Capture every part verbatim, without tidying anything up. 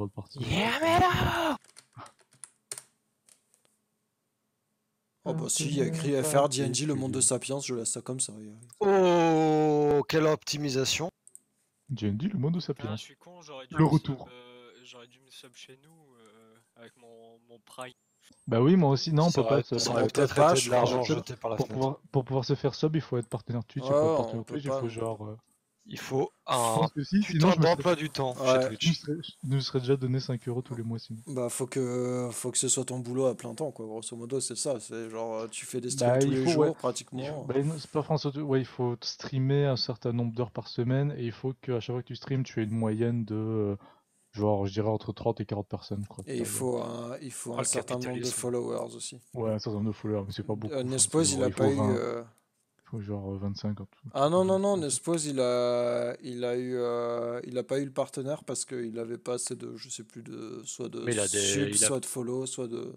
avant de partir. Yeah, mais non. Oh bah si, il y a écrit F R, D and D, le monde de Sapience, je laisse ça comme ça. Oh, quelle optimisation. D and D, le monde de Sapience. Ah, je suis con, j'aurais dû, euh, dû me sub chez nous euh, avec mon, mon Prime. Bah oui, moi aussi, non, on peut pas. Ça aurait peut-être été de l'argent jeté par la fenêtre. Pour pouvoir se faire sub, il faut être partenaire Twitch, il faut être partenaire Twitch, il faut genre... Il faut un putain d'emploi du temps chez Twitch. Il nous serait déjà donné cinq euros tous les mois sinon. Bah faut que, faut que ce soit ton boulot à plein temps quoi, grosso modo c'est ça, c'est genre tu fais des streams bah, tous les faut, jours ouais. pratiquement. Bah, c'est pas François, ouais, il faut streamer un certain nombre d'heures par semaine et il faut qu'à chaque fois que tu streames tu aies une moyenne de genre je dirais entre trente et quarante personnes quoi. Et il faut un, il faut un certain nombre de followers aussi. Ouais un certain nombre de followers mais c'est pas beaucoup. Euh, Nespose il a pas eu... genre vingt-cinq en tout. Ah non non non, Nespose il a il a eu euh, il a pas eu le partenaire parce qu'il avait pas assez de je sais plus de soit de des, sub soit a... de follow soit de.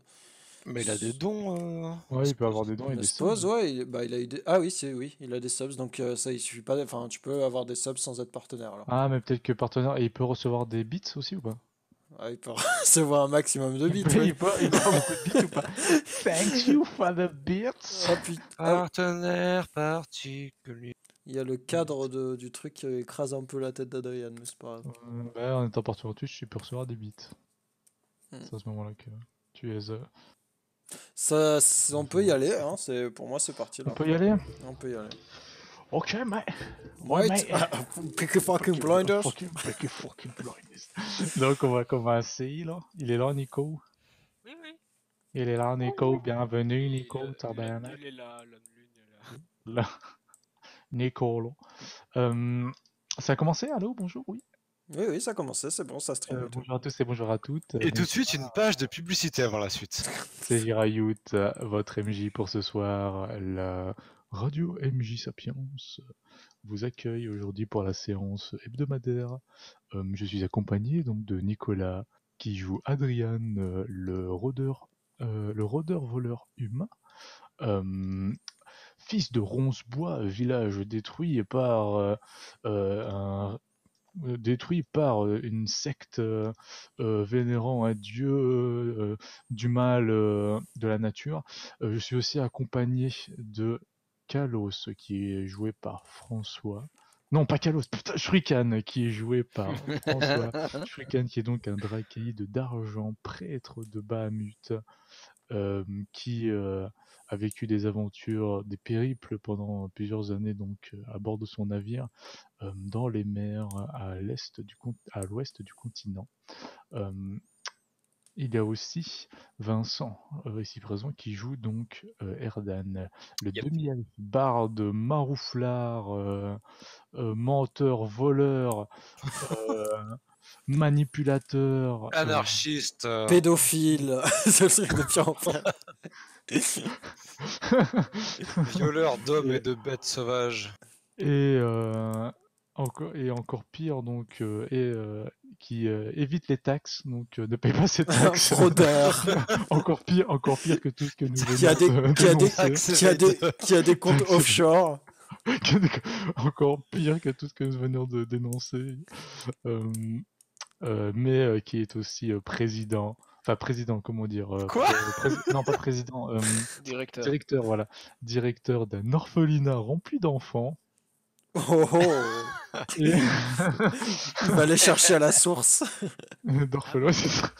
Mais il a des dons. Euh... Ouais, il peut avoir des dons. Il Nespose ouais il, bah il a eu des... ah oui c'est oui il a des subs donc euh, ça il suffit pas enfin tu peux avoir des subs sans être partenaire alors. Ah mais peut-être que partenaire et il peut recevoir des bits aussi ou pas. Ah, il peut recevoir un maximum de bits. Il peut avoir beaucoup de bits ou pas. Thank you for the bits. Oh, partenaire particulier. Il y a le cadre de, du truc qui écrase un peu la tête d'Adrien, mais c'est pas grave. Euh, bah, en étant partenaire Twitch, tu peux recevoir des bits. Hmm. C'est à ce moment-là que tu es... Euh... Ça, on, on peut y aller, hein. Pour moi c'est parti là. On peut y aller. On peut y aller. Ok, mate. Right. Mate. Pick a fucking blinders. Fucking, pick a fucking blinders. Donc, on va commencer, là. Il est là, Nico. Oui, oui. Il est là, Nico. Bienvenue, Nico. Tabernacle. Il est là, l'homme lune est là. Nico, là. Euh, ça a commencé, allô, bonjour, oui. Oui, oui, ça a commencé, c'est bon, ça stream. Euh, bonjour à tous et bonjour à toutes. Et euh, tout de suite, une page de publicité avant la suite. C'est Jirayut, votre M J pour ce soir. La... Radio M J Sapience vous accueille aujourd'hui pour la séance hebdomadaire. Euh, je suis accompagné donc de Nicolas qui joue Adrien, euh, le rôdeur, euh, le rôdeur voleur humain, euh, fils de Roncebois, village détruit par euh, euh, un détruit par une secte euh, euh, vénérant un dieu euh, du mal euh, de la nature. Euh, je suis aussi accompagné de Kalos qui est joué par François. Non, pas Kalos, putain, Shrikan qui est joué par François. Shrikan qui est donc un dracaïde d'argent, prêtre de Bahamut, euh, qui euh, a vécu des aventures, des périples pendant plusieurs années donc à bord de son navire euh, dans les mers à l'est du à l'ouest du continent. Euh, Il y a aussi Vincent, euh, ici présent, qui joue donc euh, Erdan, le yep. demi-elfe barde, marouflard, euh, euh, menteur, voleur, euh, manipulateur, anarchiste, euh... pédophile, c'est le truc de pire en fait. Violeur d'hommes et... et de bêtes sauvages. Et... Euh... Encore, et encore pire, donc, euh, et euh, qui euh, évite les taxes, donc euh, ne paye pas ses taxes. Fraudeur. encore pire, encore pire que tout ce que nous venons qui a des, de qui, a des, qui, a des, qui a des comptes offshore. Encore pire que tout ce que nous venons de dénoncer, euh, euh, mais euh, qui est aussi euh, président. Enfin, président, comment dire euh, Quoi euh, pré Non, pas président. Euh, directeur. Directeur, voilà. Directeur d'un orphelinat rempli d'enfants. Oh oh. Et... Il fallait chercher à la source. D'orphelo, c'est ça.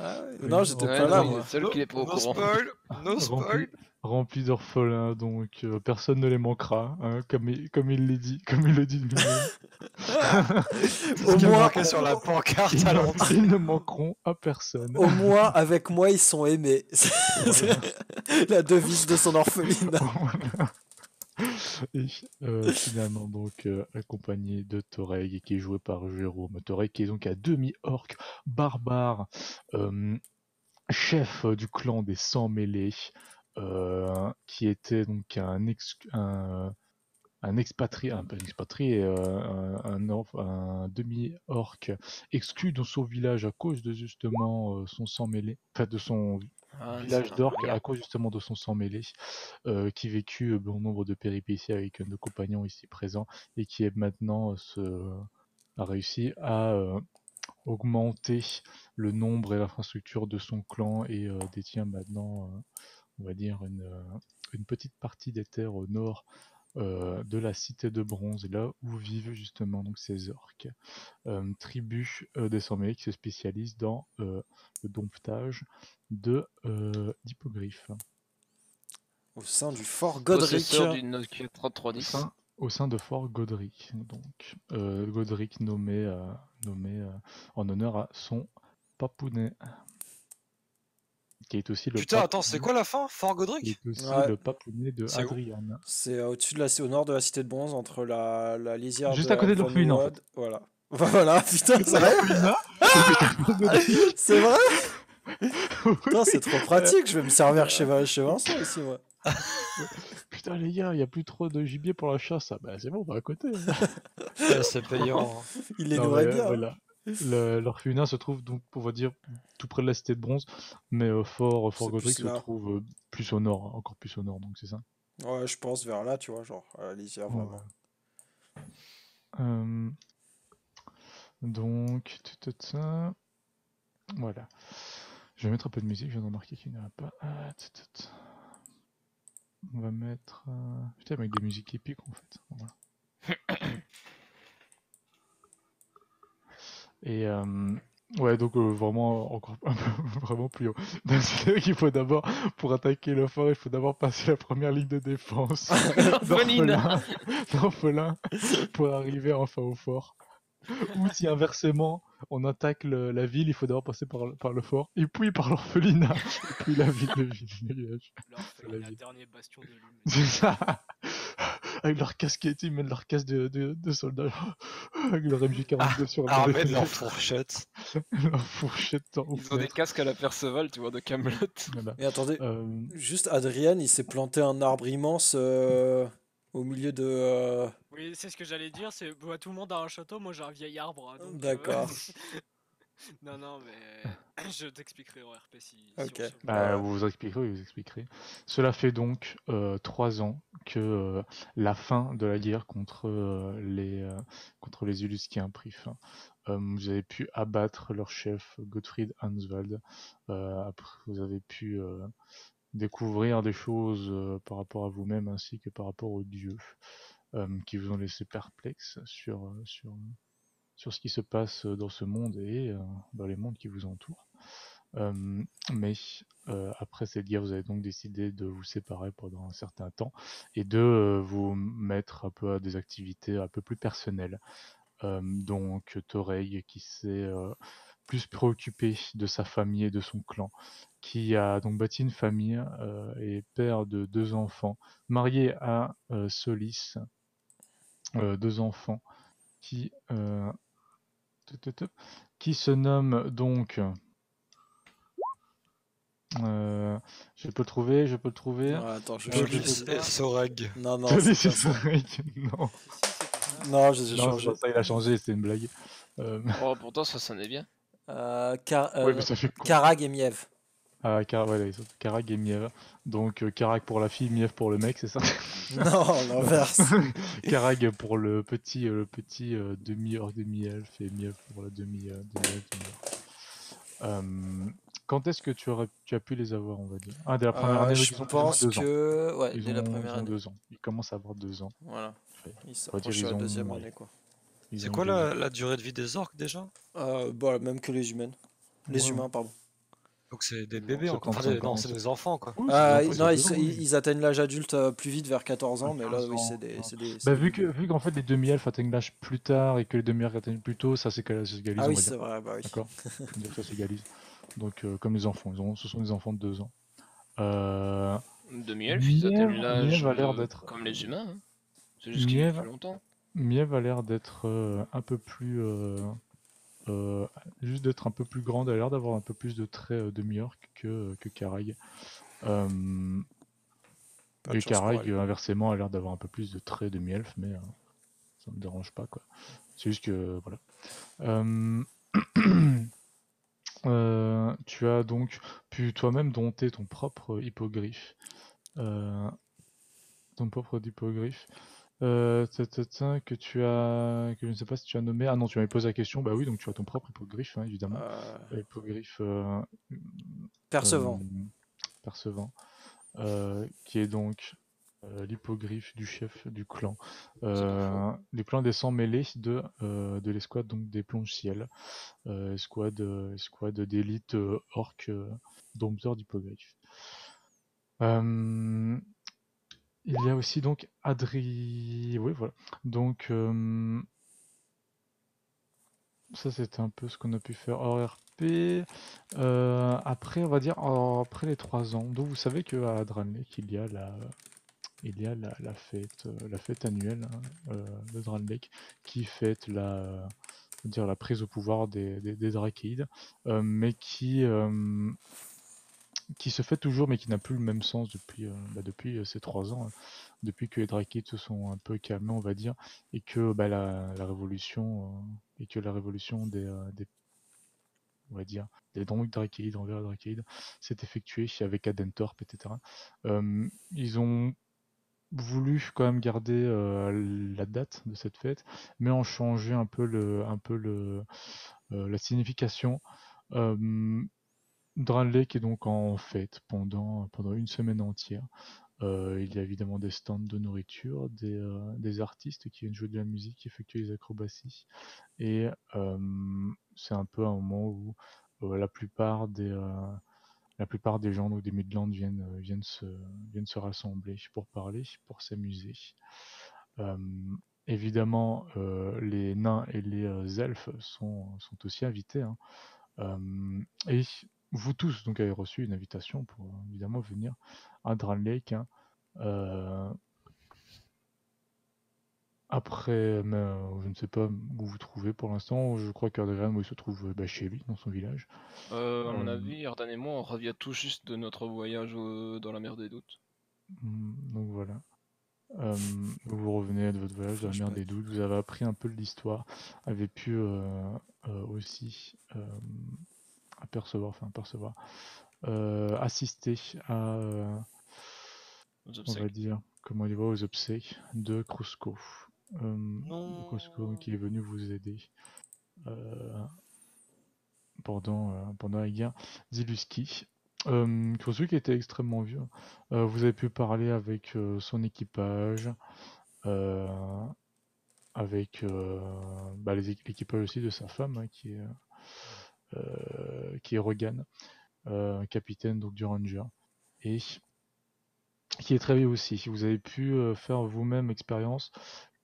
Ah, oui. Non, j'étais ouais, pas là. C'est l'autre qui est pas au no courant. Spoil, no spoil. Rempli, rempli d'orphelins, donc euh, personne ne les manquera, hein, comme il, comme il l'a dit, comme il le dit lui-même. Au moins sur la pancarte, ils, alors, ils ne manqueront à personne. Au moins, avec moi, ils sont aimés. Voilà. La devise de son orphelinat. Voilà. Et euh, finalement donc euh, accompagné de Toreg qui est joué par Jérôme. Toreg qui est donc à demi-orc, barbare, euh, chef du clan des Sans-Mêlés, euh, qui était donc un, ex un, un expatrié, un, expatrié euh, un, un, un demi-orc exclu de son village à cause de justement euh, son Sans-Mêlé, enfin de son... Ah, village d'orc à cause justement de son sang mêlé, euh, qui vécut bon nombre de péripéties avec nos compagnons ici présents et qui est maintenant euh, se... a réussi à euh, augmenté le nombre et l'infrastructure de son clan et euh, détient maintenant, euh, on va dire, une, une petite partie des terres au nord euh, de la cité de bronze, et là où vivent justement donc ces orques. Euh, tribu euh, désormais qui se spécialise dans euh, le domptage de euh, d'hippogriffes. Au sein du fort Godric. Au sein de Fort Godric, donc euh, Godric nommé, euh, nommé euh, en honneur à son papounet, qui est aussi le. Putain, papounet, attends, c'est quoi la fin? Fort Godric. Qui est aussi ouais. le papounet de Adrien. C'est euh, au-dessus de la, au nord de la cité de bronze, entre la, la lisière. Juste de, à côté de l'Opluine, en fait. Voilà. Voilà, putain, c'est vrai. C'est vrai. Putain, c'est trop pratique. Je vais me servir chez, chez Vincent aussi, moi. Putain les gars, il n'y a plus trop de gibier pour la chasse, ah bah c'est bon, on va à côté. C'est payant. Il les nourrit bien. Voilà. L'orphelinat se trouve donc, on va dire, tout près de la cité de bronze, mais euh, Fort, Fort Godric se trouve euh, plus au nord, hein, encore plus au nord, donc c'est ça. Ouais, je pense vers là, tu vois, genre à la lisière vraiment. Ouais. Euh... Donc, tout ça. Voilà. Je vais mettre un peu de musique, je viens de remarquer qu'il n'y en a pas. Ah, on va mettre... Euh... Putain, avec des musiques épiques en fait. Voilà. Et euh... ouais, donc euh, vraiment encore un peu vraiment plus haut. C'est-à-dire qu'il faut d'abord, pour attaquer le fort, il faut d'abord passer la première ligne de défense d'orphelin pour arriver enfin au fort. Ou si inversement, on attaque le, la ville, il faut d'abord passer par, par le fort, et puis par l'orphelinat, et puis la ville, le village. L'orphelinat, dernier bastion de l'humain. C'est ça. Avec leur casquette, ils mettent leur casque de, de, de soldats. Avec leur M J quarante-deux ah, sur la tête. Armée leur fourchette. Leur fourchette. Ils ont fait. Des casques à la Perceval, tu vois, de Camelot. Voilà. Et attendez, euh... juste Adrien, il s'est planté un arbre immense... Euh... Au milieu de... Euh... Oui, c'est ce que j'allais dire, c'est bah, tout le monde a un château, moi j'ai un vieil arbre. D'accord. Euh... non, non, mais je t'expliquerai en R P si... Okay. Si on... bah, vous vous expliquerez, vous expliquerez. Cela fait donc euh, trois ans que euh, la fin de la guerre contre, euh, les, euh, contre les Illus qui a pris fin. Euh, vous avez pu abattre leur chef, Gottfried Hanswald. Euh, après, vous avez pu... Euh, découvrir des choses euh, par rapport à vous-même ainsi que par rapport aux dieux euh, qui vous ont laissé perplexe sur, euh, sur, sur ce qui se passe dans ce monde et euh, dans les mondes qui vous entourent. Euh, mais euh, après cette guerre, vous avez donc décidé de vous séparer pendant un certain temps et de euh, vous mettre un peu à des activités un peu plus personnelles. Euh, donc Toreg qui s'est... Euh, plus préoccupé de sa famille et de son clan, qui a donc bâti une famille euh, et père de deux enfants, marié à euh, Solis, euh, deux enfants qui euh, qui se nomment donc euh, je peux le trouver, je peux le trouver. Ah, attends, je, je, je, je peux... Soreg. Non non, Solis et Soreg. Non. Non, je, je non changé. Ça, il a changé, c'était une blague. Euh... Oh, pourtant ça sonnait bien. Euh, car, euh, ouais, ça fait Karag et Miev. Ah, car, ouais, Karag et Miev. Donc euh, Karag pour la fille, Miev pour le mec, c'est ça? Non, l'inverse. Karag pour le petit, euh, le petit euh, demi-orc, demi-elfe, et Miev pour la demi-elfe. Euh, demi euh, quand est-ce que tu, aurais, tu as pu les avoir, on va dire? Ah, dès la première euh, année. Je pense que... Ouais, dès ont, la première année. Deux ans. Ils commencent à avoir deux ans. Voilà. Enfin, ils s'approchent la deuxième année, quoi. C'est quoi la, la durée de vie des orques déjà? euh, bah, Même que les humains. Les ouais. humains, pardon. Donc c'est des bébés, encore. Enfin, non, c'est des enfants quoi. Ouh, ah, non, ils, ils, ils, ils atteignent l'âge adulte plus vite vers quatorze ans, mais là oui, c'est des. des bah, vu qu'en vu qu'en fait les demi-elfes atteignent l'âge plus tard et que les demi-elfes atteignent plus tôt, ça c'est que ça s'égalise. Ah oui, c'est vrai, bah oui. D'accord. Ça s'égalise. Donc euh, comme les enfants, ils ont, ce sont des enfants de deux ans. Euh... Demi-elfes, ils atteignent l'âge euh, comme les humains. Hein. C'est juste qu'il fait longtemps. Miev a l'air d'être euh, un peu plus, euh, euh, juste d'être un peu plus grande, elle a l'air d'avoir un peu plus de traits euh, de Miev que que Karag. Euh, et Karag inversement a l'air d'avoir un peu plus de traits de Miev, mais euh, ça me dérange pas quoi. C'est juste que voilà. Euh... euh, tu as donc pu toi-même dompter ton propre hippogriffe, euh, ton propre hippogriffe. Euh, t -t -t que tu as, que je ne sais pas si tu as nommé. Ah non, tu m'avais posé la question. Bah oui, donc tu as ton propre hippogriffe, hein, évidemment. Euh... Hippogriffe euh... Percevant. Euh... Percevant, euh, qui est donc euh, l'hippogriffe du chef du clan. Euh, les clans des sangs mêlés de euh, de l'escouade donc des plonge-ciel, euh, escouade, escouade d'élite euh, orque, euh, dompteur d'hippogriffe. Euh... Il y a aussi donc Adrien. Oui, voilà. Donc, euh... ça c'était un peu ce qu'on a pu faire hors R P. Euh, après, on va dire, après les trois ans. Donc, vous savez qu'à Dranleic, il y a la, il y a la, la, fête, la fête annuelle hein, de Dranleic qui fête la, dire, la prise au pouvoir des, des, des Drakéides, euh, mais qui. Euh... qui se fait toujours, mais qui n'a plus le même sens depuis, euh, bah depuis euh, ces trois ans, hein. Depuis que les Drakéides se sont un peu calmés, on va dire, et que bah, la, la révolution, euh, et que la révolution des, euh, des on va dire, des Drakéides envers les Drakéides s'est effectuée avec Adentorp, et cetera. Euh, ils ont voulu quand même garder euh, la date de cette fête, mais en changer un peu le, un peu le, euh, la signification. Euh, Dranleic est donc en fête pendant, pendant une semaine entière. Euh, il y a évidemment des stands de nourriture, des, euh, des artistes qui viennent jouer de la musique, qui effectuent des acrobaties. Et euh, c'est un peu un moment où euh, la, plupart des, euh, la plupart des gens donc des Midlands viennent, euh, viennent, se, viennent se rassembler pour parler, pour s'amuser. Euh, évidemment, euh, les nains et les euh, elfes sont, sont aussi invités. Hein. Euh, et... Vous tous donc avez reçu une invitation pour euh, évidemment venir à Dranleic. Hein. Euh... Après, mais, euh, je ne sais pas où vous trouvez pour l'instant. Je crois qu'Adrien il se trouve bah, chez lui, dans son village. Euh, à mon euh... avis, Erdan et moi, on revient tout juste de notre voyage euh, dans la mer des doutes. Donc voilà. Euh, vous revenez de votre voyage dans la mer des doutes. Vous avez appris un peu de l'histoire. Avez pu euh, euh, aussi. Euh... apercevoir, enfin apercevoir, euh, assister à, euh, on va dire, comment il va aux obsèques de Krusko. Euh, Krusko qui est venu vous aider euh, pendant, euh, pendant la guerre d'Illuski. Euh, Krusko qui était extrêmement vieux. Euh, vous avez pu parler avec euh, son équipage, euh, avec euh, bah, l'équipage aussi de sa femme hein, qui est... Euh, Euh, qui est Rogan, euh, capitaine donc, du Ranger, et qui est très vieux aussi. Vous avez pu euh, faire vous-même expérience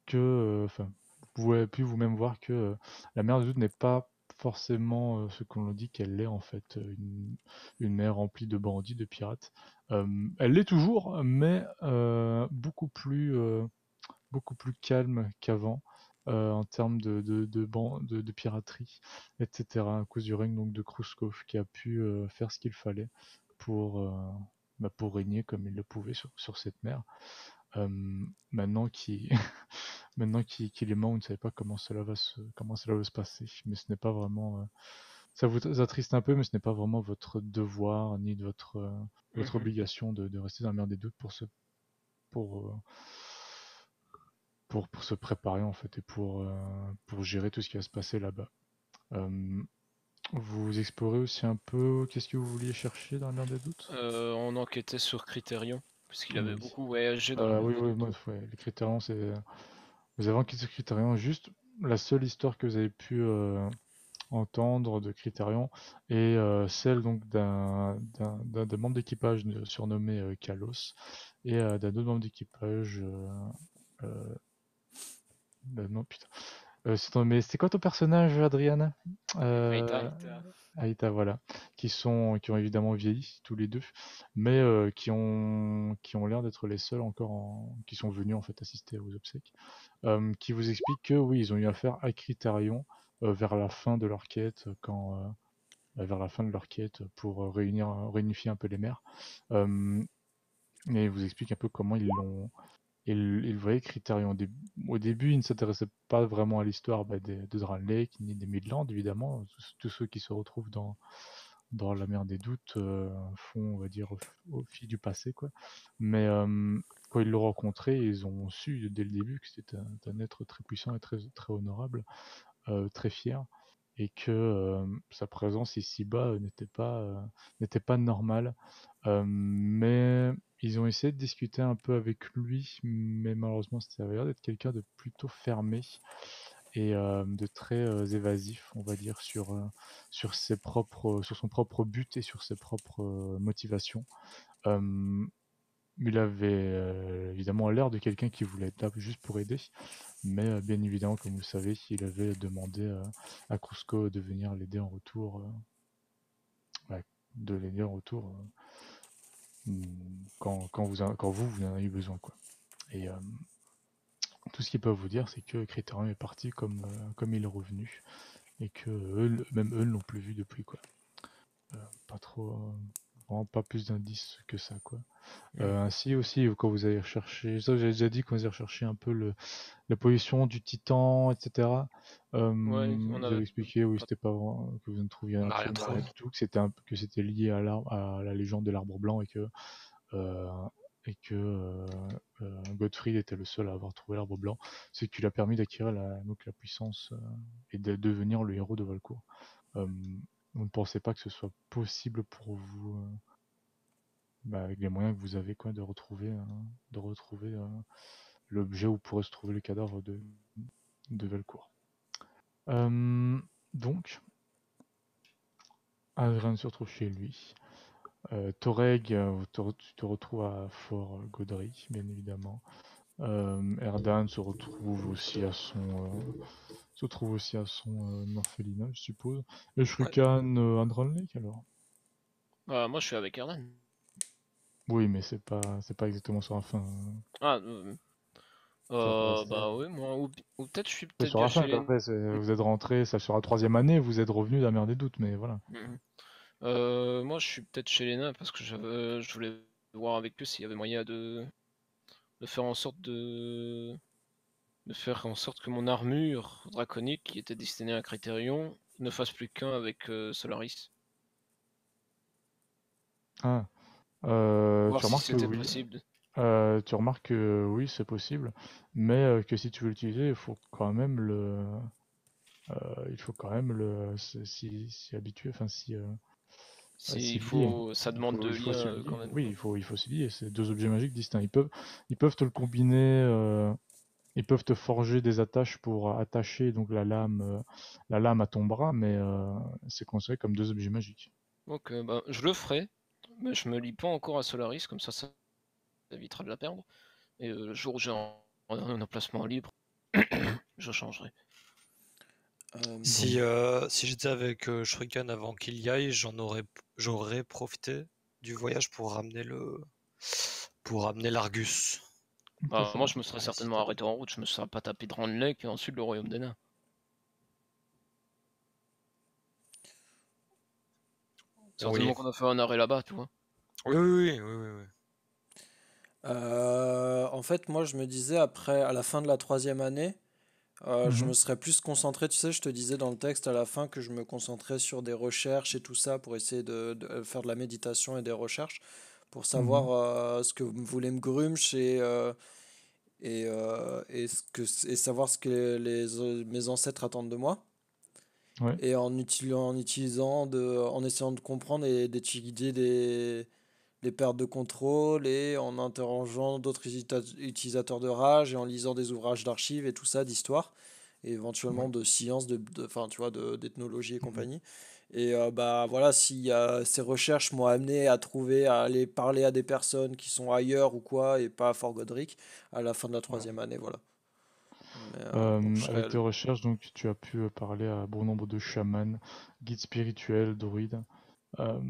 que, enfin, euh, vous avez pu vous-même voir que euh, la mer de doute n'est pas forcément euh, ce qu'on nous dit qu'elle est en fait, une, une mer remplie de bandits, de pirates. Euh, elle l'est toujours, mais euh, beaucoup plus, euh, beaucoup plus calme qu'avant. Euh, en termes de, de, de, de, de piraterie, et cetera, à cause du règne donc, de Krusko, qui a pu euh, faire ce qu'il fallait pour, euh, bah, pour régner comme il le pouvait sur, sur cette mer. Euh, maintenant qu'il qu'il qu'il est mort, on ne savait pas comment cela va se, comment cela va se passer, mais ce n'est pas vraiment... Euh, ça vous attriste un peu, mais ce n'est pas vraiment votre devoir, ni de votre, euh, votre mm-hmm. obligation de, de rester dans la mer des doutes pour se... Pour, euh, Pour, pour se préparer en fait et pour, euh, pour gérer tout ce qui va se passer là-bas. Euh, vous explorez aussi un peu qu'est-ce que vous vouliez chercher dans la mer des doutes. euh, On enquêtait sur Criterion, parce qu'il avait oui. beaucoup voyagé dans euh, la mer oui, des oui, doutes. Oui, les Criterion, c'est... Vous avez enquêté sur Criterion, juste la seule histoire que vous avez pu euh, entendre de Criterion est euh, celle donc d'un membre d'équipage surnommé euh, Kalos et euh, d'un autre membre d'équipage... Euh, euh... Ben non putain. Euh, c'est quoi ton personnage, Adrien? euh... Aïta, Aïta. Aïta, voilà. Qui sont, qui ont évidemment vieilli tous les deux, mais euh, qui ont, qui ont l'air d'être les seuls encore, en... qui sont venus en fait assister aux obsèques. Euh, qui vous explique que oui, ils ont eu affaire à Criterion euh, vers la fin de leur quête, quand, euh, vers la fin de leur quête pour euh, réunir, réunifier un peu les mers. Euh, et vous explique un peu comment ils l'ont. Il, il voyait Criterion. Au début, il ne s'intéressait pas vraiment à l'histoire bah, de Dranleic, ni des Midlands, évidemment, tous, tous ceux qui se retrouvent dans, dans la mer des doutes euh, font, on va dire, au, au fil du passé, quoi. Mais euh, quand ils l'ont rencontré, ils ont su dès le début que c'était un, un être très puissant et très, très honorable, euh, très fier, et que euh, sa présence ici-bas euh, n'était pas, euh, n'était pas normale. Euh, mais ils ont essayé de discuter un peu avec lui, mais malheureusement, ça avait l'air d'être quelqu'un de plutôt fermé et euh, de très euh, évasif, on va dire, sur, euh, sur, ses propres, sur son propre but et sur ses propres euh, motivations. Euh, il avait euh, évidemment l'air de quelqu'un qui voulait être là juste pour aider, mais euh, bien évidemment, comme vous le savez, il avait demandé euh, à Krusko de venir l'aider en retour, euh, ouais, de l'aider en retour euh, quand, quand, vous, quand vous, vous en avez eu besoin, quoi. Et, euh, tout ce qu'ils peuvent vous dire, c'est que Criterion est parti comme, euh, comme il est revenu, et que eux, même eux ne l'ont plus vu depuis, quoi. Euh, pas trop, euh, vraiment pas plus d'indices que ça, quoi. Euh, ainsi aussi, quand vous allez rechercher, ça j'avais déjà dit, quand vous allez rechercher un peu le, la pollution du Titan, et cetera. Euh, ouais, on avait expliqué, oui, c'était pas vraiment, que vous ne trouviez rien, rien du tout, que c'était un, que c'était lié à, à la légende de l'arbre blanc, et que euh, et que euh, euh, Gottfried était le seul à avoir trouvé l'arbre blanc, c'est qu'il a permis d'acquérir la, donc la puissance euh, et de devenir le héros de Valcourt. Euh, vous ne pensez pas que ce soit possible pour vous, euh, bah, avec les moyens que vous avez, quoi, de retrouver, euh, de retrouver euh, l'objet où pourrait se trouver le cadavre de, de Valcourt. Euh, donc, Adrien se retrouve chez lui. Euh, Toreg, euh, te tu te retrouves à Fort Godric, bien évidemment. Euh, Erdan se retrouve aussi à son, euh, se retrouve aussi à son euh, orphelinat, je suppose. Et Shrikan, euh, à Dranleic, alors euh, moi, je suis avec Erdan. Oui, mais c'est pas, c'est pas exactement sur la fin. Euh... Ah, euh, euh, bah oui, moi, ou, ou peut-être je suis peut-être sur la fin. Après, les... vous êtes rentré, ça sera troisième année, vous êtes revenu de la mer des doutes, mais voilà. Mm-hmm. Euh, moi je suis peut-être chez les nains parce que je voulais voir avec eux s'il y avait moyen de... de faire en sorte de de faire en sorte que mon armure draconique qui était destinée à Criterion ne fasse plus qu'un avec euh, Solaris. Ah, euh, voir tu, si remarques que oui. euh, tu remarques que oui c'est possible, mais euh, que si tu veux l'utiliser il faut quand même le euh, il faut quand même le s'y habituer, enfin si euh... Si si il faut, ça demande de lier quand même. Oui, il faut, il faut s'y lier. C'est deux objets magiques distincts. Ils peuvent, ils peuvent te le combiner. Euh, ils peuvent te forger des attaches pour attacher donc la lame, euh, la lame à ton bras, mais euh, c'est considéré comme deux objets magiques. Donc, euh, bah, je le ferai, mais je me lie pas encore à Solaris, comme ça, ça évitera de la perdre. Et euh, le jour où j'ai un, un emplacement libre, je changerai. Euh, si euh, si j'étais avec euh, Shrikan avant qu'il y aille, j'en aurais j'aurais profité du voyage pour ramener le pour ramener l'Argus. Bah, moi je me serais ah, certainement arrêté en route, je me serais pas tapé Dranleic et ensuite le royaume des nains. Certainement oui. Qu'on a fait un arrêt là-bas, tu vois. Oui oui oui oui oui. Euh, en fait moi je me disais après à la fin de la troisième année. Euh, mm-hmm. Je me serais plus concentré, tu sais, je te disais dans le texte à la fin que je me concentrais sur des recherches et tout ça pour essayer de, de faire de la méditation et des recherches pour savoir mm-hmm. euh, ce que voulait me Grumsh et, euh, et, euh, et, ce que, et savoir ce que les, les, mes ancêtres attendent de moi. Ouais. Et en, util, en, utilisant de, en essayant de comprendre et d'étudier les, les pertes de contrôle et en interrogeant d'autres utilisateurs de rage et en lisant des ouvrages d'archives et tout ça, d'histoire, et éventuellement de sciences, de, de, enfin, tu vois, d'ethnologie de, et compagnie. Et euh, bah, voilà, si euh, ces recherches m'ont amené à trouver, à aller parler à des personnes qui sont ailleurs ou quoi, et pas à Fort Godric, à la fin de la troisième année, voilà. Mais, euh, euh, avec elle... tes recherches, donc, tu as pu parler à bon nombre de chamans, guides spirituels, druides... Euh,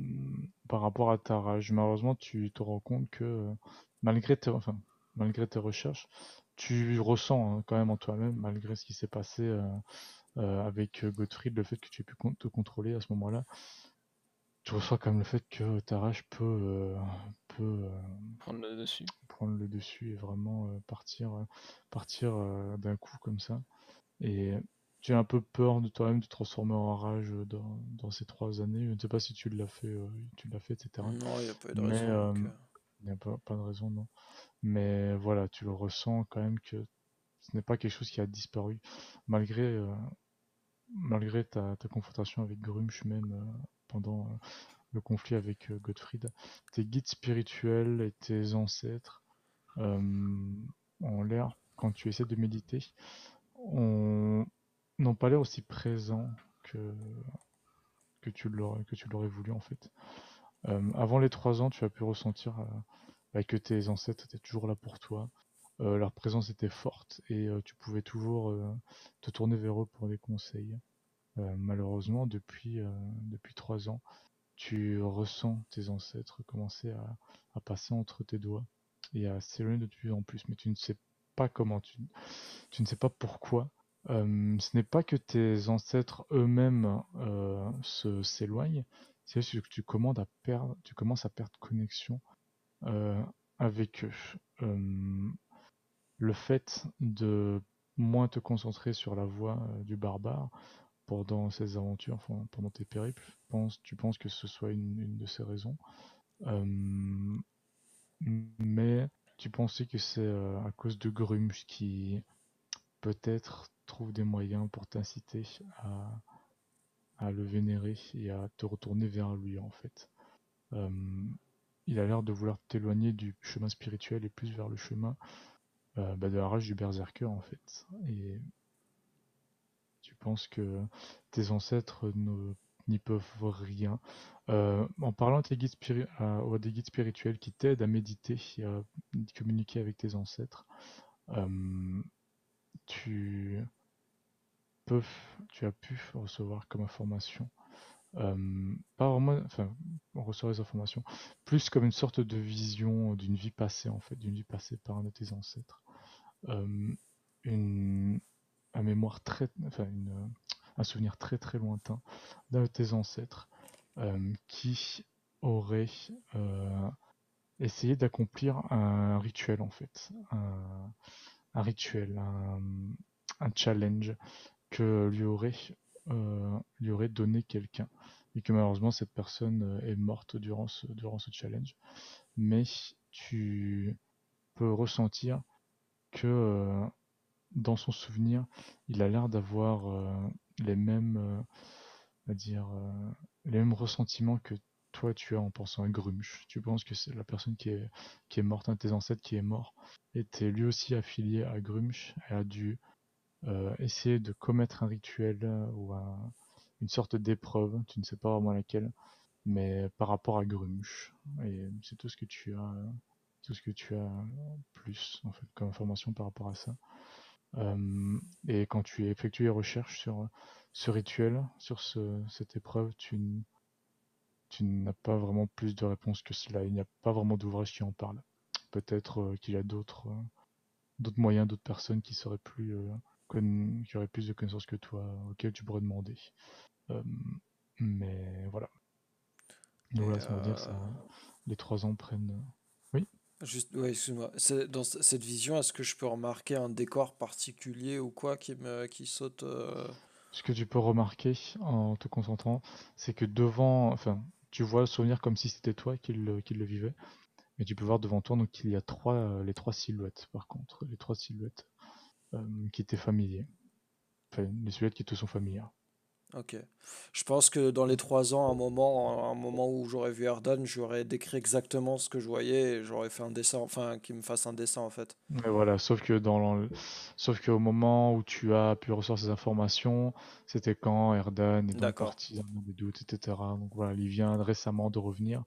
par rapport à ta rage. Malheureusement, tu te rends compte que euh, malgré, tes, enfin, malgré tes recherches, tu ressens hein, quand même en toi-même, malgré ce qui s'est passé euh, euh, avec Gottfried, le fait que tu aies pu con te contrôler à ce moment-là, tu ressens quand même le fait que ta rage peut, euh, peut euh, prendre le dessus. prendre le dessus et vraiment euh, partir, euh, partir euh, d'un coup comme ça. Et J'ai un peu peur de toi-même de te transformer en rage dans, dans ces trois années. Je ne sais pas si tu l'as fait, euh, tu l'as fait, et cetera. Non, il n'y a pas eu de mais, raison. Euh, donc... Il n'y a pas, pas de raison, non. Mais voilà, tu le ressens quand même que ce n'est pas quelque chose qui a disparu. Malgré, euh, malgré ta, ta confrontation avec Grumsh, même euh, pendant euh, le conflit avec euh, Gottfried, tes guides spirituels et tes ancêtres euh, ont l'air, quand tu essaies de méditer, on... n'ont pas l'air aussi présents que, que tu l'aurais voulu en fait. Euh, avant les trois ans, tu as pu ressentir euh, bah, que tes ancêtres étaient toujours là pour toi, euh, leur présence était forte et euh, tu pouvais toujours euh, te tourner vers eux pour des conseils. Euh, malheureusement, depuis, euh, depuis trois ans, tu ressens tes ancêtres commencer à, à passer entre tes doigts et à s'éloigner de plus en plus, mais tu ne sais pas comment, tu, tu ne sais pas pourquoi. Euh, ce n'est pas que tes ancêtres eux-mêmes euh, se s'éloignent, c'est juste que tu, commandes à perdre, tu commences à perdre connexion euh, avec eux. Euh, le fait de moins te concentrer sur la voix euh, du barbare pendant ces aventures, enfin, pendant tes périples, pense, tu penses que ce soit une, une de ces raisons. Euh, mais tu pensais que c'est euh, à cause de Grumsh qui peut-être trouve des moyens pour t'inciter à, à le vénérer et à te retourner vers lui en fait. Euh, il a l'air de vouloir t'éloigner du chemin spirituel et plus vers le chemin euh, bah de la rage du berserker en fait. Et tu penses que tes ancêtres n'y peuvent rien. Euh, en parlant à, tes guides spiri- à, à des guides spirituels qui t'aident à méditer et à communiquer avec tes ancêtres, euh, tu peux, tu as pu recevoir comme information, euh, pas vraiment, enfin, recevoir les informations, plus comme une sorte de vision d'une vie passée en fait, d'une vie passée par un de tes ancêtres, euh, une, un mémoire très, enfin, une, un souvenir très très lointain d'un de tes ancêtres euh, qui aurait euh, essayé d'accomplir un rituel en fait, un, un rituel, un, un challenge que lui aurait, euh, lui aurait donné quelqu'un. Et que malheureusement, cette personne est morte durant ce, durant ce challenge. Mais tu peux ressentir que euh, dans son souvenir, il a l'air d'avoir euh, les mêmes, euh, à dire, euh, les mêmes ressentiments que toi tu as en pensant à Grumsh. Tu penses que c'est la personne qui est, qui est morte, un de tes ancêtres qui est mort, était lui aussi affilié à Grumsh et a dû euh, essayer de commettre un rituel ou un, une sorte d'épreuve, tu ne sais pas vraiment laquelle, mais par rapport à Grumsh. Et c'est tout ce que tu as, tout ce que tu as plus en fait comme information par rapport à ça. Euh, et quand tu effectues les recherches sur ce rituel, sur ce, cette épreuve, tu ne tu n'as pas vraiment plus de réponses que cela. Il n'y a pas vraiment d'ouvrage qui en parle. Peut-être euh, qu'il y a d'autres euh, d'autres moyens, d'autres personnes qui seraient plus euh, con... qui auraient plus de connaissances que toi, auxquelles tu pourrais demander. Euh, mais voilà. Donc voilà, ça veut euh... dire ça. Les trois ans prennent. Oui. Juste, ouais, excuse-moi. Dans cette vision, est-ce que je peux remarquer un décor particulier ou quoi qui me qui saute euh... Ce que tu peux remarquer en te concentrant, c'est que devant, enfin, tu vois le souvenir comme si c'était toi qui le, qui le vivais, mais tu peux voir devant toi donc il y a trois, les trois silhouettes par contre, les trois silhouettes euh, qui t'étaient familières, enfin les silhouettes qui te sont familières. Ok. Je pense que dans les trois ans, un moment, un moment où j'aurais vu Erdan, j'aurais décrit exactement ce que je voyais et j'aurais fait un dessin, enfin, qu'il me fasse un dessin en fait. Et voilà, sauf que dans le... sauf qu'au moment où tu as pu recevoir ces informations, c'était quand Erdan est donc parti, dans des doutes, et cetera. Donc voilà, il vient récemment de revenir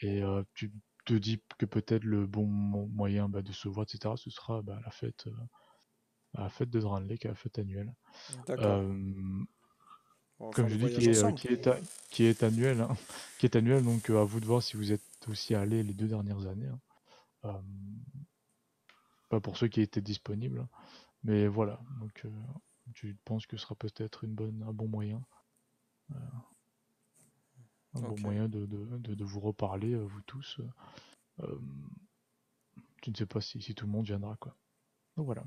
et euh, tu te dis que peut-être le bon moyen bah, de se voir, et cetera, ce sera bah, la fête, euh, la fête de Dranleic, la fête annuelle. D'accord. Euh... Enfin, comme je dis, qui est, qui, est, qui est annuel, hein. Qui est annuel, donc euh, à vous de voir si vous êtes aussi allés les deux dernières années. Hein. Euh, pas pour ceux qui étaient disponibles, hein. Mais voilà. Donc, euh, tu penses que ce sera peut-être une bonne, un bon moyen, euh, un okay. bon moyen de, de, de, de vous reparler, euh, vous tous. Euh, tu ne sais pas si, si tout le monde viendra, quoi. Donc voilà.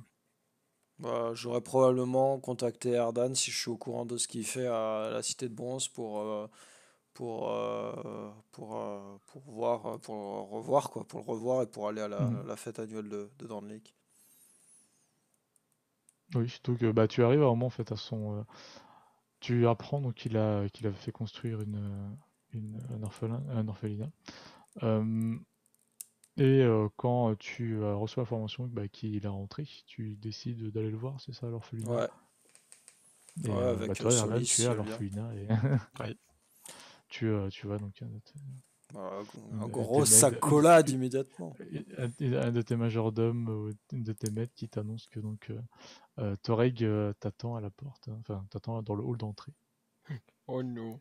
Bah, j'aurais probablement contacté Erdan si je suis au courant de ce qu'il fait à la Cité de Bronze pour, euh, pour, euh, pour, euh, pour, voir, pour le revoir, quoi, pour le revoir et pour aller à la, mmh. la fête annuelle de, de Dranleic. Oui, surtout que bah, tu arrives vraiment en fait à son... Euh, tu apprends qu'il a, qu'il a fait construire une, une, un, orphelin, un orphelinat. Euh, Et euh, quand tu euh, reçois l'information bah, qu'il est rentré, tu décides d'aller le voir, c'est ça, à l'orphelinat? Ouais. Et, ouais, euh, avec bah, toi, Solis, tu es à l'orphelinat et ouais. tu, euh, tu vas donc... Voilà, un gros accolade immédiatement. Un de tes majordomes, un de tes maîtres qui t'annonce que donc euh, euh, Toreg euh, t'attend à la porte, enfin t'attend dans le hall d'entrée. Oh no.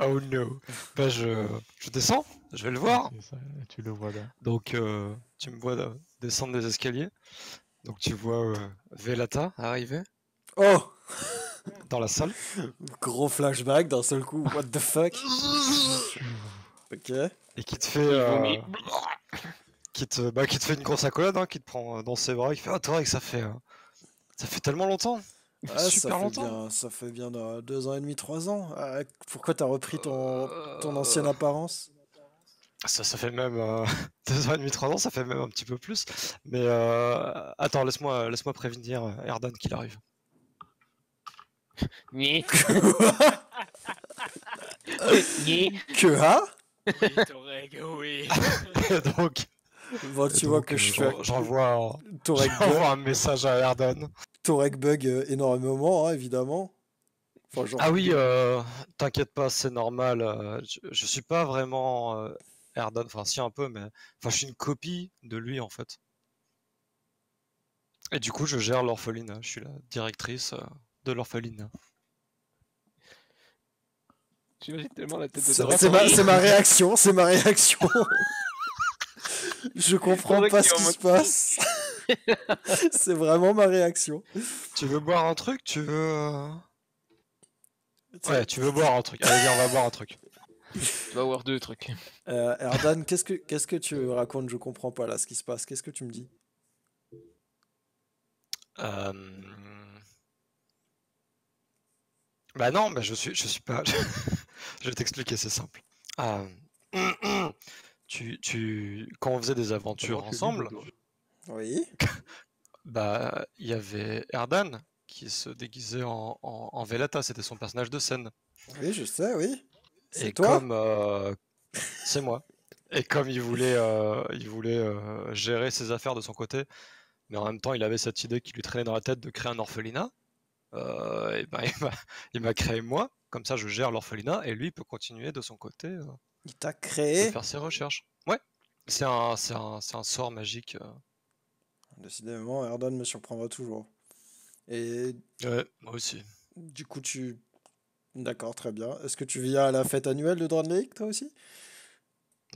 Oh no. Bah je, je descends, je vais le voir. Ça, tu le vois là. Donc euh, tu me vois là, descendre des escaliers. Donc tu vois euh, Velata arriver. Oh. Dans la salle. Gros flashback d'un seul coup. What the fuck. Ok. Et qui te fait, euh, qui te, bah qui te fait une grosse accolade, hein, qui te prend dans ses bras, qui fait ah toi que ça fait, euh, ça fait tellement longtemps. Ah, super ça, longtemps. Fait bien, ça fait bien euh, deux ans et demi, trois ans. Euh, pourquoi t'as repris ton, euh... ton ancienne apparence? Ça, ça fait même euh, deux ans et demi, trois ans, ça fait même un petit peu plus. Mais euh, attends, laisse-moi laisse-moi prévenir Erdan qu'il arrive. Ni. Que hein? Oui, Toreg, oui. Donc, bon, tu donc, vois que je fais. J'envoie un... un message à Erdan. Toreg bug énormément, hein, évidemment. Enfin, genre... Ah oui, euh, t'inquiète pas, c'est normal. Euh, je, je suis pas vraiment euh, Erdan, enfin si un peu, mais enfin je suis une copie de lui en fait. Et du coup, je gère l'orpheline. Je suis la directrice euh, de l'orpheline. J'imagine tellement la tête de Toreg. C'est ma, c'est ma réaction, c'est ma réaction. Je comprends pas ce qui se passe. C'est vraiment ma réaction. Tu veux boire un truc? Tu veux... Ouais, tu veux boire un truc. Allez, on va boire un truc. Tu vas boire deux trucs. Euh, Erdan, qu'est-ce que, qu'est-ce que tu racontes? Je comprends pas là ce qui se passe. Qu'est-ce que tu me dis? euh... Bah non, bah je suis, je suis pas... Je vais t'expliquer, c'est simple. Ah. tu, tu... Quand on faisait des aventures ensemble... Oui. Bah, il y avait Erdan qui se déguisait en, en, en Velata, c'était son personnage de scène. Oui, je sais, oui. C'est toi. Comme euh, c'est moi. Et comme il voulait, euh, il voulait euh, gérer ses affaires de son côté, mais en même temps, il avait cette idée qui lui traînait dans la tête de créer un orphelinat. Euh, et ben, il m'a créé moi. Comme ça, je gère l'orphelinat et lui il peut continuer de son côté. Euh, il t'a créé. De faire ses recherches. Ouais. C'est un, un, un sort magique. Euh. Décidément, Erdan me surprendra toujours. Et... Ouais, moi aussi. Du coup, tu... D'accord, très bien. Est-ce que tu viens à la fête annuelle de Dranleic, toi aussi?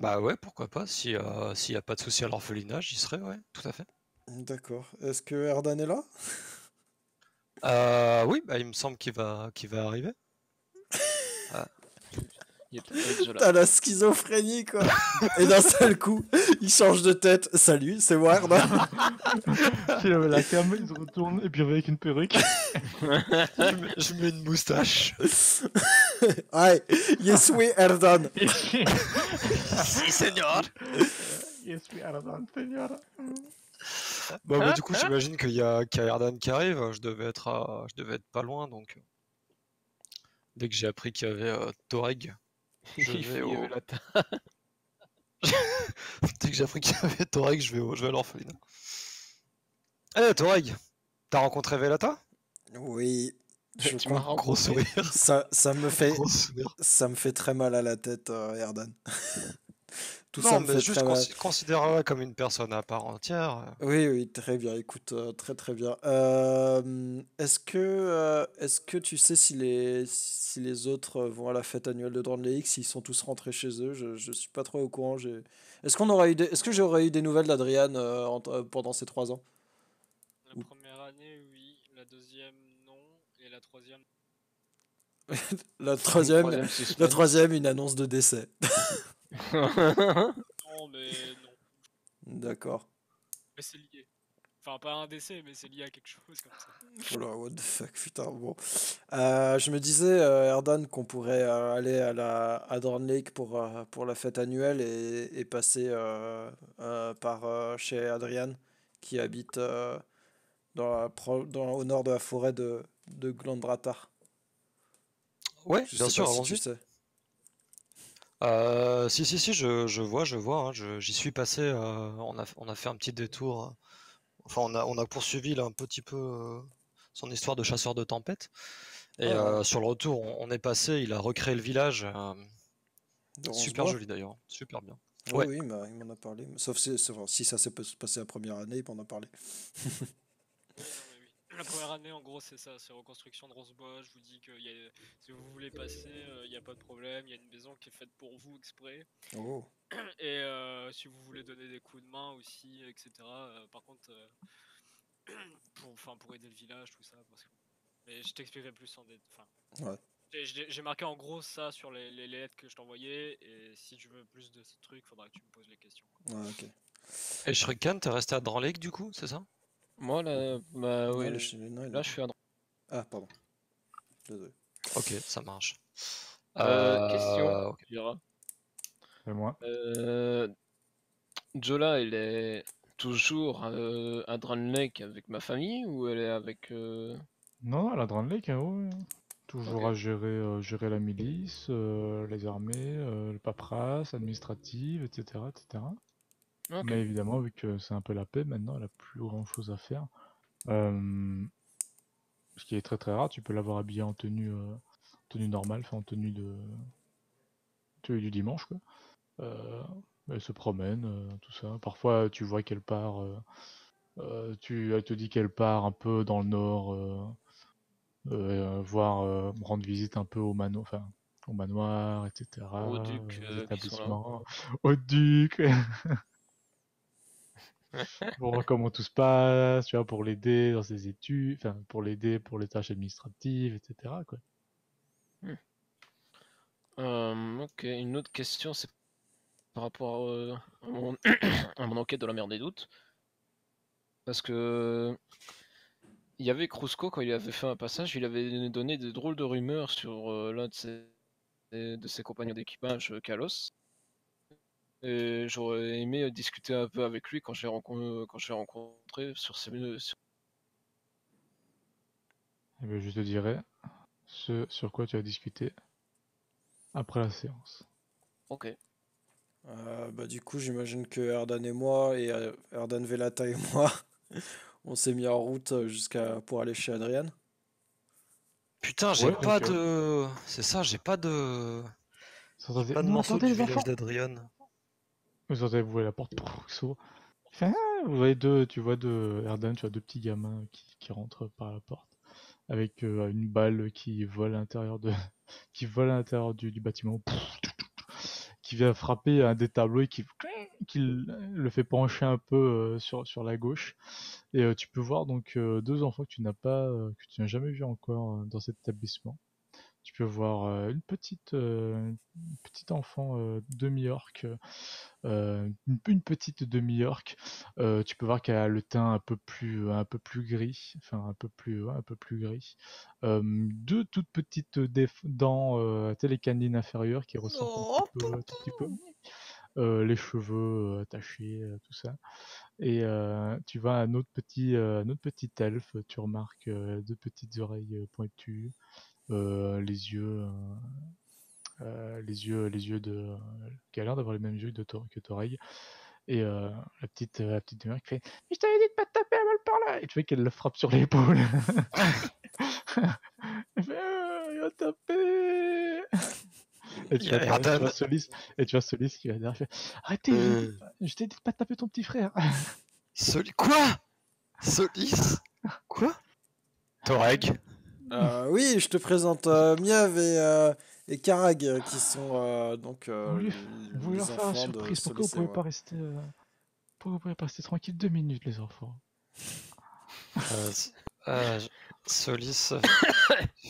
Bah ouais, pourquoi pas. S'il n'y euh, si a pas de souci à l'orphelinat, j'y serai, ouais, tout à fait. D'accord. Est-ce que Erdan est là? euh, Oui, bah, il me semble qu'il va, qu'il va arriver. Ah. T'as la schizophrénie quoi. Et d'un seul coup, il change de tête. Salut, c'est Ward. Il avait la cam, il se retourne et puis avec une perruque. je, mets, je mets une moustache. Aïe, yes we Erdan. Si seigneur. Yes we Erdan seigneur. Bon bah du coup j'imagine qu'il y a qu'à Erdan qui arrive. Je devais être à... je devais être pas loin donc. Dès que j'ai appris qu'il y avait euh, Toreg. Je vais au... Dès que j'ai appris qu'il y avait Toreg, je vais, au... je vais à l'orpheline. Eh hey, Toreg, t'as rencontré Velata? Oui. Je tu m'as gros sourire. Ça, ça me fait, ça me fait très mal à la tête, euh, Erdan. Tout non, ça me mais fait juste mal... considère-la comme une personne à part entière. Oui, oui, très bien. Écoute, euh, très très bien. Euh, est-ce que, euh, est-ce que tu sais si les, si les autres vont à la fête annuelle de Dranleic, s'ils sont tous rentrés chez eux? Je, je suis pas trop au courant. Est-ce qu'on aura eu, des... est-ce que j'aurais eu des nouvelles d'Adrien euh, en... euh, pendant ces trois ans? La Ouh. Première année, oui. La deuxième, non. Et la troisième. la troisième, troisième la troisième, une annonce de décès. Non mais non. D'accord. Mais c'est lié. Enfin, pas un décès, mais c'est lié à quelque chose comme ça. Oula, what the fuck, putain, bon. Euh, je me disais, euh, Erdan, qu'on pourrait euh, aller à la à Dranleic pour, euh, pour la fête annuelle et, et passer euh, euh, par euh, chez Adrien, qui habite euh, dans la, dans, au nord de la forêt de, de Glandratar. Ouais, je bien sais sûr, pas si tu sais. Euh, si, si, si, je, je vois, je vois. Hein, je, j'y suis passé, euh, on, a, on a fait un petit détour... Hein. Enfin, on a, on a poursuivi là, un petit peu euh, son histoire de chasseur de tempête. Et ah, euh, ouais. Sur le retour, on, on est passé, il a recréé le village. Euh, super joli d'ailleurs, super bien. Oh, ouais. Oui, il m'en a parlé. Sauf si, si ça s'est passé la première année, il m'en a parlé. La première année, en gros, c'est ça, c'est reconstruction de Roncebois. Je vous dis que y a, si vous voulez passer, il euh, n'y a pas de problème. Il y a une maison qui est faite pour vous exprès. Oh. Et euh, si vous voulez donner des coups de main aussi, et cetera. Euh, par contre, euh, pour, pour aider le village, tout ça. Parce que... Mais je t'expliquerai plus en détail. Ouais. J'ai marqué en gros ça sur les, les lettres que je t'envoyais. Et si tu veux plus de ce truc, faudra que tu me poses les questions. Ouais, ok. Et Shrikan, t'es resté à Dranleic du coup, c'est ça? Moi là, bah oui, là, là je suis à droite. Ah pardon. Désolé. Ok, ça marche. Euh, euh, question. Okay. C'est moi. Euh, Jola, elle est toujours euh, à Dranleic avec ma famille ou elle est avec euh... Non, elle est à Dranleic, hein, ouais. Toujours okay. à gérer, euh, gérer la milice, euh, les armées, euh, le paperasse, administrative, et cetera, et cetera. Okay. Mais évidemment, vu que c'est un peu la paix, maintenant elle a plus grand chose à faire. Euh, ce qui est très très rare, tu peux l'avoir habillée en tenue, euh, tenue normale, enfin en tenue de tenue du dimanche, quoi. Euh, elle se promène, euh, tout ça. Parfois, tu vois qu'elle part, euh, euh, tu, elle te dit qu'elle part un peu dans le nord, euh, euh, voir, euh, rendre visite un peu au mano, enfin. Au manoir, et cetera. Au duc, euh, établissement. Au duc. Pour voir comment tout se passe, tu vois, pour l'aider dans ses études, enfin pour l'aider pour les tâches administratives, et cetera. Quoi. Hmm. Euh, ok, une autre question, c'est par rapport euh, à, mon... à mon enquête de la mer des doutes, parce que il y avait Krusko quand il avait fait un passage, il avait donné des drôles de rumeurs sur euh, l'un de ses... de ses compagnons d'équipage, Kalos. Et j'aurais aimé discuter un peu avec lui quand j'ai rencontré, quand j'ai rencontré sur ces... Sur... Eh bien, je te dirai ce sur quoi tu as discuté après la séance. Ok. Euh, bah, du coup, j'imagine que Erdan et moi, et euh, Erdan Velata et moi, on s'est mis en route jusqu'à pour aller chez Adrien. Putain, j'ai ouais, pas okay. de... C'est ça, j'ai pas de... J'ai pas de, de morceau du village d'Adrien. Vous entendez, vous voyez la porte, vous voyez deux, tu vois deux, Erdan, tu vois deux petits gamins qui, qui rentrent par la porte, avec euh, une balle qui vole à l'intérieur de, qui vole à l'intérieur du, du bâtiment, qui vient frapper un des tableaux et qui, qui le fait pencher un peu euh, sur, sur la gauche. Et euh, tu peux voir donc euh, deux enfants que tu n'as pas, euh, que tu n'as jamais vu encore euh, dans cet établissement. Tu peux voir euh, une petite euh, une petite enfant euh, demi-orque, euh, une, une petite demi-orque. Euh, tu peux voir qu'elle a le teint un peu plus un peu plus gris, enfin un peu plus ouais, un peu plus gris. Euh, deux toutes petites dents, euh, les canines inférieures qui ressortent oh, un petit peu, tout petit peu. Euh, les cheveux euh, attachés, euh, tout ça. Et euh, tu vois un autre petit euh, un autre petit elfe. Tu remarques euh, deux petites oreilles euh, pointues. Euh, les yeux, euh, euh, les yeux, les yeux de, euh, qui a l'air d'avoir les mêmes yeux de Toreg que Toreg, et euh, la petite, euh, la petite demeure qui fait, mais je t'avais dit de pas te taper la balle par là, et tu vois qu'elle le frappe sur l'épaule. Elle fait, euh, il va taper. Et tu vas yeah, Solis, et tu vois Solis qui va derrière, arrêtez, euh... je t'ai dit de pas te taper ton petit frère. Solis, quoi? Solis, quoi? Toreg. Euh, oui, je te présente euh, Miev et, euh, et Karag qui sont euh, donc. Euh, vous les, vous les leur faire une surprise. Pourquoi vous ne pouvez pas rester euh, pourquoi vous pouvez pas rester tranquille deux minutes, les enfants. euh, euh, Solis,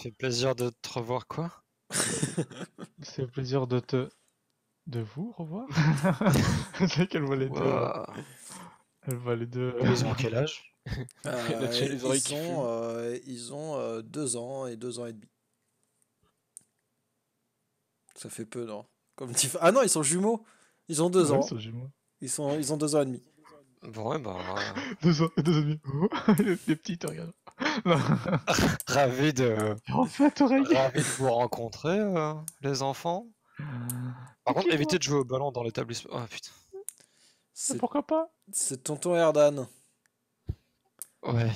fait plaisir de te revoir, quoi. C'est le plaisir de te de vous revoir. C'est qu'elle voit les wow. deux. Elle voit les deux. Ils ont quel âge? euh, ils, ils ont, euh, ils ont euh, deux ans et deux ans et demi. Ça fait peu, non? Comme tu... Ah non, ils sont jumeaux. Ils ont deux ouais, ans. Ils sont, ils, sont, ils ont deux ans et demi. Bon, ouais, bah. deux ans et demi. Les petits, te regardent. Ravi de. Enfin, Toreg. Ravi de vous rencontrer, euh, les enfants. Par contre, évitez de jouer au ballon dans l'établissement. Ah putain. C'est... Pourquoi pas? C'est tonton Erdan. Ouais.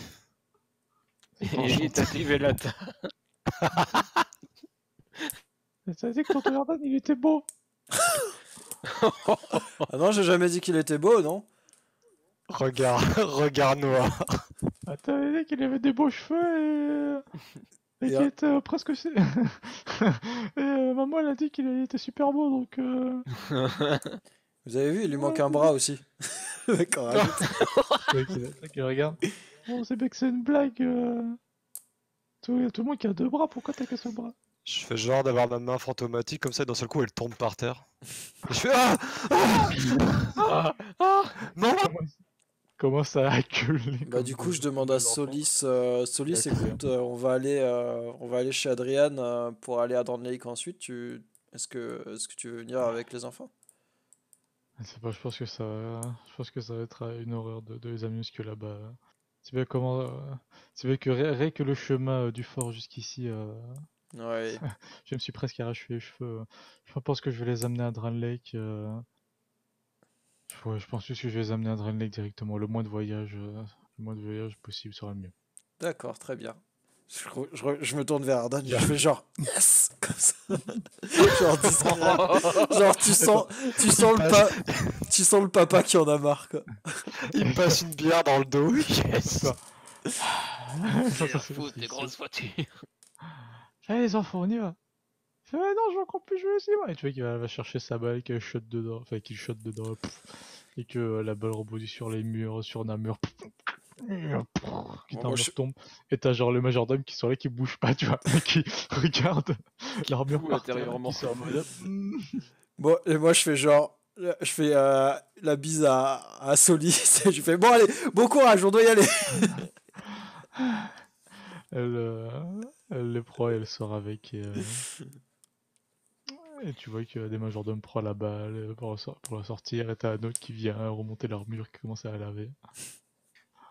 Et j'ai été Velata. Ça veut dire que tonton Erdan, il était beau. Ah non, j'ai jamais dit qu'il était beau, non? Regard, regard noir. Ah, t'avais dit qu'il avait des beaux cheveux et, et yeah. qu'il était euh, presque... et euh, maman, elle a dit qu'il était super beau, donc... Euh... Vous avez vu, il lui manque ouais, un bras aussi. D'accord, regarde. Bon, c'est bien que c'est une blague. Euh... Tout, y a tout le monde qui a deux bras, pourquoi t'as qu'à ce bras? Je fais genre d'avoir ma main fantomatique comme ça, d'un seul coup elle tombe par terre. Et je fais ah, ah, ah, ah non. Comment ça accule? Bah du coup je demande à Solis, euh, Solis écoute, euh, on va aller, euh, on va aller chez Adrien euh, pour aller à Dranleic ensuite. Tu, est-ce que, est-ce que tu veux venir avec les enfants? Je sais pas, je pense que ça, je pense que ça va être une horreur de, de les amuser que là-bas. C'est bien comment, euh, c'est bien que rien que le chemin euh, du fort jusqu'ici. Euh... Ouais. Je me suis presque arraché les cheveux. Je pense que je vais les amener à Dranleic. Euh... Ouais, je pense juste que je vais les amener à Dranleic directement. Le moins de voyage, euh... le moins de voyage possible sera le mieux. D'accord, très bien. Je, je, je me tourne vers Erdan et yeah. je fais genre yes comme ça. Genre, discret. Genre tu sens, tu sens le pa... tu sens le papa qui en a marre quoi. Il me passe une bière dans le dos. Yes. C'est la faute des grosses voitures. Allez les enfants, on y va. Je fais, ah non, je veux qu'on puisse jouer aussi. Et tu vois qu'il va, va chercher sa balle, qu'il shot dedans, enfin qu'il shot dedans, pff, et que euh, la balle rebondit sur les murs, sur un mur, pff, pff, qui bon, je... tombe. Et t'as genre le majordome qui sont là, qui bouge pas, tu vois, qui regarde l'armure intérieurement. Bon, et moi je fais genre, je fais euh, la bise à, à Solis, et je fais bon allez, bon courage, on doit y aller. Elle, euh, elle les prend et elle sort avec. Et, euh, et tu vois que des majordomes prend la balle pour, pour la sortir et t'as un autre qui vient remonter l'armure qui commence à laver.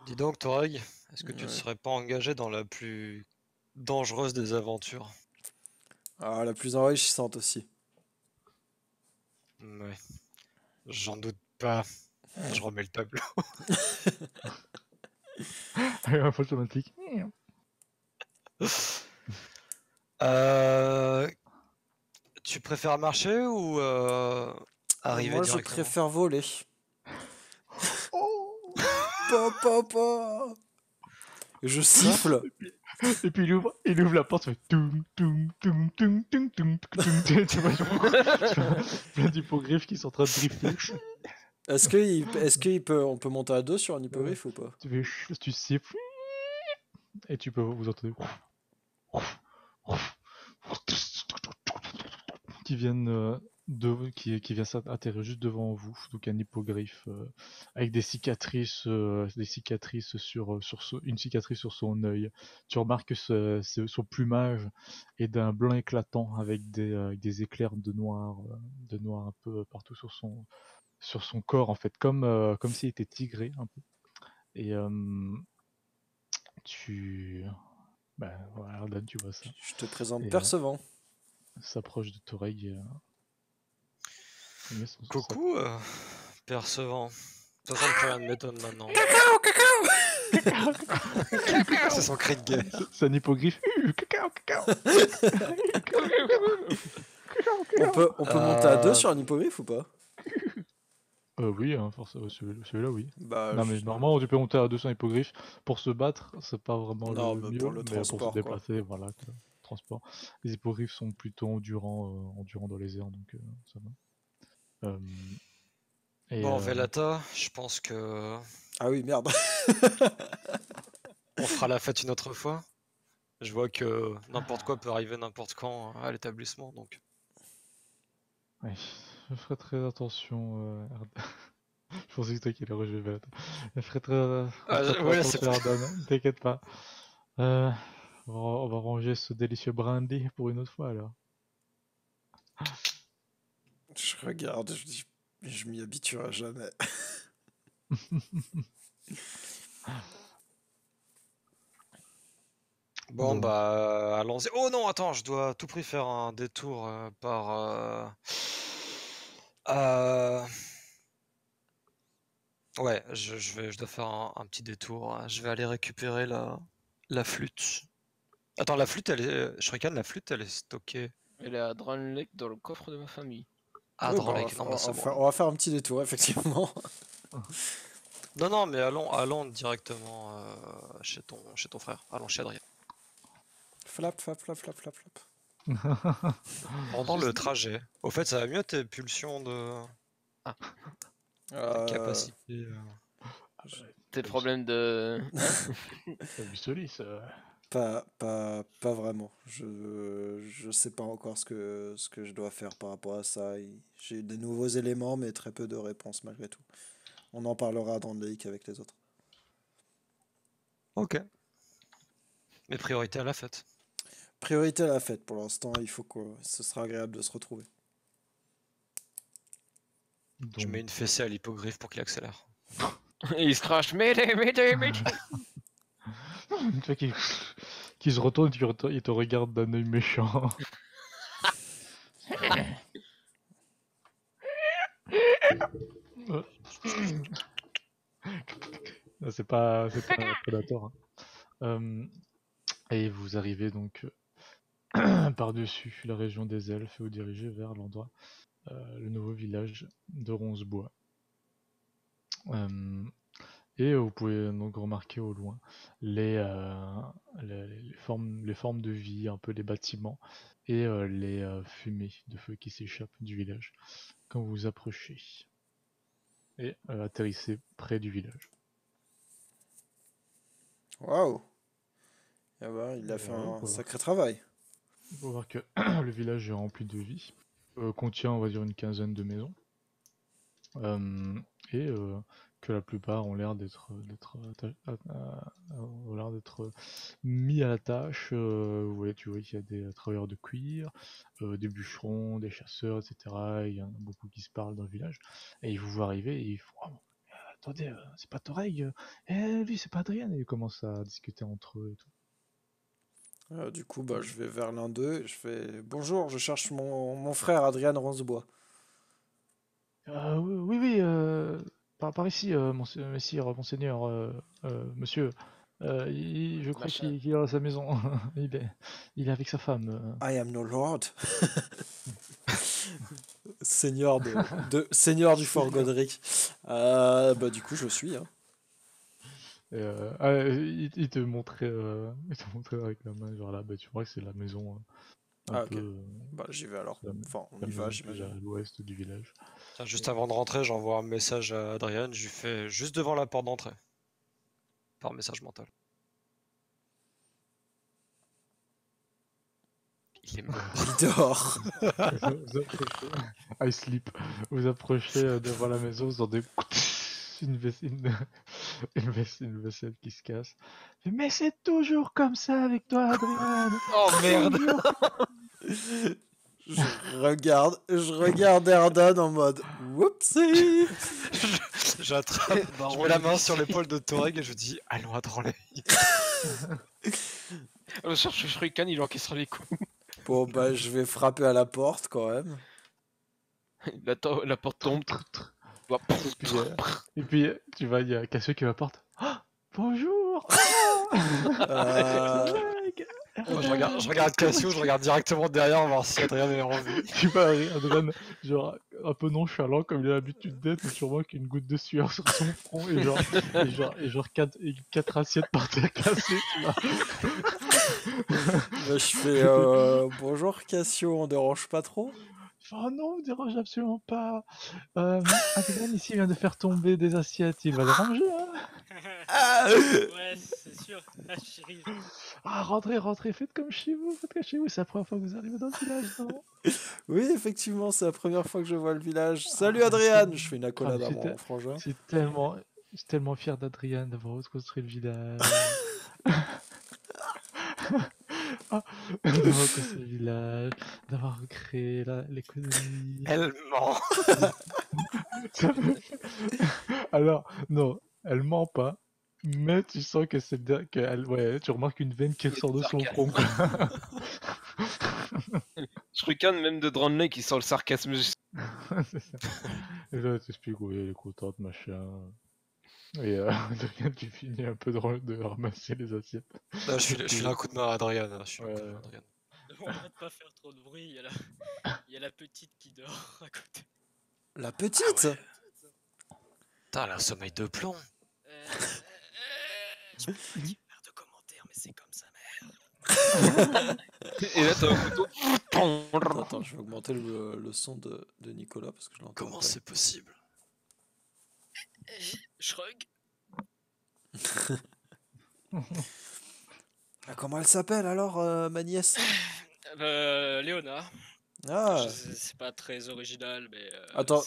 Dis donc, Toreg, est-ce que ouais. tu ne serais pas engagé dans la plus dangereuse des aventures? Ah, la plus enrichissante aussi. Ouais, j'en doute pas. Je remets le tableau. Un faux automatique. euh, tu préfères marcher ou euh, arriver? Moi, je préfère voler. Oh papa. Je siffle. Et puis il ouvre, il ouvre la porte, il fait toum toum toum toum toum toum toum. Tu vois, plein d'hippogriffes qui sont en train de drifter. Est-ce que, est-ce qu'il peut, on peut monter à deux sur un hippogriffe ou pas? Tu fais, tu siffles. Et tu peux vous entendre qui viennent de qui qui vient s'atterrir juste devant vous, donc un hippogriffe euh, avec des cicatrices euh, des cicatrices sur sur so, une cicatrice sur son œil. Tu remarques que ce, ce, son plumage est d'un blanc éclatant avec des euh, avec des éclairs de noir euh, de noir un peu partout sur son sur son corps en fait, comme euh, comme s'il était tigré un peu. Et euh, Tu. Bah voilà, Erdan, tu vois ça. Je te présente et, Percevant. Euh, s'approche de Toreg. Euh... Coucou, euh, Percevant. Ça semble que rien ne m'étonne maintenant. Cacao, cacao. Cacao. C'est son cri de gueule. C'est un hippogriffe. Cacao, cacao. On peut, on peut euh... monter à deux sur un hippogriffe ou pas? Euh, oui, hein, forcément, celui-là, oui. Bah, non, mais je... normalement, tu peux monter à deux cents hippogriffes. Pour se battre, c'est pas vraiment non, le mais mieux, pour le mais transport, pour se déplacer, quoi. Voilà, quoi. Transport. Les hippogriffes sont plutôt endurants, euh, endurants dans les airs, donc euh, ça va. Euh, et, bon, euh... Velata, je pense que... Ah oui, merde. On fera la fête une autre fois. Je vois que n'importe quoi peut arriver n'importe quand à l'établissement, donc... Oui. Je ferai très attention, euh, Je pensais que toi qui l'as rejoué, Velata. Je ferai très... T'inquiète pas. Euh, on, va, on va ranger ce délicieux brandy pour une autre fois, alors. Je regarde, je dis... Je m'y habituerai jamais. Bon, bon bah allons-y. Oh non, attends, je dois à tout prix faire un détour euh, par euh... Euh... ouais, je, je, vais, je dois faire un, un petit détour. Je vais aller récupérer la, la flûte. Attends, la flûte, elle est... Shrikan, la flûte, elle est stockée. Elle est à Dranleic dans le coffre de ma famille. Ah, oui, Dranleic, bah, on, va, non, bah, on, va bon. faire, on va faire un petit détour, effectivement. Non, non, mais allons, allons directement euh, chez, ton, chez ton frère. Allons chez Adrien. Flap, flap, flap, flap, flap, flap. Pendant le trajet. Au fait, ça va mieux tes pulsions de... Ah. Euh... Tes capacités... Euh... Ah, tes problèmes de... Solis. Pas, pas, pas vraiment. Je, je sais pas encore ce que, ce que je dois faire par rapport à ça. J'ai des nouveaux éléments, mais très peu de réponses malgré tout. On en parlera dans le leak avec les autres. Ok. Mais priorité à la fête. Priorité à la fête. Pour l'instant, il faut que ce sera agréable de se retrouver. Donc... Je mets une fessée à l'hippogriffe pour qu'il accélère. Il se crache. M'aider, m'aider, m'aider. Une fois qu'il qu se retourne, il te regarde d'un œil méchant. C'est pas, c'est pas un prédateur, hein. Euh, et vous arrivez donc euh, par-dessus la région des elfes et vous dirigez vers l'endroit, euh, le nouveau village de Roncebois. Euh, et vous pouvez donc remarquer au loin les, euh, les, les, formes, les formes de vie, un peu les bâtiments et euh, les euh, fumées de feu qui s'échappent du village quand vous vous approchez. Et euh, atterrissez près du village. Waouh! Ah bah, il a fait euh, un sacré travail. Il faut voir que le village est rempli de vie, euh, contient on va dire une quinzaine de maisons, euh, et euh, que la plupart ont l'air d'être mis à la tâche. Euh, vous voyez, tu vois qu'il y a des travailleurs de cuir, euh, des bûcherons, des chasseurs, et cetera. Il y en a beaucoup qui se parlent dans le village. Et ils vous voient arriver et ils font... Oh, euh, attendez, euh, c'est pas Toreg, euh, et lui c'est pas Adrien. Et ils commencent à discuter entre eux et tout. Euh, du coup, bah, je vais vers l'un d'eux et je fais « Bonjour, je cherche mon, mon frère Adrien Roncebois. Euh, »« Oui, oui, euh, par, par ici, euh, mon, messire, monseigneur, euh, euh, monsieur, euh, il, je crois qu'il qu est à sa maison, il, est, il est avec sa femme. Euh. »« I am no lord. Seigneur, de, de, seigneur du fort Godric. Euh, » bah, du coup, je suis... Hein. Euh, ah, il, il te montrait euh, il te montrait avec la main genre là, bah, tu vois que c'est la maison euh, un ah, peu, okay. euh, bah j'y vais alors, la, enfin on y va j'imagine, à l'ouest du village. Tiens, juste avant de rentrer j'envoie un message à Adrien, je lui fais juste devant la porte d'entrée par message mental. Il est mort. Il dort. vous, vous I sleep. Vous approchez devant la maison, vous en des... Une vaisselle, une vaisselle, une vaisselle qui se casse. Mais c'est toujours comme ça avec toi, Adrien. Oh merde. Je regarde, je regarde Erdan en mode whoopsie. J'attrape, je, je mets la main sur l'épaule de Toreg et je dis allons à Dranleic. Alors sur ce Shrikan, il encaissera les coups. Bon bah je vais frapper à la porte quand même. La, la porte tombe. Et puis, et puis tu vois il y a Cassiopée qui m'apporte. Oh, bonjour. euh... Moi, je regarde, je regarde Cassiopée, je regarde directement derrière voir si Adrien est en vie. Tu vois Adrien genre un peu nonchalant comme il a l'habitude d'être, sûrement qu'une goutte de sueur sur son front et genre et genre et genre quatre, et quatre assiettes par terre cassées, tu vois. Bah, je fais euh, bonjour Cassiopée, on dérange pas trop. Oh non, vous dérangez absolument pas. Euh, Adrien ici vient de faire tomber des assiettes, il va les ranger. Hein. Ah ouais, c'est sûr. Ah, chérie. Ah, rentrez, rentrez, faites comme chez vous, faites comme chez vous. C'est la première fois que vous arrivez dans le village, non? Oui, effectivement, c'est la première fois que je vois le village. Salut, Adrien. Je fais une accolade ah, à mon frangin. C'est tellement... Je suis tellement fier d'Adrien d'avoir reconstruit le village. D'avoir reconstruit le village, d'avoir recréé l'économie. Elle ment. Alors, non, elle ment pas, mais tu sens que c'est bien qu'elle. Ouais, tu remarques une veine qui sort de son front. Shrikan, même de Dranleic, qui sent le sarcasme. C'est ça. Et là, tu expliques, oui, elle est contente, machin. Et euh, Adrien, tu finis un peu de, de ramasser les assiettes. Là, je, suis, je suis là un coup de main à Adrien. Là, je suis ouais. main Adrien. On va pas faire trop de bruit, il y, a la... il y a la petite qui dort à côté. La petite? Putain, elle a un sommeil de plomb. Euh... Tu peux pas dire merde de commentaire, mais c'est comme ça, merde. Et là, t'as un couteau. Attends, attends, je vais augmenter le, le son de, de Nicolas parce que je l'entends. Comment c'est possible? Shrug. Ah, comment elle s'appelle alors, euh, ma nièce? euh, Léona. Ah. C'est pas très original, mais euh,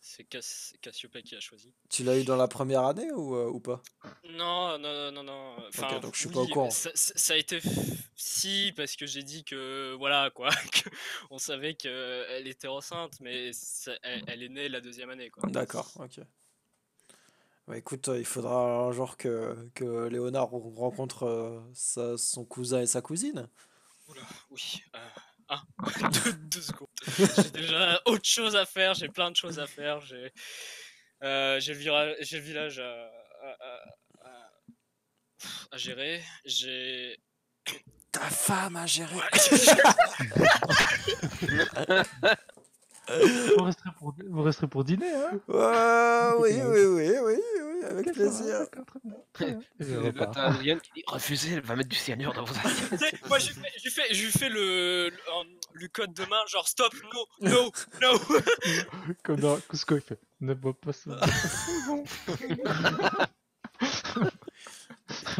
c'est Cassiopée qui a choisi. Tu l'as eu dans la première année ou, euh, ou pas? Non, non, non, non. Enfin, okay, donc je suis oui, pas au courant. Ça, ça a été si parce que j'ai dit que voilà quoi, qu on savait qu'elle était enceinte, mais ça, elle, elle est née la deuxième année quoi. D'accord, ok. Bah écoute, il faudra genre que, que Léonard rencontre euh, sa, son cousin et sa cousine. Oula, oui. Euh, ah, deux, deux secondes. J'ai déjà autre chose à faire, j'ai plein de choses à faire. J'ai euh, le, le village à, à, à, à gérer. J'ai... Ta femme à gérer. Ouais. Vous resterez, pour, vous resterez pour dîner, hein? Ouais, oui, oui, oui, oui, oui, avec plaisir. T'as Adrien qui dit refusez, elle va mettre du cyanure dans vos assiettes. Moi, je lui fais, je fais, je fais le, le, le code de main, genre stop, no, no, no. Comme dans Krusko, il fait ne bois pas ça.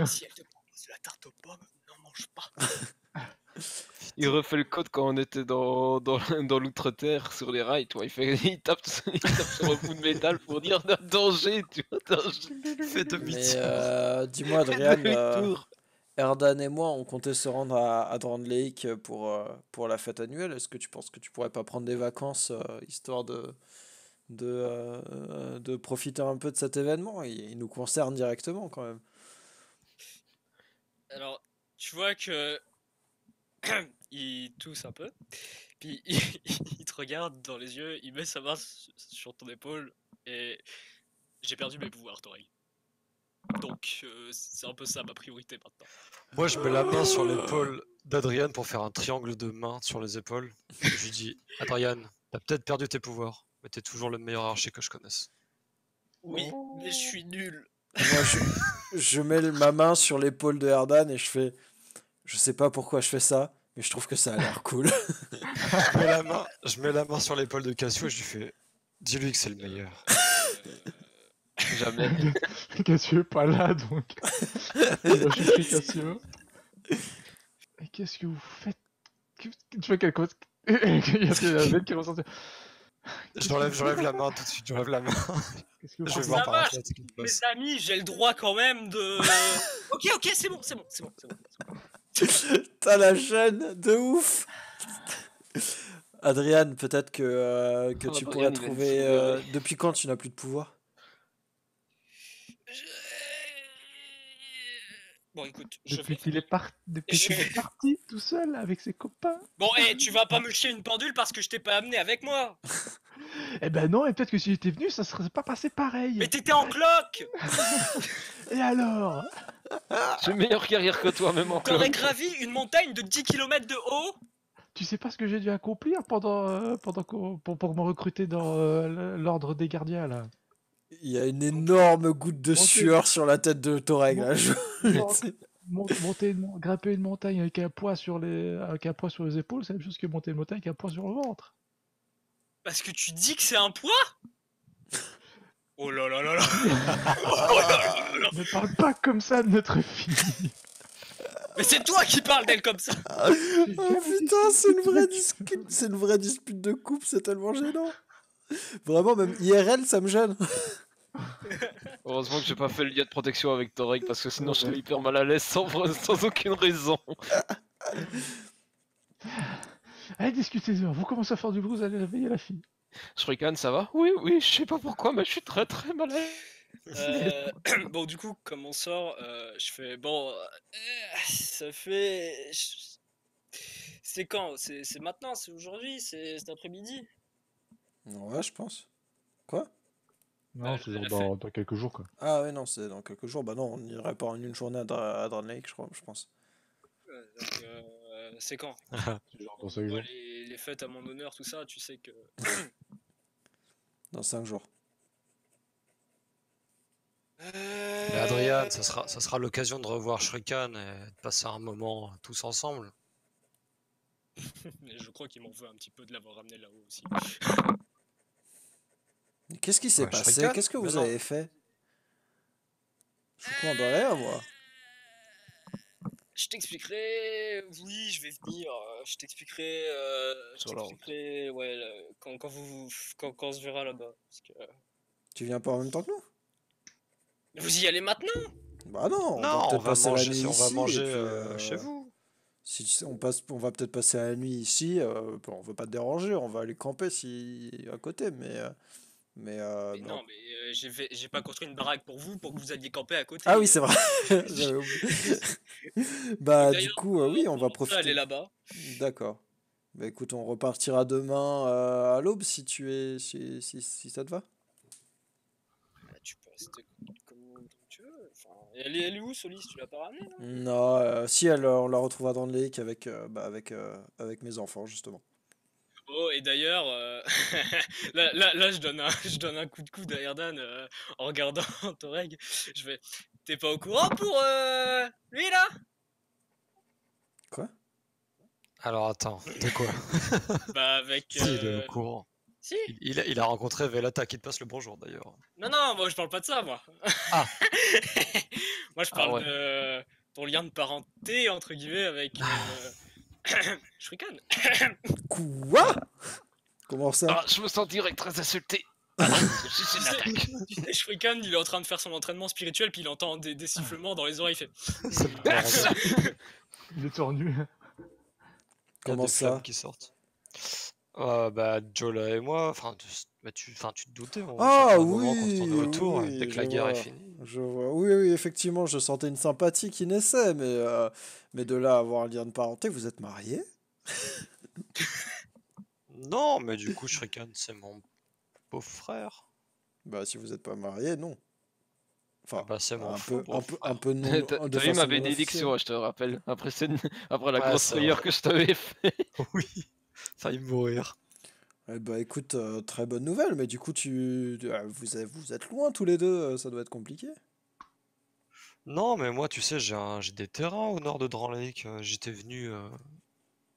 Si elle te propose la tarte aux pommes, n'en mange pas. Il refait le code quand on était dans, dans, dans l'outre-terre sur les rails, tu vois. Il, fait, il, tape, il tape sur un bout de métal pour dire danger, tu vois. Fais demi-tour. Euh, Dis-moi, Adrien, euh, Erdan et moi, on comptait se rendre à, à Dranleic pour, euh, pour la fête annuelle. Est-ce que tu penses que tu pourrais pas prendre des vacances euh, histoire de, de, euh, de profiter un peu de cet événement? Il, il nous concerne directement quand même. Alors, tu vois que. Il tousse un peu, puis il, il te regarde dans les yeux, il met sa main sur ton épaule, et j'ai perdu mes pouvoirs, Toreg. Donc, euh, c'est un peu ça ma priorité maintenant. Moi, je mets la main sur l'épaule d'Adrien pour faire un triangle de main sur les épaules. Je lui dis, Adrien, t'as peut-être perdu tes pouvoirs, mais t'es toujours le meilleur archer que je connaisse. Oui, mais je suis nul. Moi, je, je mets ma main sur l'épaule de Erdan et je fais... Je sais pas pourquoi je fais ça, mais je trouve que ça a l'air cool. je, mets la main, je mets la main sur l'épaule de Cassio et je lui fais dis-lui que c'est le meilleur. Euh... Jamais. Cassio est pas là donc. Je suis Cassio. Mais qu'est-ce que vous faites? Tu vois quelque chose? Il y a un mec qui ressent. J'enlève la main tout de suite, j'enlève la main. Qu'est-ce que vous faites? Ah, mes amis, j'ai le droit quand même de. Ok, ok, c'est bon, c'est bon, c'est bon, c'est bon. T'as la chaîne de ouf. Adrien, peut-être que, euh, que oh, tu pourrais trouver... Euh, depuis quand tu n'as plus de pouvoir? je... Bon, écoute... Depuis qu'il est, par... je... qu est parti tout seul avec ses copains. Bon, hé, hey, tu vas pas me chier une pendule parce que je t'ai pas amené avec moi. Eh ben non, et peut-être que si j'étais venu, ça serait pas passé pareil. Mais t'étais en cloque. Et alors? J'ai une meilleure carrière que toi, même en cloque. T'aurais gravi une montagne de dix kilomètres de haut? Tu sais pas ce que j'ai dû accomplir pendant, euh, pendant pour, pour me recruter dans euh, l'ordre des gardiens, là. Il y a une énorme goutte de sueur sur la tête de Toreg. Monter, grimper une montagne avec un poids sur les, avec un poids sur les épaules, c'est la même chose que monter une montagne avec un poids sur le ventre. Parce que tu dis que c'est un poids? Oh là là là là, oh là, là, là. Ne parle pas comme ça de notre fille. Mais c'est toi qui parles d'elle comme ça. Oh putain, c'est une vraie dispute, c'est une vraie dispute de couple, c'est tellement gênant. Vraiment, même I R L, ça me gêne. Heureusement que j'ai pas fait le lien de protection avec Toreg, parce que sinon je serais hyper mal à l'aise sans, sans aucune raison. Allez, discutez-en, vous commencez à faire du bruit, vous allez réveiller la fille. Shrikan, ça va? Oui, oui, je sais pas pourquoi, mais je suis très très mal à l'aise. Euh, bon, du coup, comme on sort, euh, je fais... Bon, euh, ça fait... C'est quand? C'est maintenant? C'est aujourd'hui? C'est cet après-midi? Ouais, je pense. Quoi? Non, ah, c'est dans, dans quelques jours, quoi. Ah oui, non, c'est dans quelques jours. Bah non, on n'irait pas en une journée à, Dra à Dranleic, je crois, je pense. Euh, c'est euh, quand? Genre dans cinq jours. Les, les fêtes à mon honneur, tout ça, tu sais que... Dans cinq jours. Euh... Et Adrien, ça sera, ça sera l'occasion de revoir Shrikan et de passer un moment tous ensemble. Je crois qu'il m'en veut un petit peu de l'avoir ramené là-haut aussi. Qu'est-ce qui s'est ouais, passé? Qu'est-ce que vous non. avez fait? Je suis con dans l'air, moi. Je t'expliquerai... Oui, je vais venir. Je t'expliquerai... Euh... Je t'expliquerai... Ouais, là, quand, quand, vous, quand, quand on se verra là-bas. Que... Tu viens pas en même temps que nous? Vous y allez maintenant? Bah non, on non, va peut-être passer manger, la nuit si ici, on va manger euh, chez vous. Si on, passe, on va peut-être passer la nuit ici. Euh, bon, on veut pas te déranger, on va aller camper si à côté, mais... Euh... Mais, euh, mais non, non. mais euh, j'ai pas construit une baraque pour vous, pour que vous alliez camper à côté. Ah oui, c'est vrai. J'avais oublié. Bah du coup, euh, oui, on, on va profiter. Aller là-bas. D'accord. Bah écoute, on repartira demain euh, à l'aube si tu es, si, si, si ça te va. Ah, tu peux rester comme, comme tu veux. Enfin, elle, est, elle est où, Solis? Tu l'as pas ramenée? Non, euh, si elle, on la retrouvera dans le lake avec, euh, bah, avec, euh, avec mes enfants justement. Oh, et d'ailleurs, euh, là, là, là je, donne un, je donne un coup de coude à Erdan euh, en regardant Toreg. Je vais... T'es pas au courant pour euh, lui, là? Quoi? Alors, attends, de quoi? Bah, avec... Euh... Si, il est au courant. Si. Il, il, a, il a rencontré Velata, qui te passe le bonjour, d'ailleurs. Non, non, moi, je parle pas de ça, moi. Ah. Moi, je parle ah, ouais. de ton lien de parenté, entre guillemets, avec... Euh... Je ricane. Quoi? Comment ça? Ah, je me sens direct très insulté. Je ricane, il est en train de faire son entraînement spirituel, puis il entend des, des sifflements dans les oreilles. Fait... Est il est tordu. Comment ça qui sortent. Euh, bah, Jola et moi, enfin, tu, tu te doutais. On ah oui, on oui, retour, oui, dès que la guerre vois, est finie. Je vois. Oui, oui, effectivement, je sentais une sympathie qui naissait, mais, euh, mais de là à avoir un lien de parenté, vous êtes mariés? Non, mais du coup, Shrikan, c'est mon beau-frère. Bah, si vous n'êtes pas mariés, non. Enfin, ah bah c'est bon, un, peu, un, peu, un peu non. T'as vu ma bénédiction, je te rappelle, après, après la ouais, grosse frayeur que je t'avais fait. Oui. Ça va mourir. Eh bah écoute, euh, très bonne nouvelle, mais du coup, tu, tu euh, vous, vous êtes loin tous les deux, euh, ça doit être compliqué. Non, mais moi, tu sais, j'ai des terrains au nord de Dranleic. Euh, j'étais venu, euh,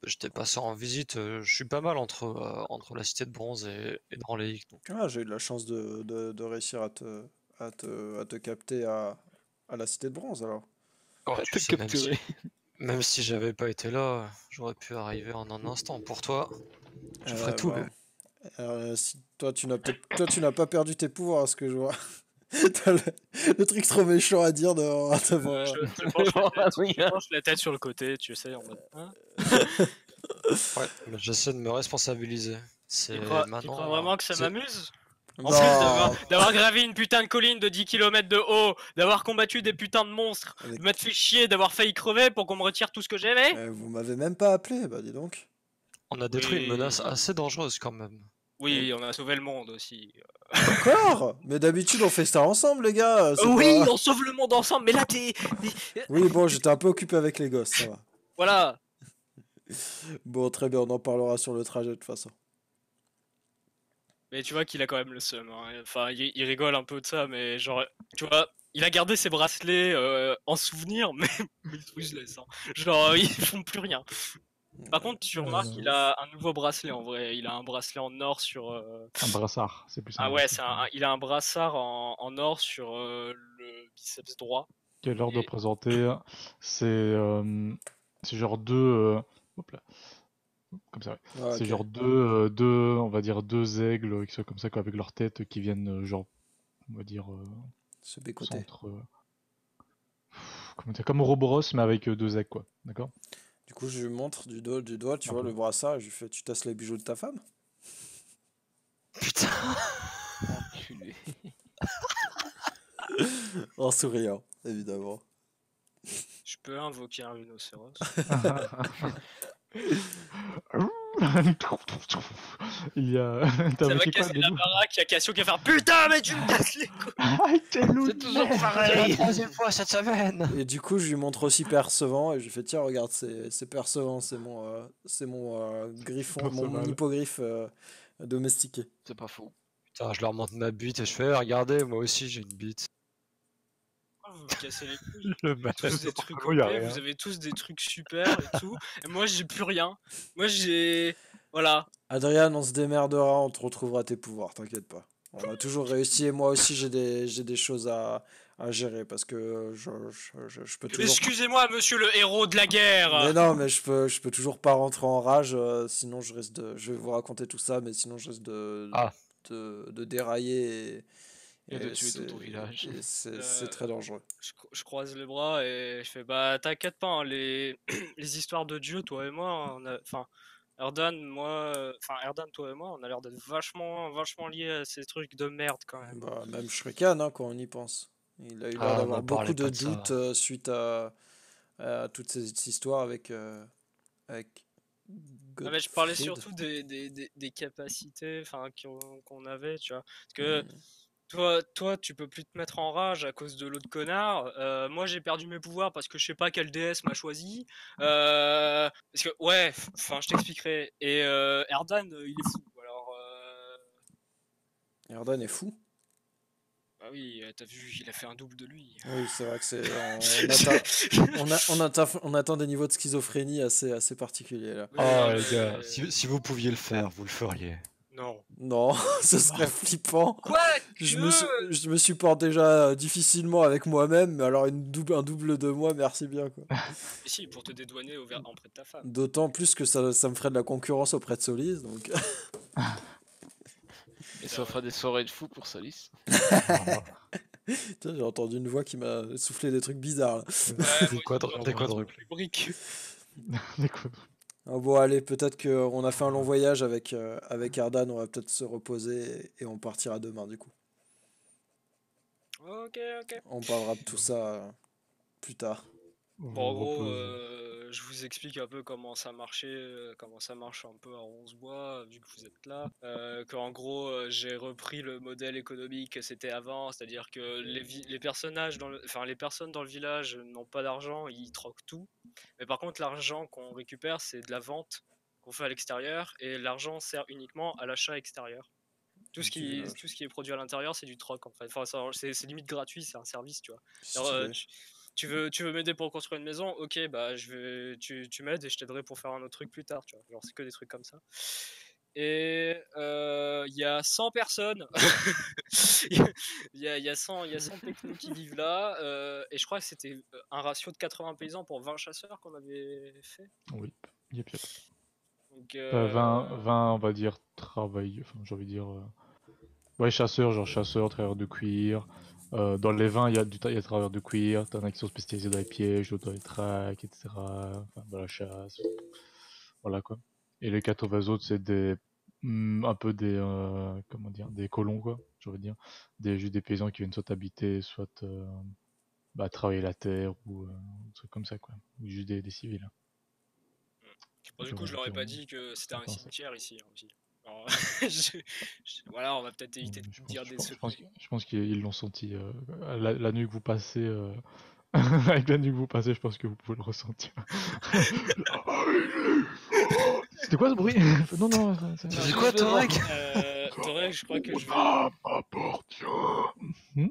j'étais passé en visite, euh, je suis pas mal entre, euh, entre la cité de bronze et, et Dranleic. Donc. Ah, j'ai eu de la chance de, de, de réussir à te, à te, à te capter à, à la cité de bronze, alors. Oh, à te capturer. Même si j'avais pas été là, j'aurais pu arriver en un instant. Pour toi, je ferais euh, tout. Bah. Euh, si toi, tu n'as toi, tu n'as pas perdu tes pouvoirs, à ce que je vois. le... le truc trop méchant à dire de. Euh, je te penche la, te la tête sur le côté, tu essayes en mode. Hein ouais, j'essaie de me responsabiliser. Tu crois, tu crois vraiment que ça m'amuse? En non. plus d'avoir gravi une putain de colline de dix kilomètres de haut, d'avoir combattu des putains de monstres, de m'être fait chier, d'avoir failli crever pour qu'on me retire tout ce que j'avais. Euh, vous m'avez même pas appelé, bah dis donc. On a détruit oui. une menace assez dangereuse quand même. Oui, on a sauvé le monde aussi. Encore? Mais d'habitude on fait ça ensemble les gars. Oui, pas... on sauve le monde ensemble, mais là t'es... Oui bon, j'étais un peu occupé avec les gosses, ça va. Voilà. Bon très bien, on en parlera sur le trajet de toute façon. Mais tu vois qu'il a quand même le seum, hein. Enfin, il, il rigole un peu de ça, mais genre, tu vois, il a gardé ses bracelets euh, en souvenir, mais ils se laissent, hein. Genre, ils font plus rien. Par contre, tu remarques qu'il a un nouveau bracelet en vrai. Il a un bracelet en or sur. Euh... Un brassard, c'est plus simple. Ah ouais, c'est un... il a un brassard en, en or sur euh, le biceps droit. Quelle et... l'heure de présenter. C'est euh... genre deux. Euh... Hop là. Comme ça, ouais. Ah, c'est okay. Genre deux, euh, deux, on va dire deux aigles qui sont comme ça, quoi, avec leur tête qui viennent, euh, genre, on va dire. Euh... Se bécoter. Centre, euh... Comment dire, comme Ouroboros, mais avec euh, deux aigles, quoi. D'accord. Du coup, je lui montre du doigt, du doigt tu ah vois, bon. Le brassard, je lui fais, tu tasses les bijoux de ta femme? Putain. Enculé. En souriant, évidemment. Je peux invoquer un rhinocéros. Il y a... Ça va casser la baraque, il y a Cassio qui va faire putain mais tu me casses les couilles. C'est toujours pareil. La troisième fois cette semaine. Et du coup je lui montre aussi Percevant et je lui fais tiens regarde c'est Percevant, c'est mon euh, c'est mon euh, griffon, mon, mon hippogriffe euh, domestiqué. C'est pas faux. Putain je leur montre ma bite et je fais regardez moi aussi j'ai une bite. Vous me cassez les couilles, le vous, avez des trucs cool, coupés, vous avez tous des trucs super et tout, et moi j'ai plus rien, moi j'ai... voilà. Adrien, on se démerdera, on te retrouvera tes pouvoirs, t'inquiète pas. On a toujours réussi et moi aussi j'ai des, j'ai des choses à, à gérer parce que je, je, je, je peux toujours... Excusez-moi monsieur le héros de la guerre. Mais non mais je peux, je peux toujours pas rentrer en rage, euh, sinon je risque de... Je vais vous raconter tout ça, mais sinon je risque de, ah. de, de, de dérailler et... Et de tuer tout ton village. C'est très dangereux. Je, je croise les bras et je fais bah t'inquiète pas, hein, les, les histoires de Dieu, toi et moi, enfin Erdan, moi, enfin Erdan, toi et moi, on a l'air d'être vachement, vachement liés à ces trucs de merde quand même. Bah, même Shrikan, hein, quand on y pense. Il a eu l'air ah, d'avoir beaucoup de doutes euh, suite à, à toutes ces histoires avec. Euh, avec... Ah mais je parlais surtout des, des, des, des capacités qu'on avait, tu vois. Parce que. Mm. Toi, toi, tu peux plus te mettre en rage à cause de l'autre connard. Euh, moi, j'ai perdu mes pouvoirs parce que je sais pas quelle déesse m'a choisi. Euh, parce que, ouais, enfin, je t'expliquerai. Et euh, Erdan, il est fou. Alors, euh... Erdan est fou. Bah oui, t'as vu, il a fait un double de lui. Oui, c'est vrai que c'est. On, on, on, atteint, on atteint des niveaux de schizophrénie assez, assez particuliers là. Oh euh, les gars, euh... si, si vous pouviez le faire, vous le feriez. Non. Non, ce serait non. Flippant. Quoi que... je, me su... je me supporte déjà difficilement avec moi-même, mais alors une dou un double de moi, merci bien. Quoi. Et si, pour te dédouaner auprès de ta femme. D'autant plus que ça, ça me ferait de la concurrence auprès de Solis, donc... Et ça ferait des soirées de fou pour Solis. J'ai entendu une voix qui m'a soufflé des trucs bizarres. Là. Ouais, des quadruples. Des quadruples. Des quadruples. Ah bon, allez, peut-être qu'on a fait un long voyage avec, euh, avec Erdan, on va peut-être se reposer et, et on partira demain, du coup. Ok, ok. On parlera de tout ça euh, plus tard. Bon, en gros, euh, je vous explique un peu comment ça marchait, euh, comment ça marche un peu à Roncebois, vu que vous êtes là. Euh, Qu'en gros, euh, j'ai repris le modèle économique que c'était avant, c'est-à-dire que les, les, personnages dans le, enfin, les personnes dans le village n'ont pas d'argent, ils troquent tout. Mais par contre, l'argent qu'on récupère, c'est de la vente qu'on fait à l'extérieur, et l'argent sert uniquement à l'achat extérieur. Tout ce, qui, tout ce qui est produit à l'intérieur, c'est du troc, en fait. Enfin, c'est limite gratuit, c'est un service, tu vois. Alors, euh, tu, tu veux, tu veux m'aider pour construire une maison? Ok, bah, je vais, tu, tu m'aides et je t'aiderai pour faire un autre truc plus tard, tu vois. Genre, c'est que des trucs comme ça. Et il euh, y a cent personnes, il y a, y a cent technos qui vivent là, euh, et je crois que c'était un ratio de quatre-vingts paysans pour vingt chasseurs qu'on avait fait. Oui, il y a pire. Donc, euh... vingt, vingt, on va dire, travail, enfin, j'ai envie de dire, euh... ouais, chasseurs, genre chasseurs, travailleurs de cuir. Euh, dans les vins, il y a du y a travailleurs de cuir, t'en as qui sont spécialisés dans les pièges, d'autres dans les traques, et cetera. Enfin, dans la chasse, voilà quoi. Et les quatre-vingts autres, c'est des un peu des euh, comment dire des colons quoi, je veux dire des juste des paysans qui viennent soit habiter, soit euh, bah, travailler la terre ou euh, un truc comme ça quoi, juste des, des civils. Hein. Bon, du coup, je leur ai pas dit que c'était un cimetière ici hein, aussi. Alors, je, je, voilà, on va peut-être éviter de dire des trucs. Je pense qu'ils l'ont senti euh, la, la nuit que vous passez. Euh... Avec la nuit que vous passez, je pense que vous pouvez le ressentir. C'était quoi ce bruit? Non, non, c'est... C'est quoi, Toreg? Euh... Toreg, je crois que je vais... Ah, hmm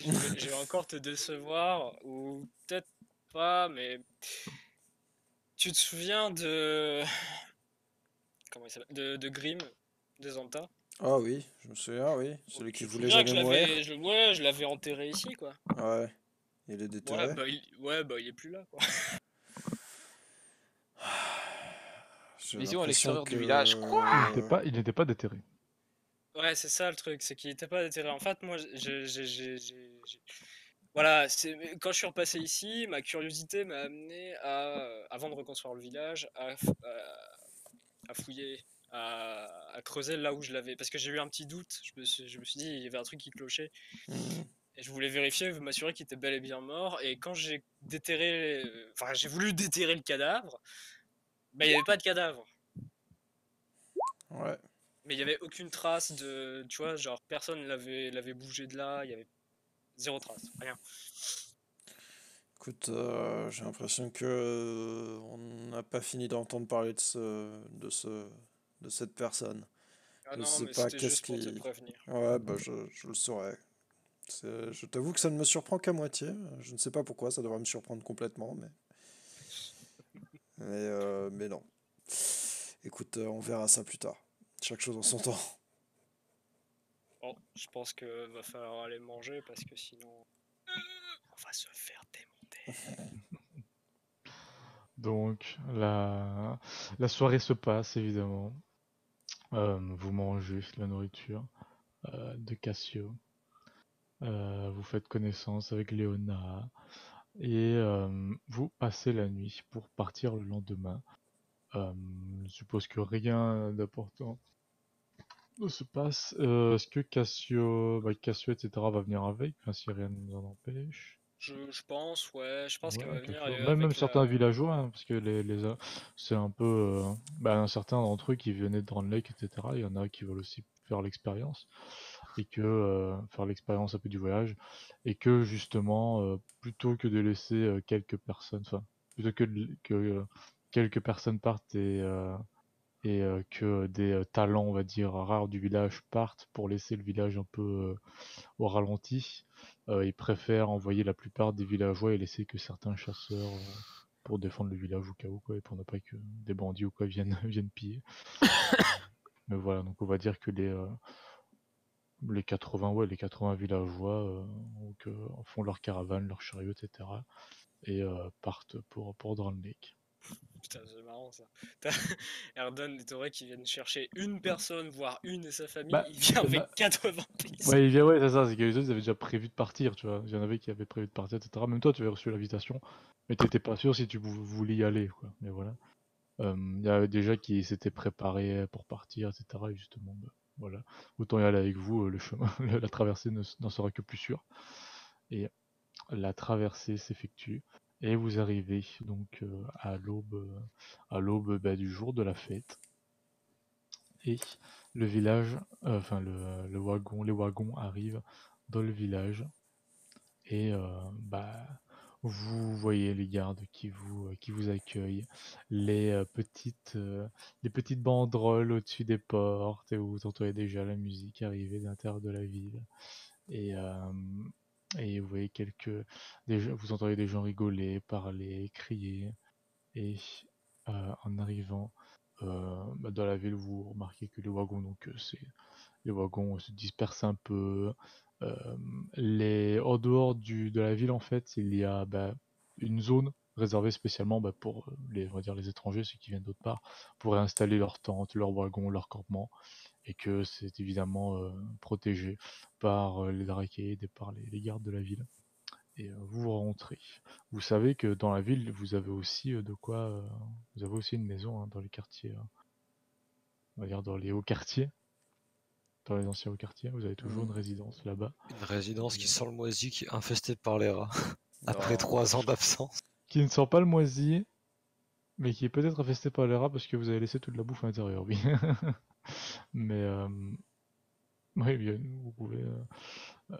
je, vais... je vais encore te décevoir, ou peut-être pas, mais... Tu te souviens de... Comment il s'appelle de, de Grimm, des Antas? Ah oui, je me souviens, oui. Celui qui voulait jamais mourir. Je, ouais, je l'avais enterré ici, quoi. Ouais, il est déterré. Ouais, bah il, ouais, bah, il est plus là, quoi. Vision à l'extérieur du village, quoi. Il n'était pas, pas déterré. Ouais, c'est ça le truc, c'est qu'il n'était pas déterré. En fait, moi, j'ai... Voilà, quand je suis repassé ici, ma curiosité m'a amené à, avant de reconstruire le village, à, à, à fouiller, à, à creuser là où je l'avais. Parce que j'ai eu un petit doute, je me, suis, je me suis dit, il y avait un truc qui clochait. Et je voulais vérifier, m'assurer qu'il était bel et bien mort. Et quand j'ai déterré, enfin, j'ai voulu déterrer le cadavre, bah, il n'y avait pas de cadavre. Ouais. Mais il n'y avait aucune trace de, tu vois, genre personne l'avait l'avait bougé de là, il y avait zéro trace, rien. Écoute, euh, j'ai l'impression que euh, on n'a pas fini d'entendre parler de ce, de ce, de cette personne. Ah je non, sais mais pas qu'est-ce qui. Pour te prévenir. Ouais, bah je, je le saurais. Je t'avoue que ça ne me surprend qu'à moitié. Je ne sais pas pourquoi, ça devrait me surprendre complètement, mais. Mais, euh, mais non. Écoute, euh, on verra ça plus tard. Chaque chose en son temps. Bon, je pense que va falloir aller manger parce que sinon on va se faire démonter. Donc la... la soirée se passe évidemment. Euh, vous mangez la nourriture euh, de Cassio. Euh, vous faites connaissance avec Léona. Et euh, vous passez la nuit pour partir le lendemain. Euh, je suppose que rien d'important ne se passe. Euh, Est-ce que Cassio, bah, Cassio, et cetera va venir avec, enfin, si rien ne nous en empêche? Je, je pense, ouais, je pense ouais, qu'elle va venir. Avec même, même la... certains villageois, hein, parce que les, les c'est un peu... Euh, bah, un certain d'entre eux qui venaient de Dranleic, et cetera. Il y en a qui veulent aussi faire l'expérience. Et que euh, faire l'expérience un peu du voyage, et que justement, euh, plutôt que de laisser euh, quelques personnes, enfin, plutôt que, de, que euh, quelques personnes partent et, euh, et euh, que des euh, talents, on va dire, rares du village partent pour laisser le village un peu euh, au ralenti, euh, ils préfèrent envoyer la plupart des villageois et laisser que certains chasseurs euh, pour défendre le village au cas où, quoi, et pour ne pas que des bandits ou quoi viennent, viennent piller. Mais voilà, donc on va dire que les... Euh, les quatre-vingts, ouais, les quatre-vingts villageois euh, donc, euh, font leur caravane, leur chariot, et cetera. Et euh, partent pour, pour Dranleic. Putain, c'est marrant ça. T'as Erdan et Toreg qui viennent chercher une personne, voire une et sa famille. Bah, il vient avec quatre-vingts personnes. Ouais, il vient, ouais, c'est ça. C'est que les autres, ils avaient déjà prévu de partir, tu vois. Il y en avait qui avaient prévu de partir, et cetera. Même toi, tu avais reçu l'invitation, mais t'étais pas sûr si tu voulais y aller, quoi. Mais voilà. Euh, il y avait déjà qui s'étaient préparés pour partir, et cetera. Et justement, bah, voilà, autant y aller avec vous, le chemin, la traversée n'en sera que plus sûre. Et la traversée s'effectue et vous arrivez donc euh, à l'aube à l'aube bah, du jour de la fête. Et le village, euh, enfin le, le wagon, les wagons arrivent dans le village et euh, bah vous voyez les gardes qui vous, qui vous accueillent, les, euh, petites, euh, les petites banderoles au-dessus des portes, et vous entendez déjà la musique arriver de l'intérieur de la ville. Et, euh, et vous voyez quelques... Des, vous entendez des gens rigoler, parler, crier. Et euh, en arrivant euh, bah, dans la ville, vous remarquez que les wagons, donc, les wagons se dispersent un peu. Euh, les... En dehors du... de la ville, en fait, il y a bah, une zone réservée spécialement bah, pour les, on va dire, les étrangers, ceux qui viennent d'autre part, pour installer leurs tentes, leurs wagons, leurs campements, et que c'est évidemment euh, protégé par euh, les draquets et par les... les gardes de la ville. Et euh, vous rentrez. Vous savez que dans la ville, vous avez aussi euh, de quoi... Euh... Vous avez aussi une maison hein, dans les quartiers... Euh... On va dire dans les hauts quartiers. Dans les anciens quartiers, vous avez toujours mmh. une résidence là-bas. Une résidence qui sent le moisi, qui est infestée par les rats, après trois ans d'absence. Qui ne sent pas le moisi, mais qui est peut-être infestée par les rats parce que vous avez laissé toute la bouffe à l'intérieur, oui. Mais, euh... oui, bien, vous pouvez, euh...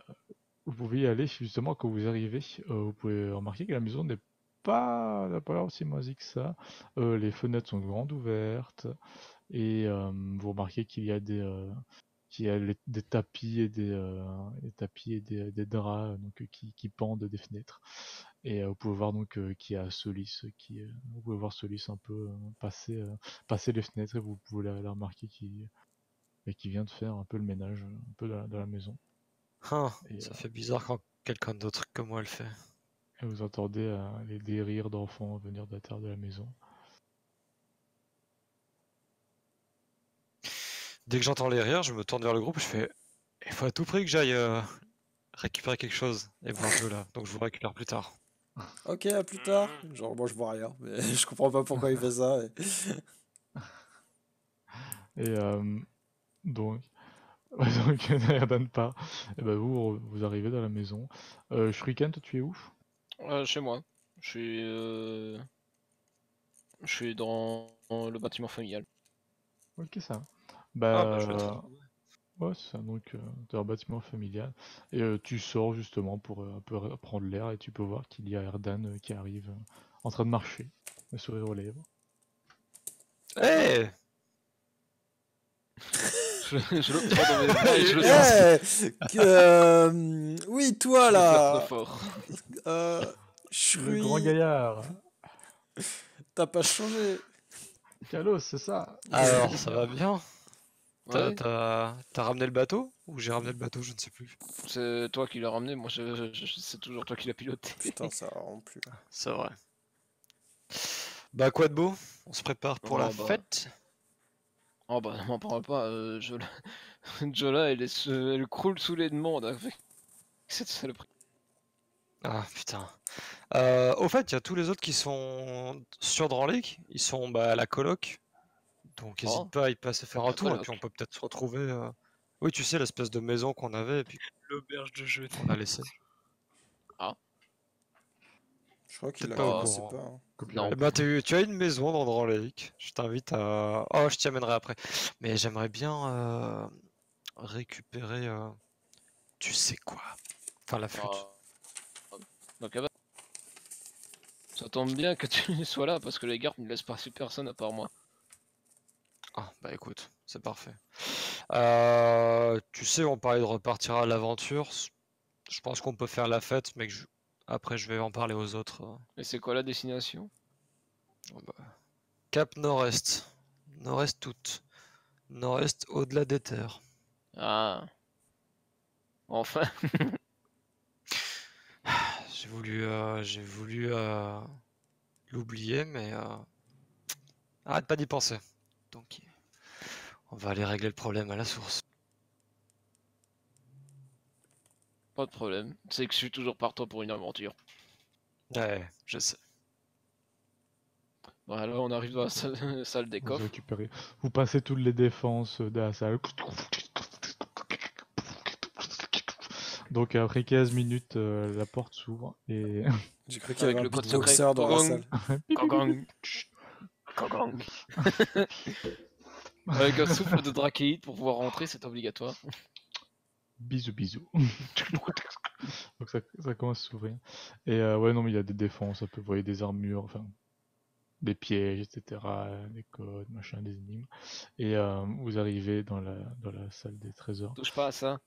vous pouvez y aller, justement, quand vous arrivez, euh, vous pouvez remarquer que la maison n'est pas, n'a pas l'air aussi moisi que ça. Euh, les fenêtres sont grandes ouvertes, et euh, vous remarquez qu'il y a des... Euh... qui a les, des tapis et des, euh, des tapis et des, des draps donc, qui, qui pendent des fenêtres Et euh, vous pouvez voir donc euh, qu'il y a Solis qui euh, vous pouvez voir Solis un peu euh, passer, euh, passer les fenêtres, et vous pouvez la, la remarquer qui qui vient de faire un peu le ménage un peu dans la, dans la maison. Ah, et, ça euh, fait bizarre quand quelqu'un d'autre que moi le fait. Et vous entendez euh, les des rires d'enfants venir de la terre de la maison. Dès que j'entends les rires, je me tourne vers le groupe, je fais il faut à tout prix que j'aille euh, récupérer quelque chose et voir Jola, donc je vous récupère plus tard. Ok, à plus tard. Genre moi je vois rien, mais je comprends pas pourquoi il fait ça. Et, et euh, donc, donc Erdan part. Et bah vous vous arrivez dans la maison. Euh, Shrikan, toi tu es où? euh, Chez moi. Je suis euh... je suis dans le bâtiment familial. Ok ça. Bah, ah, bah je vais te... ouais, c'est ça, donc euh, un bâtiment familial. Et euh, tu sors justement pour euh, un peu prendre l'air, et tu peux voir qu'il y a Erdan euh, qui arrive euh, en train de marcher, le sourire aux lèvres. Hey je, je le prends dans mes bras et je le lance. Hey euh... Oui, toi là je fort. Euh, je suis... Le grand gaillard. T'as pas changé. Kalos, c'est ça. Alors, ça va bien. Ouais. T'as ramené le bateau? Ou j'ai ramené le bateau, je ne sais plus. C'est toi qui l'as ramené, moi je, je, je, c'est toujours toi qui l'as piloté. Putain, ça rend plus. C'est vrai. Bah quoi de beau? On se prépare pour oh, la bah. fête. Oh bah ne m'en parle pas, euh, Jola, Jola elle, est, elle croule sous les demandes avec cette saloperie. Ah putain. Euh, au fait, il y a tous les autres qui sont sur Dranleic, ils sont bah, à la coloc. Donc n'hésite oh. pas à y passer faire un tour, voilà, et puis on peut peut-être se retrouver... Euh... Oui, tu sais, l'espèce de maison qu'on avait, et puis l'auberge de jeu qu'on a laissée. Ah. Je crois qu'il l'a pas au courant. Pas, hein. Non. Eh ben, tu as une maison dans Dranleic, je t'invite à... Oh, je t'y amènerai après. Mais j'aimerais bien euh... récupérer... Euh... Tu sais quoi. Enfin, la flûte. Oh. Donc, ça tombe bien que tu sois là, parce que les gardes ne laissent passer personne à part moi. Ah, bah écoute, c'est parfait. Euh, tu sais, on parlait de repartir à l'aventure. Je pense qu'on peut faire la fête, mais que je... après je vais en parler aux autres. Et c'est quoi la destination? Oh bah, Cap Nord-Est. Nord-Est toute. Nord-Est au-delà des terres. Ah. Enfin. J'ai voulu, euh, j'ai voulu euh, l'oublier, mais... Euh... Arrête pas d'y penser. Donc on va aller régler le problème à la source. Pas de problème, c'est que je suis toujours partant pour une aventure. Ouais, je sais. Bon alors on arrive dans la salle, salle des coffres. Vous, vous passez toutes les défenses de la salle. Donc après quinze minutes, euh, la porte s'ouvre et... J'ai cru qu'il y avait le code secret dans la salle. Avec un souffle de drachéite pour pouvoir rentrer, c'est obligatoire. Bisous, bisous. Donc ça, ça commence à s'ouvrir. Et euh, ouais, non, mais il y a des défenses, on peut voir des armures, enfin, des pièges, et cetera, des codes, machin, des énigmes. Et euh, vous arrivez dans la, dans la salle des trésors. Touche pas à ça.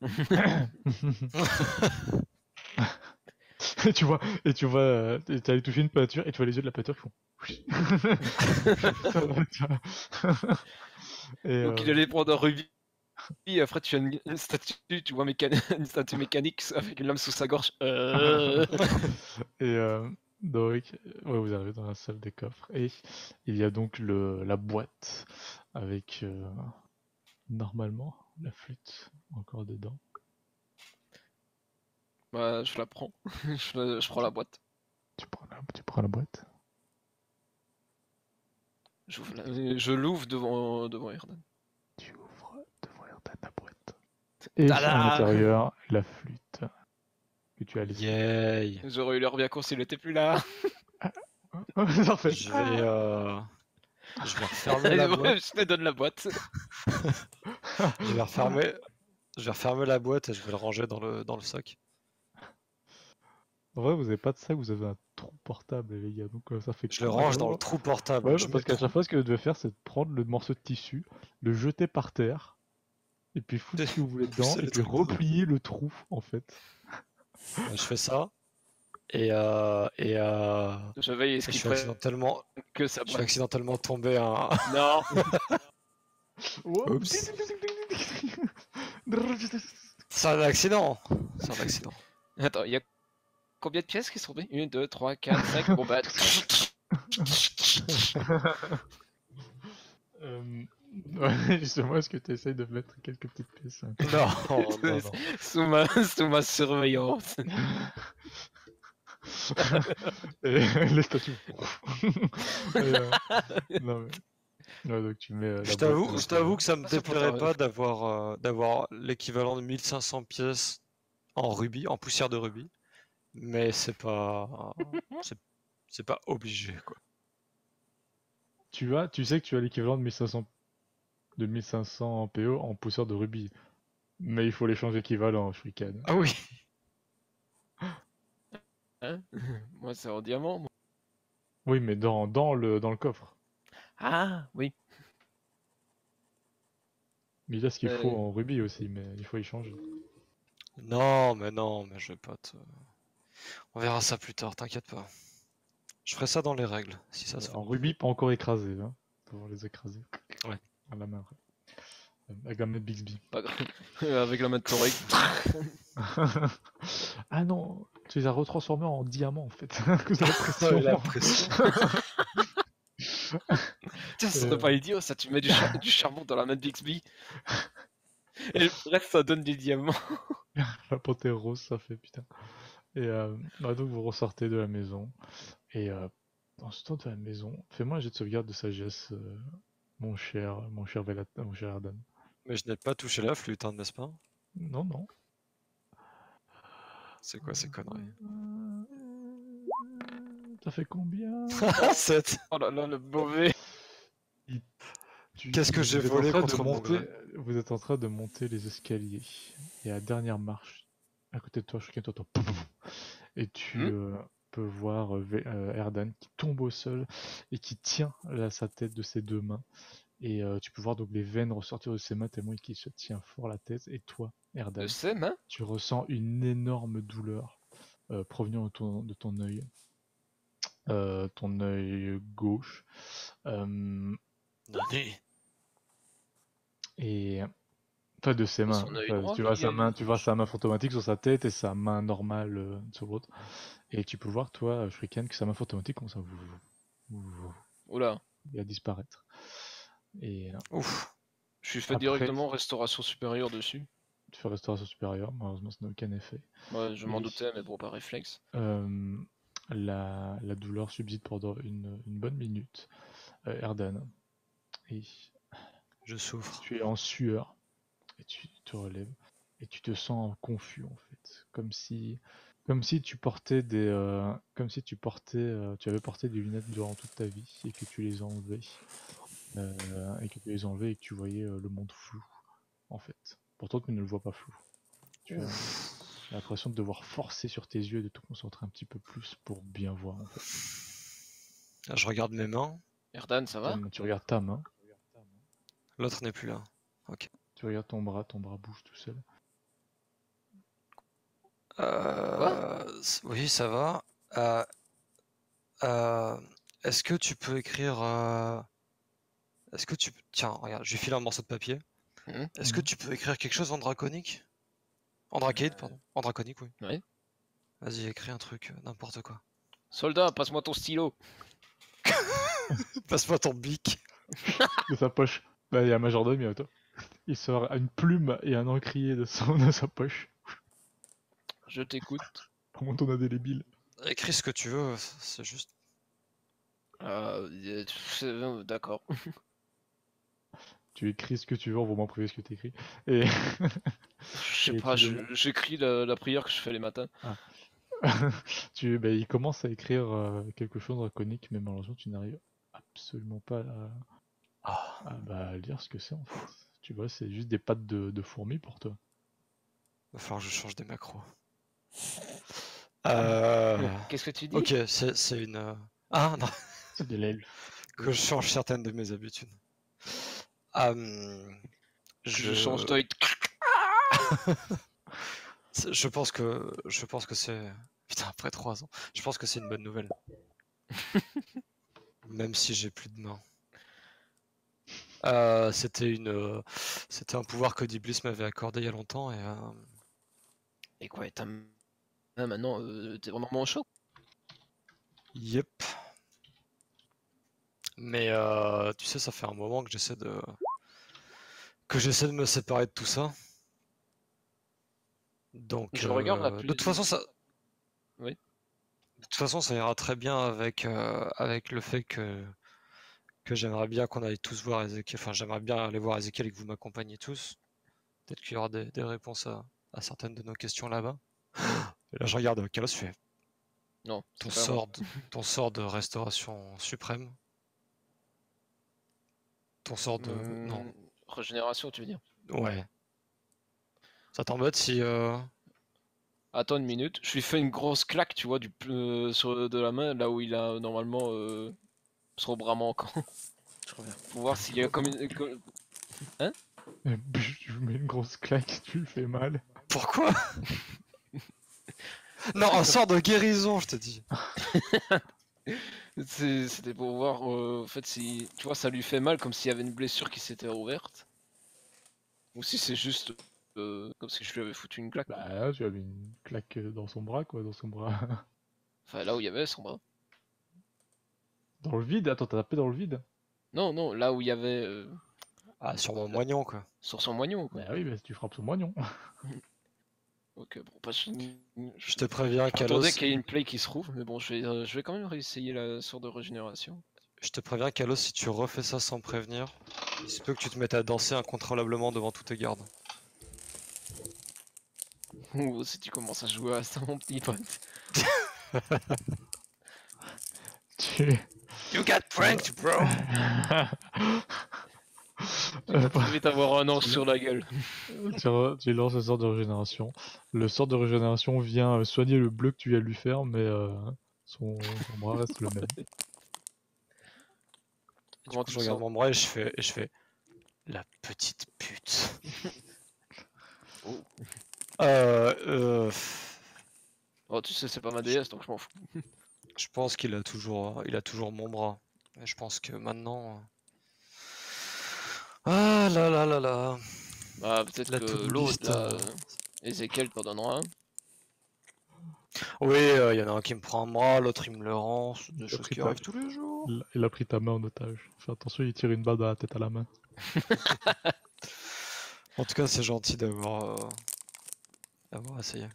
Et tu vois, et tu vois, t'as allé toucher une peinture et tu vois les yeux de la peinture qui font. Et donc euh... il allait prendre un rubis, et après tu as une, une statue, tu vois mécan... une statue mécanique avec une lame sous sa gorge. Euh... et euh, donc, ouais, vous arrivez dans la salle des coffres et il y a donc le, la boîte avec euh, normalement la flûte encore dedans. Bah, je la prends, je, je prends la boîte. Tu prends la, tu prends la boîte. Je l'ouvre devant, devant Erdan. Tu ouvres devant Erdan la boîte. Et à l'intérieur, la flûte que tu as laissée. J'aurais eu l'heure bien court s'il n'était plus là. En fait, je vais, euh... je vais refermer la boîte. Je te donne la boîte. Je vais refermer, je vais refermer la boîte et je vais le ranger dans le, dans le sac. En vrai, vous n'avez pas de sac, vous avez un trou portable, les gars. Donc, euh, ça fait je le range dans le trou portable. Ouais, je parce qu'à chaque fois, ce que vous devez faire, c'est de prendre le morceau de tissu, le jeter par terre, et puis foutre ce que vous voulez dedans, et puis replier le trou, en fait. Je fais ça, et, euh, et euh, je veille je suis accidentellement que ça je suis accidentellement tombé un non Oups. C'est un accident. C'est un accident. Attends, il y a combien de pièces qui sont tombées? Une, deux, trois, quatre, cinq. Bon bah... euh... Ouais, justement, est-ce que tu essayes de mettre quelques petites pièces? Non, non, non. Sous ma, sous ma surveillance. Et les statues. euh... Non mais... Ouais, donc tu mets, euh, je t'avoue que ça me déplairait pas d'avoir euh, d'avoir l'équivalent de mille cinq cents pièces en rubis, en poussière de rubis, mais c'est pas c'est pas obligé quoi. Tu as, tu sais que tu as l'équivalent de mille cinq cents de mille cinq cents P O en poussière de rubis, mais il faut l'échange équivalent en Shrikan. Ah oui. Hein, moi c'est en diamant. Moi. Oui, mais dans dans le dans le coffre. Ah oui. Mais là, ce qu'il euh... faut en rubis aussi, mais il faut y changer. Non, mais non, mais je vais pas te... On verra ça plus tard, t'inquiète pas. Je ferai ça dans les règles, si ça euh, se fait. En rubis, pas encore écrasé, hein. Pour les écraser. Ouais. À la main. Euh, avec la main de Bixby. Pas grave. Avec la main de Toreg. Ah non, tu les as retransformés en diamants en fait. La pression. Ça serait pas idiot ça, tu mets du, char du charbon dans la main de Bixby et le reste ça donne des diamants. La panthère rose ça fait putain. Et euh, bah donc vous ressortez de la maison et euh, en sortant de la maison, fais-moi un jet de sauvegarde de sagesse, euh, mon cher mon cher Velata, mon cher Erdan. Mais je n'ai pas touché la flûte, n'est-ce pas? Non non. C'est quoi ces conneries? Ça fait combien? sept. Oh là là, le mauvais. Qu'est-ce que j'ai volé contre monter? Vous êtes en train de monter les escaliers. Et à la dernière marche, à côté de toi, Shrikan, t'entends. Et tu hmm? euh, peux voir euh, Erdan qui tombe au sol et qui tient là, sa tête de ses deux mains. Et euh, tu peux voir donc les veines ressortir de ses mains tellement qu'il se tient fort la tête. Et toi, Erdan, de ses mains tu ressens une énorme douleur euh, provenant de ton, de ton œil. Euh, ton œil gauche. Euh... Et enfin de ses mains. Enfin, tu vois sa main, tu vois sa main fantomatique sur sa tête et sa main normale euh, sur l'autre. Et tu peux voir toi, Shrikan, que sa main fantomatique commence à vous. Oula. Et à disparaître. Et ouf. Je suis fait après... directement restauration supérieure dessus. Tu fais restauration supérieure, malheureusement ça n'a aucun effet. Ouais, je m'en doutais, mais bon, par réflexe. Euh... La, la douleur subsiste pendant une, une bonne minute. Euh, Erdan, et je souffre. Tu es en sueur et tu te relèves et tu te sens confus en fait, comme si, comme si tu portais des, euh, comme si tu portais, euh, tu avais porté des lunettes durant toute ta vie et que tu les as enlevées euh, et que tu les enlevais et que tu voyais euh, le monde flou en fait. Pourtant tu ne le vois pas flou. Tu as... J'ai l'impression de devoir forcer sur tes yeux et de te concentrer un petit peu plus pour bien voir en fait. Là, je regarde mes mains. Erdan, ça va? Tu regardes ta main. L'autre n'est plus là. Ok. Tu regardes ton bras, ton bras bouge tout seul. Euh... Quoi? Oui, ça va. Euh... Euh... Est-ce que tu peux écrire... Euh... Est-ce que tu... Tiens, regarde, je lui file un morceau de papier. Mmh. Est-ce mmh. que tu peux écrire quelque chose en draconique? En draconique, euh... pardon. En draconique, oui. Oui. Vas-y, écris un truc, euh, n'importe quoi. Soldat, passe-moi ton stylo. Passe-moi ton bic. De sa poche. Bah, il y a un majordome, il y a toi. Il sort une plume et un encrier de, son, de sa poche. Je t'écoute. Comment on a délébile. Écris ce que tu veux, c'est juste. Euh, euh, D'accord. Tu écris ce que tu veux, on va m'en priver ce que tu écris. Et... je sais pas, j'écris la, la prière que je fais les matins. Ah. tu, bah, il commence à écrire euh, quelque chose de draconique, mais malheureusement tu n'arrives absolument pas à, à, à bah, lire ce que c'est en fait. Tu vois, c'est juste des pattes de, de fourmis pour toi. Va falloir que je change des macros. Euh... Qu'est-ce que tu dis? Ok, c'est une... Ah non. C'est de l'elfe. Que je change certaines de mes habitudes. Um, je... je change d'œil. je pense que je pense que c'est Putain, après trois ans. Je pense que c'est une bonne nouvelle. Même si j'ai plus de main. Euh, c'était une, euh, c'était un pouvoir que Diblis m'avait accordé il y a longtemps et. Euh... Et quoi, t'as ah, maintenant, euh, t'es vraiment chaud. Yep. Mais euh, tu sais, ça fait un moment que j'essaie de que j'essaie de me séparer de tout ça. Donc. Je euh, regarde la plus... De toute façon, ça. Oui. De toute façon, ça ira très bien avec euh, avec le fait que. Que j'aimerais bien qu'on aille tous voir Ezekiel, enfin j'aimerais bien aller voir Ezekiel et que vous m'accompagniez tous. Peut-être qu'il y aura des, des réponses à, à certaines de nos questions là-bas. Là, je regarde Kalos, je fais. Non. Ton sort, de, ton sort de restauration suprême. Ton sort de. Mmh, non. Régénération, tu veux dire? Ouais. Ça t'embête si. Euh... Attends une minute, je lui fais une grosse claque, tu vois, du euh, sur, de la main, là où il a normalement. Euh... Trop bras manquant. Je reviens. Pour voir s'il y a comme une. Hein? Je mets une grosse claque, tu fais mal. Pourquoi? Non, un sort de guérison, je te dis. C'était pour voir, euh, en fait, si. Tu vois, ça lui fait mal comme s'il y avait une blessure qui s'était ouverte. Ou si c'est juste. Euh, comme si je lui avais foutu une claque. Bah, tu avais une claque dans son bras, quoi, dans son bras. Enfin, là où il y avait son bras. Dans le vide? Attends, t'as tapé dans le vide? Non, non, là où il y avait... Euh... Ah, sur mon moignon, quoi. Sur son moignon, quoi. Bah oui, mais tu frappes son moignon. Ok, bon, pas... Je te préviens, Kalos... J'attendais qu'il y ait une play qui se rouvre, mais bon, je vais, euh, je vais quand même réessayer la sorte de régénération. Je te préviens, Kalos, si tu refais ça sans prévenir, il se peut que tu te mettes à danser incontrôlablement devant tous tes gardes. Ou si tu commences à jouer à ça, mon petit pote. Tu... You got pranked, bro! Je vais t'avoir un ange sur la gueule. Tu, tu lances le sort de régénération. Le sort de régénération vient soigner le bleu que tu viens de lui faire, mais euh, son, son bras reste le même. Comment tu je regarde mon bras et je fais, et je fais la petite pute. Oh. Euh, euh... Oh, tu sais, c'est pas ma D S donc je m'en fous. Je pense qu'il a toujours, il a toujours mon bras. Et je pense que maintenant, ah là là là là. Bah peut-être que l'autre, là... Ezekiel t'en donnera un. Oui, il euh, y en a un qui me prend un bras, l'autre il me le rend. C'est des choses qui arrivent tous les jours. Il a pris ta main en otage. Fais attention, il tire une balle dans la tête à la main. En tout cas, c'est gentil d'avoir, euh... d'avoir essayé.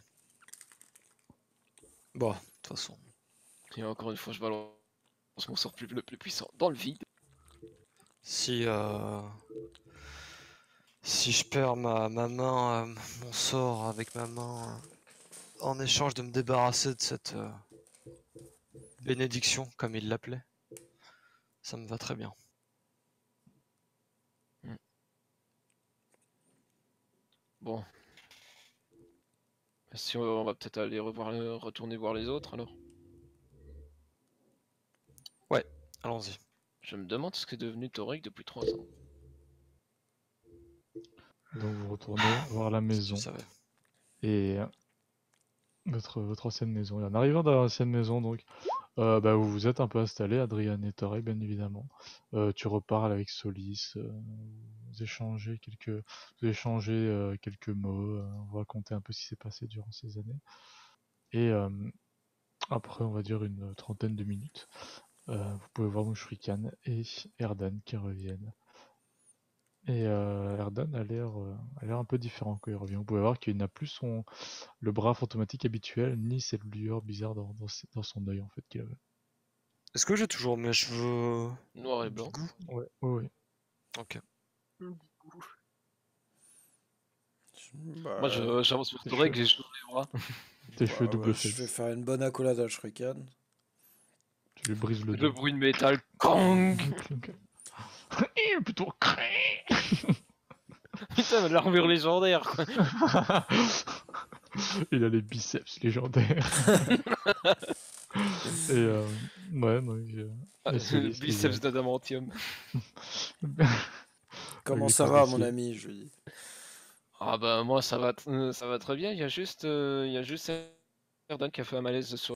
Bon, de toute façon. Et encore une fois, je balance mon sort plus, le plus puissant dans le vide. Si euh... si je perds ma, ma main, euh, mon sort avec ma main, euh, en échange de me débarrasser de cette euh, bénédiction, comme il l'appelait, ça me va très bien. Mm. Bon. Si on, on va peut-être aller revoir, retourner voir les autres alors. Ouais, allons-y. Je me demande ce qu'est devenu Toreg depuis trois ans. Donc vous retournez voir la maison. Et votre, votre ancienne maison. Et en arrivant dans l'ancienne maison, donc, euh, bah, vous vous êtes un peu installé, Adrien et Toreg, bien évidemment. Euh, tu reparles avec Solis, euh, vous échangez quelques, vous échangez, euh, quelques mots, euh, vous racontez un peu ce qui s'est passé durant ces années. Et euh, après, on va dire une trentaine de minutes. Euh, vous pouvez voir Shrikan et Erdan qui reviennent. Et euh, Erdan a l'air euh, un peu différent quand il revient. Vous pouvez voir qu'il n'a plus son, le bras fantomatique habituel, ni cette lueur bizarre dans, dans, dans son œil en fait qu'il avait. Est-ce que j'ai toujours mes cheveux noirs et blancs? Ouais, oui. Ok. Bah, moi j'avance sur Toreg avec les cheveux dans les bras. Tes bah, cheveux double ouais, je vais faire une bonne accolade à Shrikan. Je brise le, le bruit de métal. Kong. Et plutôt cré. Putain, l'armure légendaire quoi. Il a les biceps légendaires. Et euh, ouais, donc. Euh, ah, le biceps d'adamantium. Comment ça va, mon ami, je lui dis. Ah bah moi ça va, ça va très bien. Il y a juste, euh, il y a juste. Erdan qui a fait un malaise sur...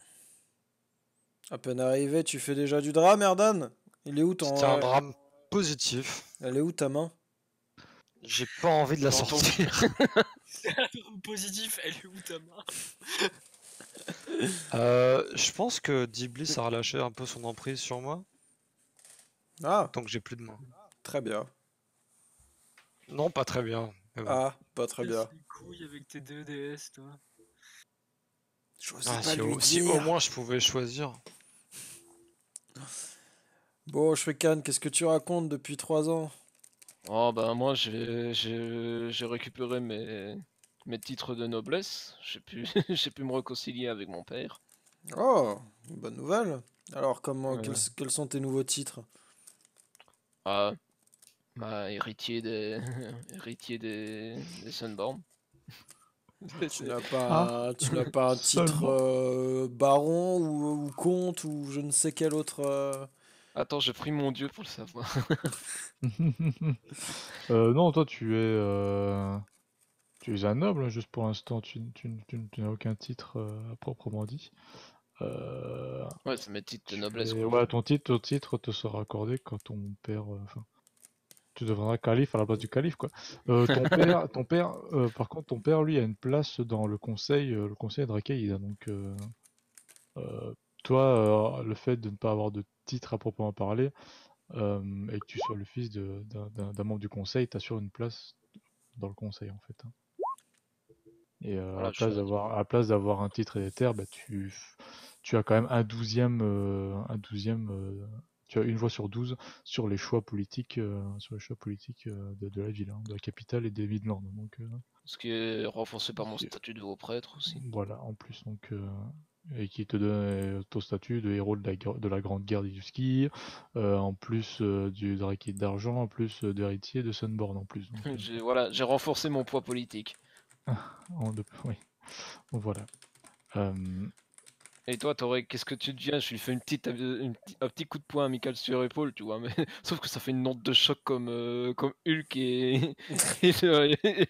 À peine arrivé, tu fais déjà du drame, Erdan. Il est où ton... C'était un drame positif. Elle est où ta main? J'ai pas envie de la sortir. C'est un drame positif, elle est où ta main? euh, Je pense que Diblis a relâché un peu son emprise sur moi. Ah. Tant que j'ai plus de main. Très bien. Non, pas très bien. Mais bon. Ah, pas très bien. Des couilles avec tes deux D S, toi. Ah, pas si, lui au, dire. Si au moins je pouvais choisir. Bon, Shrikan, qu'est-ce que tu racontes depuis trois ans? Oh, bah moi j'ai récupéré mes, mes titres de noblesse. J'ai pu, pu me réconcilier avec mon père. Oh, bonne nouvelle. Alors, comment, ouais. quels, quels sont tes nouveaux titres? Ah, bah, héritier des, héritier des, des Sunborn. Tu n'as pas, ah, pas un titre euh, baron ou, ou comte ou je ne sais quel autre... Euh... Attends, j'ai pris mon dieu pour le savoir. euh, non, toi tu es... Euh, tu es un noble, juste pour l'instant, tu, tu, tu, tu n'as aucun titre euh, à proprement dit. Euh, ouais, c'est mes titres de noblesse. Et, ouais, ton titre, ton titre te sera accordé quand ton père... Euh, tu deviendras calife à la place du calife, quoi. Euh, ton père, ton père euh, par contre, ton père, lui, a une place dans le conseil, euh, le conseil Drakeïd. Donc, euh, euh, toi, euh, le fait de ne pas avoir de titre à proprement parler, euh, et que tu sois le fils d'un membre du conseil, t'assure une place dans le conseil, en fait. Hein. Et euh, voilà, à la place d'avoir un titre et des terres, bah, tu, tu as quand même un douzième... Euh, un douzième euh, tu as une voix sur douze sur les choix politiques, euh, sur les choix politiques euh, de, de la ville, hein, de la capitale et des Midlands. Donc, euh, ce qui est renforcé par mon statut de haut prêtre aussi. Voilà, en plus, donc, euh, et qui te donne ton statut de héros de la, de la grande guerre du ski, euh, en plus euh, du draquet d'argent, en plus euh, d'héritier de Sunborn, en plus. Donc, euh, j'ai, voilà, j'ai renforcé mon poids politique. en deux, oui, voilà. Euh, Et toi, Toreg, qu'est-ce que tu deviens? Je lui fais une petite, une, un petit coup de poing amical sur l'épaule, tu vois. Mais... Sauf que ça fait une onde de choc comme, euh, comme Hulk et, et, le,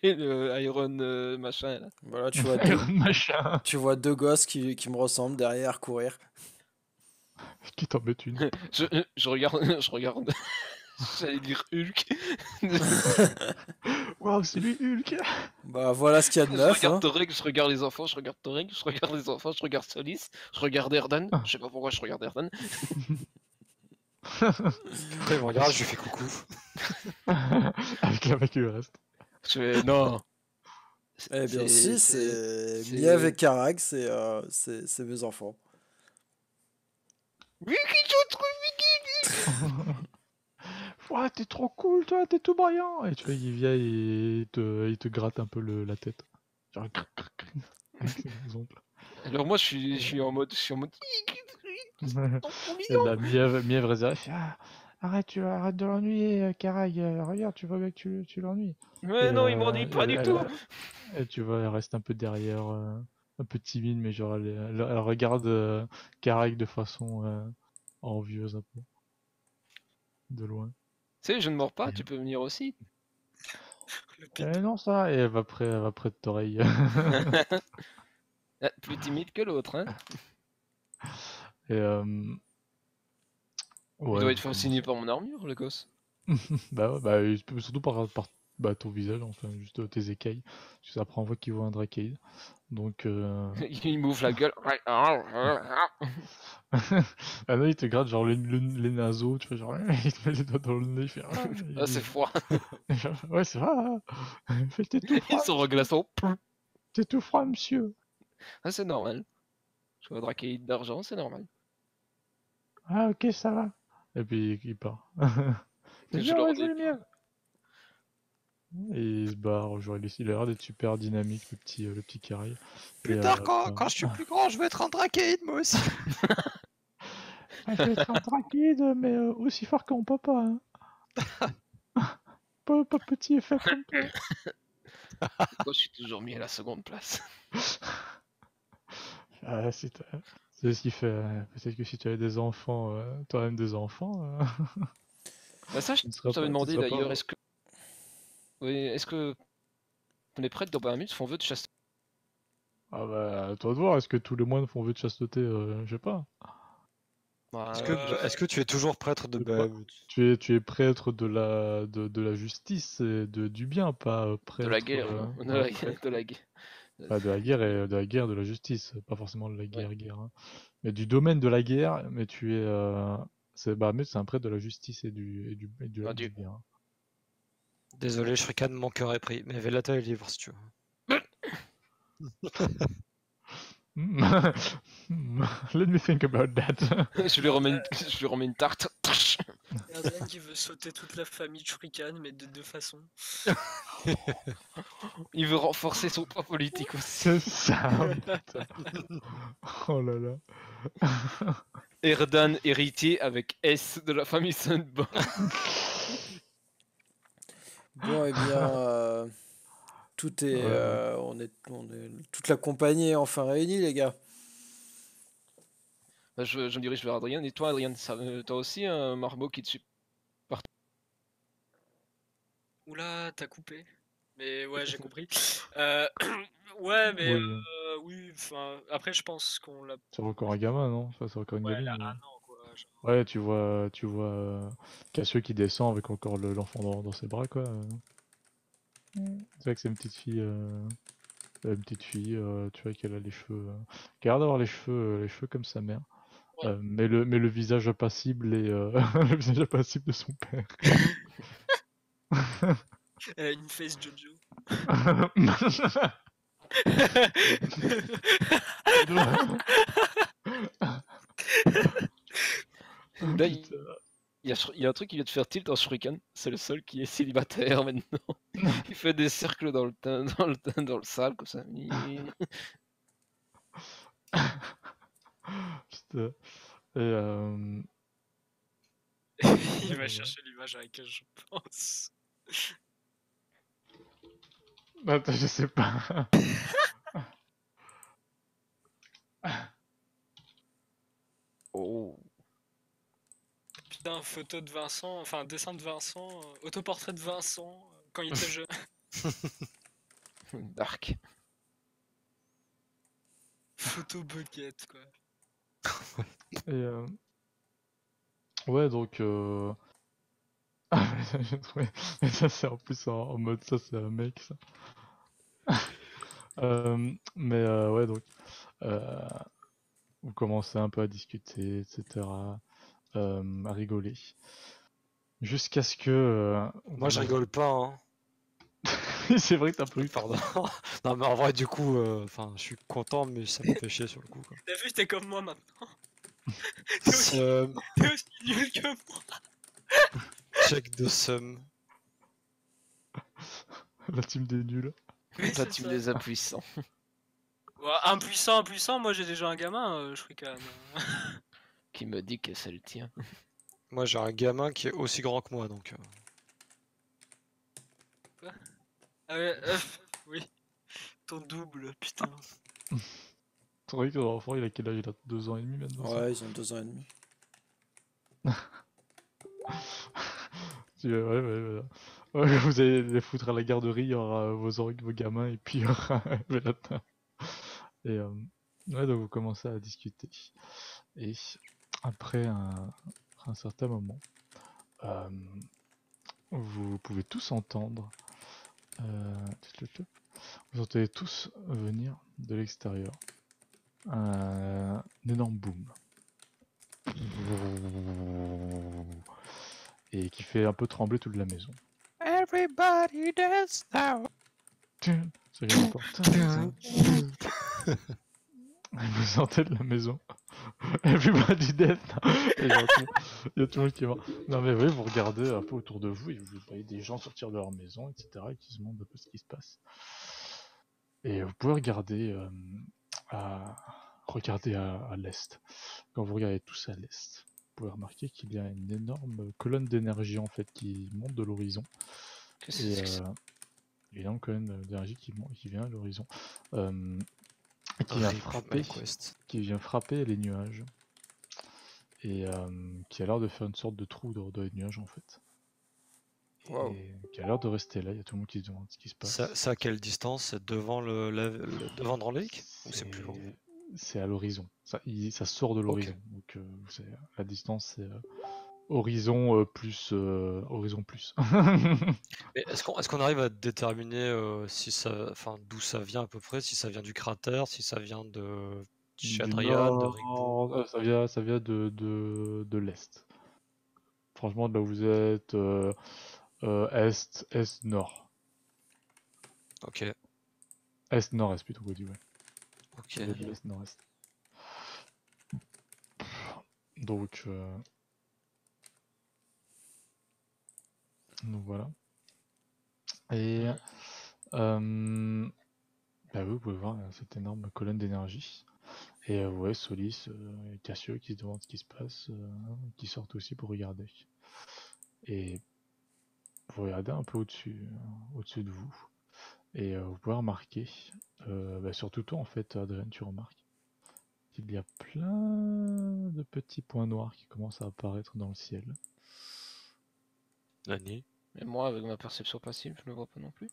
et le Iron euh, machin. Là. Voilà, tu vois, deux... machin. Tu vois deux gosses qui, qui me ressemblent derrière courir. Qui t'en met une. je, je regarde, je regarde. J'allais dire Hulk. Waouh, c'est lui Hulk. Bah voilà ce qu'il y a de neuf. Je regarde hein. Toreg, je regarde les enfants, je regarde Toreg, je regarde les enfants, je regarde Solis, je regarde Erdan. Ah. Je sais pas pourquoi je regarde Erdan. Après, il me regarde, je lui fais coucou. Avec la vacu reste. Je fais non. Eh bien si, c'est Miev et Karag, c'est euh, mes enfants. Mais qui t'autre ouais, t'es trop cool, toi, t'es tout brillant! Et tu vois, il vient et il te, il te gratte un peu le, la tête. Genre, cric, cric, cric. Alors, moi, je suis, je suis en mode. Je suis en mode. La Mièvre, Mièvre réserve. Ah, arrête, tu, arrête de l'ennuyer, Karag. Regarde, tu vois bien que tu, tu l'ennuies. Mais et non, euh, il m'ennuie pas elle, du elle, tout! Elle, elle, tu vois, elle reste un peu derrière, euh, un peu timide, mais genre, elle, elle, elle regarde euh, Karag de façon euh, envieuse un peu. De loin. Tu sais, je ne mords pas, et tu peux venir aussi. Eh non, ça, et elle va près, elle va près de t'oreille. Plus timide que l'autre, hein. Et euh... ouais, il doit être fasciné par mon armure, le gosse. bah, bah, surtout par, par bah, ton visage, enfin, juste tes écailles. Parce que ça prend en voie qu'il voit un drakeïde. Donc. Euh... il m'ouvre la gueule. Ah non, il te gratte genre les, les, les naseaux, tu vois, genre, il te met les doigts dans le nez, il fait. Ah, c'est froid! Ouais, c'est vrai! T'es tout froid! Ils sont reglaçants! T'es tout froid, monsieur! Ah, c'est normal! Je vois drakeïde d'argent, c'est normal! Ah, ok, ça va! Et puis il part! C'est genre, vas-y, le mien! Et il se barre, genre, il a l'air d'être super dynamique, le petit, le petit carré. Plus et, tard, euh, quand, euh... quand je suis plus grand, je veux être un drakeïde, moi aussi. Je veux être un drakeïde, mais euh, aussi fort que mon papa. Hein. pas, pas petit et faible comme toi. Moi, je suis toujours mis à la seconde place. Ah, c'est ce qui fait. Euh, Peut-être que si tu avais des enfants, euh, toi-même des enfants. Euh... Bah ça, je t'avais demandé d'ailleurs, est-ce que. Oui, est-ce que les prêtres dans Bahamut font vœu de chasteté? Ah bah, toi de voir, est-ce que tous les moines font vœu de chasteté, euh, je sais pas. Bah, est-ce que, euh... est-ce que tu es toujours prêtre de Bahamut ? Tu es, tu es prêtre de la, de, de la justice et de, du bien, pas prêtre... De la guerre, euh, de, la guerre de la guerre. Bah, de la guerre et de la guerre de la justice, pas forcément de la guerre, ouais. guerre hein. Mais du domaine de la guerre, mais tu es... Euh, c'est, Bahamut, c'est un prêtre de la justice et du, et du, et du, bah, du... du bien. Désolé, Shrikan manquerait pris, mais Velata est libre si tu veux. Let me think about that. Je lui remets euh... une tarte. Erdan qui veut sauter toute la famille de Shrikan, mais de deux façons. Il veut renforcer son poids politique aussi. C'est ça. Oh là là. Erdan héritier avec S de la famille Sunborn. Bon, et eh bien, euh, tout est, euh, on est, on est, toute la compagnie est enfin réunie, les gars. Je, je me dirige vers Adrien. Et toi, Adrien, ça, toi aussi un marmot qui te suit par... Oula, t'as coupé. Mais ouais, j'ai compris. Euh, ouais, mais ouais. Euh, oui. Enfin, après, je pense qu'on l'a. C'est encore un gamin, non? Enfin, c'est encore une gamine. Ouais, là, non. Ouais, tu vois, tu vois Cassiopée qui descend avec encore l'enfant le, dans, dans ses bras, quoi. C'est vrai que c'est une petite fille, euh, une petite fille, euh, tu vois qu'elle a les cheveux, euh, qui a l'air d'avoir les cheveux, les cheveux comme sa mère, ouais. euh, mais le mais le visage impassible et euh, le visage impassible de son père. Elle a une face Jojo. Là, il, il, y a, il y a un truc qui vient de faire tilt en Shuriken, c'est le seul qui est célibataire maintenant. Il fait des cercles dans le teint, dans le teint, dans le sale comme ça. Putain. Et euh... il va chercher l'image à laquelle je pense. Attends, je sais pas. Oh. Putain, photo de Vincent, enfin dessin de Vincent, euh, autoportrait de Vincent euh, quand il était jeune. Dark. Photo bucket quoi. Et euh... ouais donc euh... ah mais j'ai trouvé, mais ça c'est en plus en, en mode ça c'est un mec ça. euh, mais euh, ouais donc euh... vous commencez un peu à discuter, et cetera. Euh, à rigoler. Jusqu'à ce que... Euh, moi je rigole pas, hein. C'est vrai que t'as plus eu, pardon. Non mais en vrai du coup, enfin, euh, je suis content mais ça me fait chier sur le coup. T'as vu, t'es comme moi maintenant. T'es aussi... Euh... aussi nul que moi. Check de sum. La team des nuls. Oui, la team ça. Des impuissants. Ouais, impuissant, impuissant, moi j'ai déjà un gamin, euh, je suis quand même... qui me dit que ça le tient. Moi j'ai un gamin qui est aussi grand que moi donc. Quoi ? Ah ouais, euh, oui. Ton double, putain. Ton enfant il a quel âge ? Il a deux ans et demi maintenant. Ouais, ils ont deux ans et demi. Ouais, ouais, ouais, ouais. Vous allez les foutre à la garderie, il y aura vos oreilles, vos gamins et puis il y aura Velata. Et euh... ouais, donc vous commencez à discuter. Et après un, un certain moment, euh, vous pouvez tous entendre, euh, vous entendez tous venir de l'extérieur, un, un énorme boom, et qui fait un peu trembler toute la maison. Everybody dance now. C'est important. Vous sortez de la maison. Everybody dead. Il y a tout le monde qui est mort. Non mais oui, vous regardez un peu autour de vous et vous voyez des gens sortir de leur maison, et cetera. Et qui se demandent un peu ce qui se passe. Et vous pouvez regarder euh, à regarder à, à l'est. Quand vous regardez tous à l'est, vous pouvez remarquer qu'il y a une énorme colonne d'énergie en fait qui monte de l'horizon. Et euh, il y a une énorme colonne d'énergie qui, qui vient à l'horizon. Euh, Qui vient, frapper, qui vient frapper les nuages et euh, qui a l'air de faire une sorte de trou dans, dans les nuages en fait. wow. Qui a l'air de rester là, il y a tout le monde qui se demande ce qui se passe. C'est à quelle distance? Devant le, la, le devant Dranleic? Ou c'est plus loin? C'est à l'horizon, ça, ça sort de l'horizon. Okay. Donc euh, c'est, la distance c'est euh, horizon euh, plus... Euh, horizon plus. Est-ce qu'on est qu'on arrive à déterminer euh, si ça, d'où ça vient à peu près? Si ça vient du cratère, si ça vient de... Adrien, de... ça vient, ça vient de, de, de l'est. Franchement, de là où vous êtes, euh, euh, est, est, nord. Ok. Est, nord, est plutôt, vous dites, ouais. Ok. Est, nord, est. Donc, euh... donc voilà. Et euh... bah oui, vous pouvez voir cette énorme colonne d'énergie. Et euh, ouais, Solis, euh, et Cassiopée qui se demandent ce qui se passe, euh, qui sortent aussi pour regarder. Et vous regardez un peu au-dessus, euh, au-dessus de vous. Et euh, vous pouvez remarquer, euh, bah, surtout toi en fait, Adrien, tu remarques qu'il y a plein de petits points noirs qui commencent à apparaître dans le ciel. L'année. Mais moi, avec ma perception passive, je ne le vois pas non plus.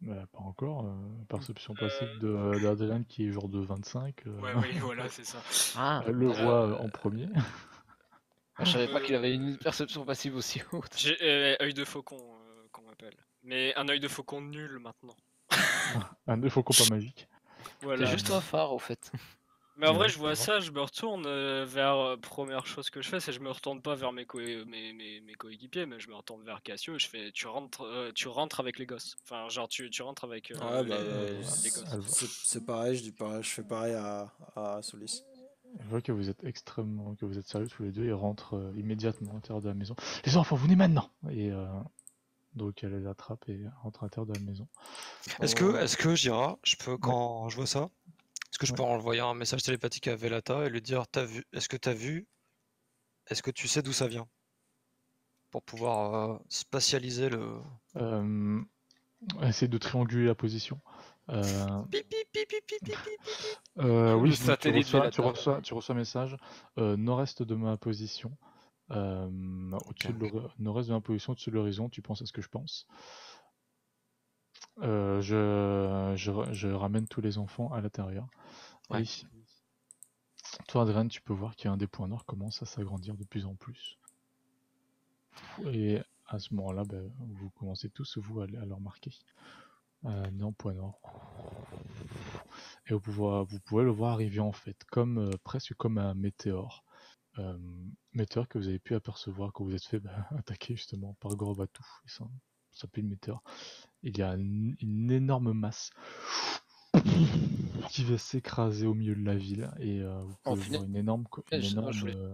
Bah, pas encore, euh, perception passive euh... d'Adrien qui est genre de vingt-cinq. Euh... Ouais, oui, voilà, c'est ça. Ah, le voit euh... en premier. Je savais pas qu'il avait une perception passive aussi haute. J'ai euh, œil de faucon, euh, qu'on m'appelle. Mais un œil de faucon nul maintenant. Un œil de faucon pas magique. Voilà. C'est juste un phare au fait. Mais en vrai, ouais, je vois ça, je me retourne euh, vers. Première chose que je fais, c'est je me retourne pas vers mes coéquipiers, mes, mes, mes co mais je me retourne vers Cassio et je fais tu rentres, euh, tu rentres avec les gosses. Enfin, genre, tu, tu rentres avec euh, ah, les, bah, les, les gosses. C'est pareil, je dis pareil, je fais pareil à, à Solis. Je vois que vous êtes extrêmement. Que vous êtes sérieux tous les deux et rentre euh, immédiatement à l'intérieur de la maison. Les enfants, venez maintenant! Et euh, donc, elle les attrape et rentre à l'intérieur de la maison. Est-ce que, est-ce que, Gira, je peux, quand ouais. je vois ça? Est-ce que je peux ouais. envoyer un message télépathique à Velata et lui dire t'as vu? Est-ce que t'as vu? Est-ce que tu sais d'où ça vient? Pour pouvoir euh, spatialiser le... Euh, essayer de trianguler la position. Euh... euh, oui, je tu, reçois, tu, reçois, tu reçois un message euh, nord-est de ma position. Euh, okay. Nord-est de ma position, au-dessus de l'horizon, tu penses à ce que je pense. Euh, je, je, je ramène tous les enfants à l'intérieur. Ouais. Toi, Adrien, tu peux voir qu'il y a un des points noirs commence à s'agrandir de plus en plus. Et à ce moment-là, bah, vous commencez tous vous à, à le remarquer. Euh, non, point noir. Et vous pouvez, vous pouvez le voir arriver en fait, comme euh, presque comme un météore. Euh, météore que vous avez pu apercevoir quand vous êtes fait bah, attaquer justement par Gorbatou. Ça, ça s'appelle le météore. Il y a une, une énorme masse qui va s'écraser au milieu de la ville et euh, vous pouvez oh, voir une énorme, une énorme euh,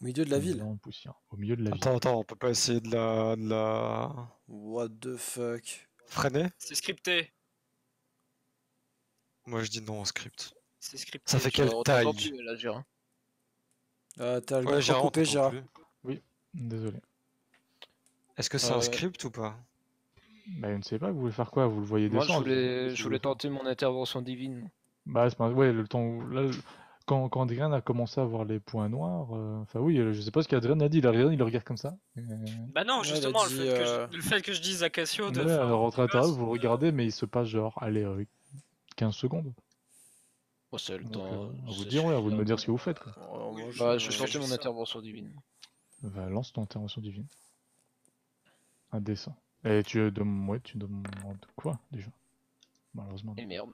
au milieu de la ville. Poussière. Au milieu de la attends, ville. Attends, on peut pas essayer de la, de la... What the fuck? Freiner? C'est scripté. Moi je dis non au script. C'est scripté. Ça fait quelle taille? Ah t'as le ouais, coupé, Gérard. Oui, désolé. Est-ce que c'est euh... un script ou pas? Bah, je ne sais pas, vous voulez faire quoi? Vous le voyez descendre? Moi, je voulais, je voulais tenter mon intervention divine. Bah, c'est pas... ouais, le temps où... Là, quand, quand Adrien a commencé à voir les points noirs... Euh... Enfin, oui, je sais pas ce qu'Adrien a dit. Adrien, il le regarde comme ça. Et... Bah non, justement, ouais, dit, le, fait euh... je... le fait que je dise à Cassio de... Ouais, faire... alors, entre à vous le regardez, mais il se passe genre, allez, euh, quinze secondes. Oh, c'est le temps... Donc, euh, vous dire, ouais, vous de me dire ce que vous faites. Quoi. Oh, moi, je... Bah, je vais tenter mon intervention divine. Bah, lance ton intervention divine. Un dessin. Et tu demandes ouais, tu demandes quoi déjà? Malheureusement. Et merde.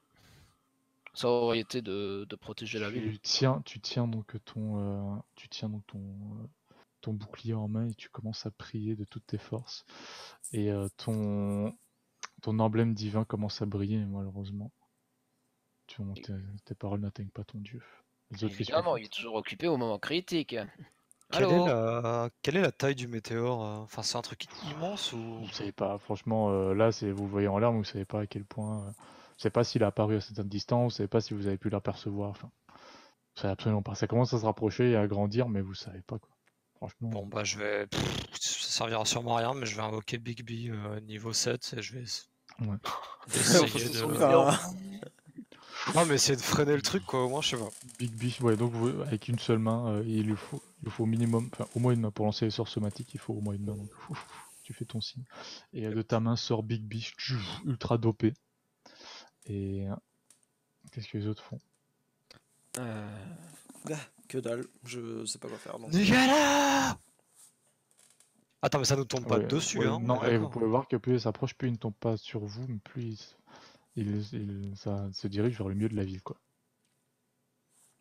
Ça aurait été de, de protéger la ville. Tu tiens, tu tiens donc ton, euh, tu tiens donc ton, euh, ton bouclier en main et tu commences à prier de toutes tes forces. Et euh, ton, ton emblème divin commence à briller, malheureusement. Tu, et... tes, tes paroles n'atteignent pas ton dieu. Les autres évidemment, il est toujours occupé au moment critique. Quelle est, la... Quelle est la taille du météore? Enfin, c'est un truc immense ou... Vous savez pas, franchement, euh, là, vous voyez en l'air, mais vous savez pas à quel point... Euh, vous savez pas s'il a apparu à certaines distances, vous savez pas si vous avez pu l'apercevoir, enfin... Vous savez absolument pas, ça commence à se rapprocher et à grandir, mais vous savez pas, quoi. Franchement... Bon, bah, je vais... Pff, ça servira sûrement à rien, mais je vais invoquer Big B euh, niveau sept, et je vais... Ouais. Essayer de... Non mais c'est de freiner le truc quoi, au moins je sais pas. Big Biff, ouais donc vous, avec une seule main, euh, il lui faut, il faut au minimum, enfin au moins une main pour lancer les sorts somatiques, il faut au moins une main. Donc, tu fais ton signe. Et de ta main sort Big Biche, ultra dopé. Et qu'est-ce que les autres font? euh... Que dalle, je sais pas quoi faire. Donc... Nicolas ! Attends, mais ça nous tombe pas ouais, dessus, ouais, hein. Non, et vous pouvez voir que plus il s'approche, plus il ne tombe pas sur vous, mais plus il, il ça se dirige vers le milieu de la ville, quoi.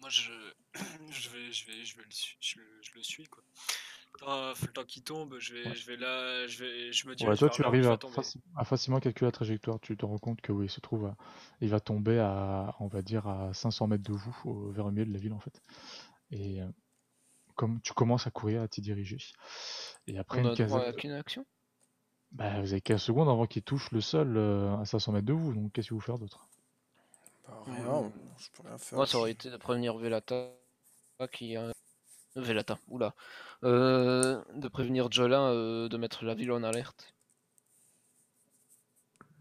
Moi, je, je vais, je vais, je vais le, je, je le suis, quoi. Tant, le temps qu'il tombe, je vais, ouais. je vais là, je vais, je me dis. Ouais, toi, tu arrives à, faci à facilement calculer la trajectoire. Tu te rends compte que oui, il se trouve, à, il va tomber à, on va dire, à cinq cents mètres de vous, au, vers le milieu de la ville, en fait. Et comme tu commences à courir, à t'y diriger. Et après, on une a quinzaine... droit à aucune action. Bah, vous avez quinze secondes avant qu'il touche le sol euh, à cinq cents mètres de vous, donc qu'est-ce que vous faire d'autre? Bah, rien, mmh. je peux rien faire. Moi, ça aurait été de prévenir Velata qui a. Velata, oula. Euh, de prévenir Jola euh, de mettre la ville en alerte.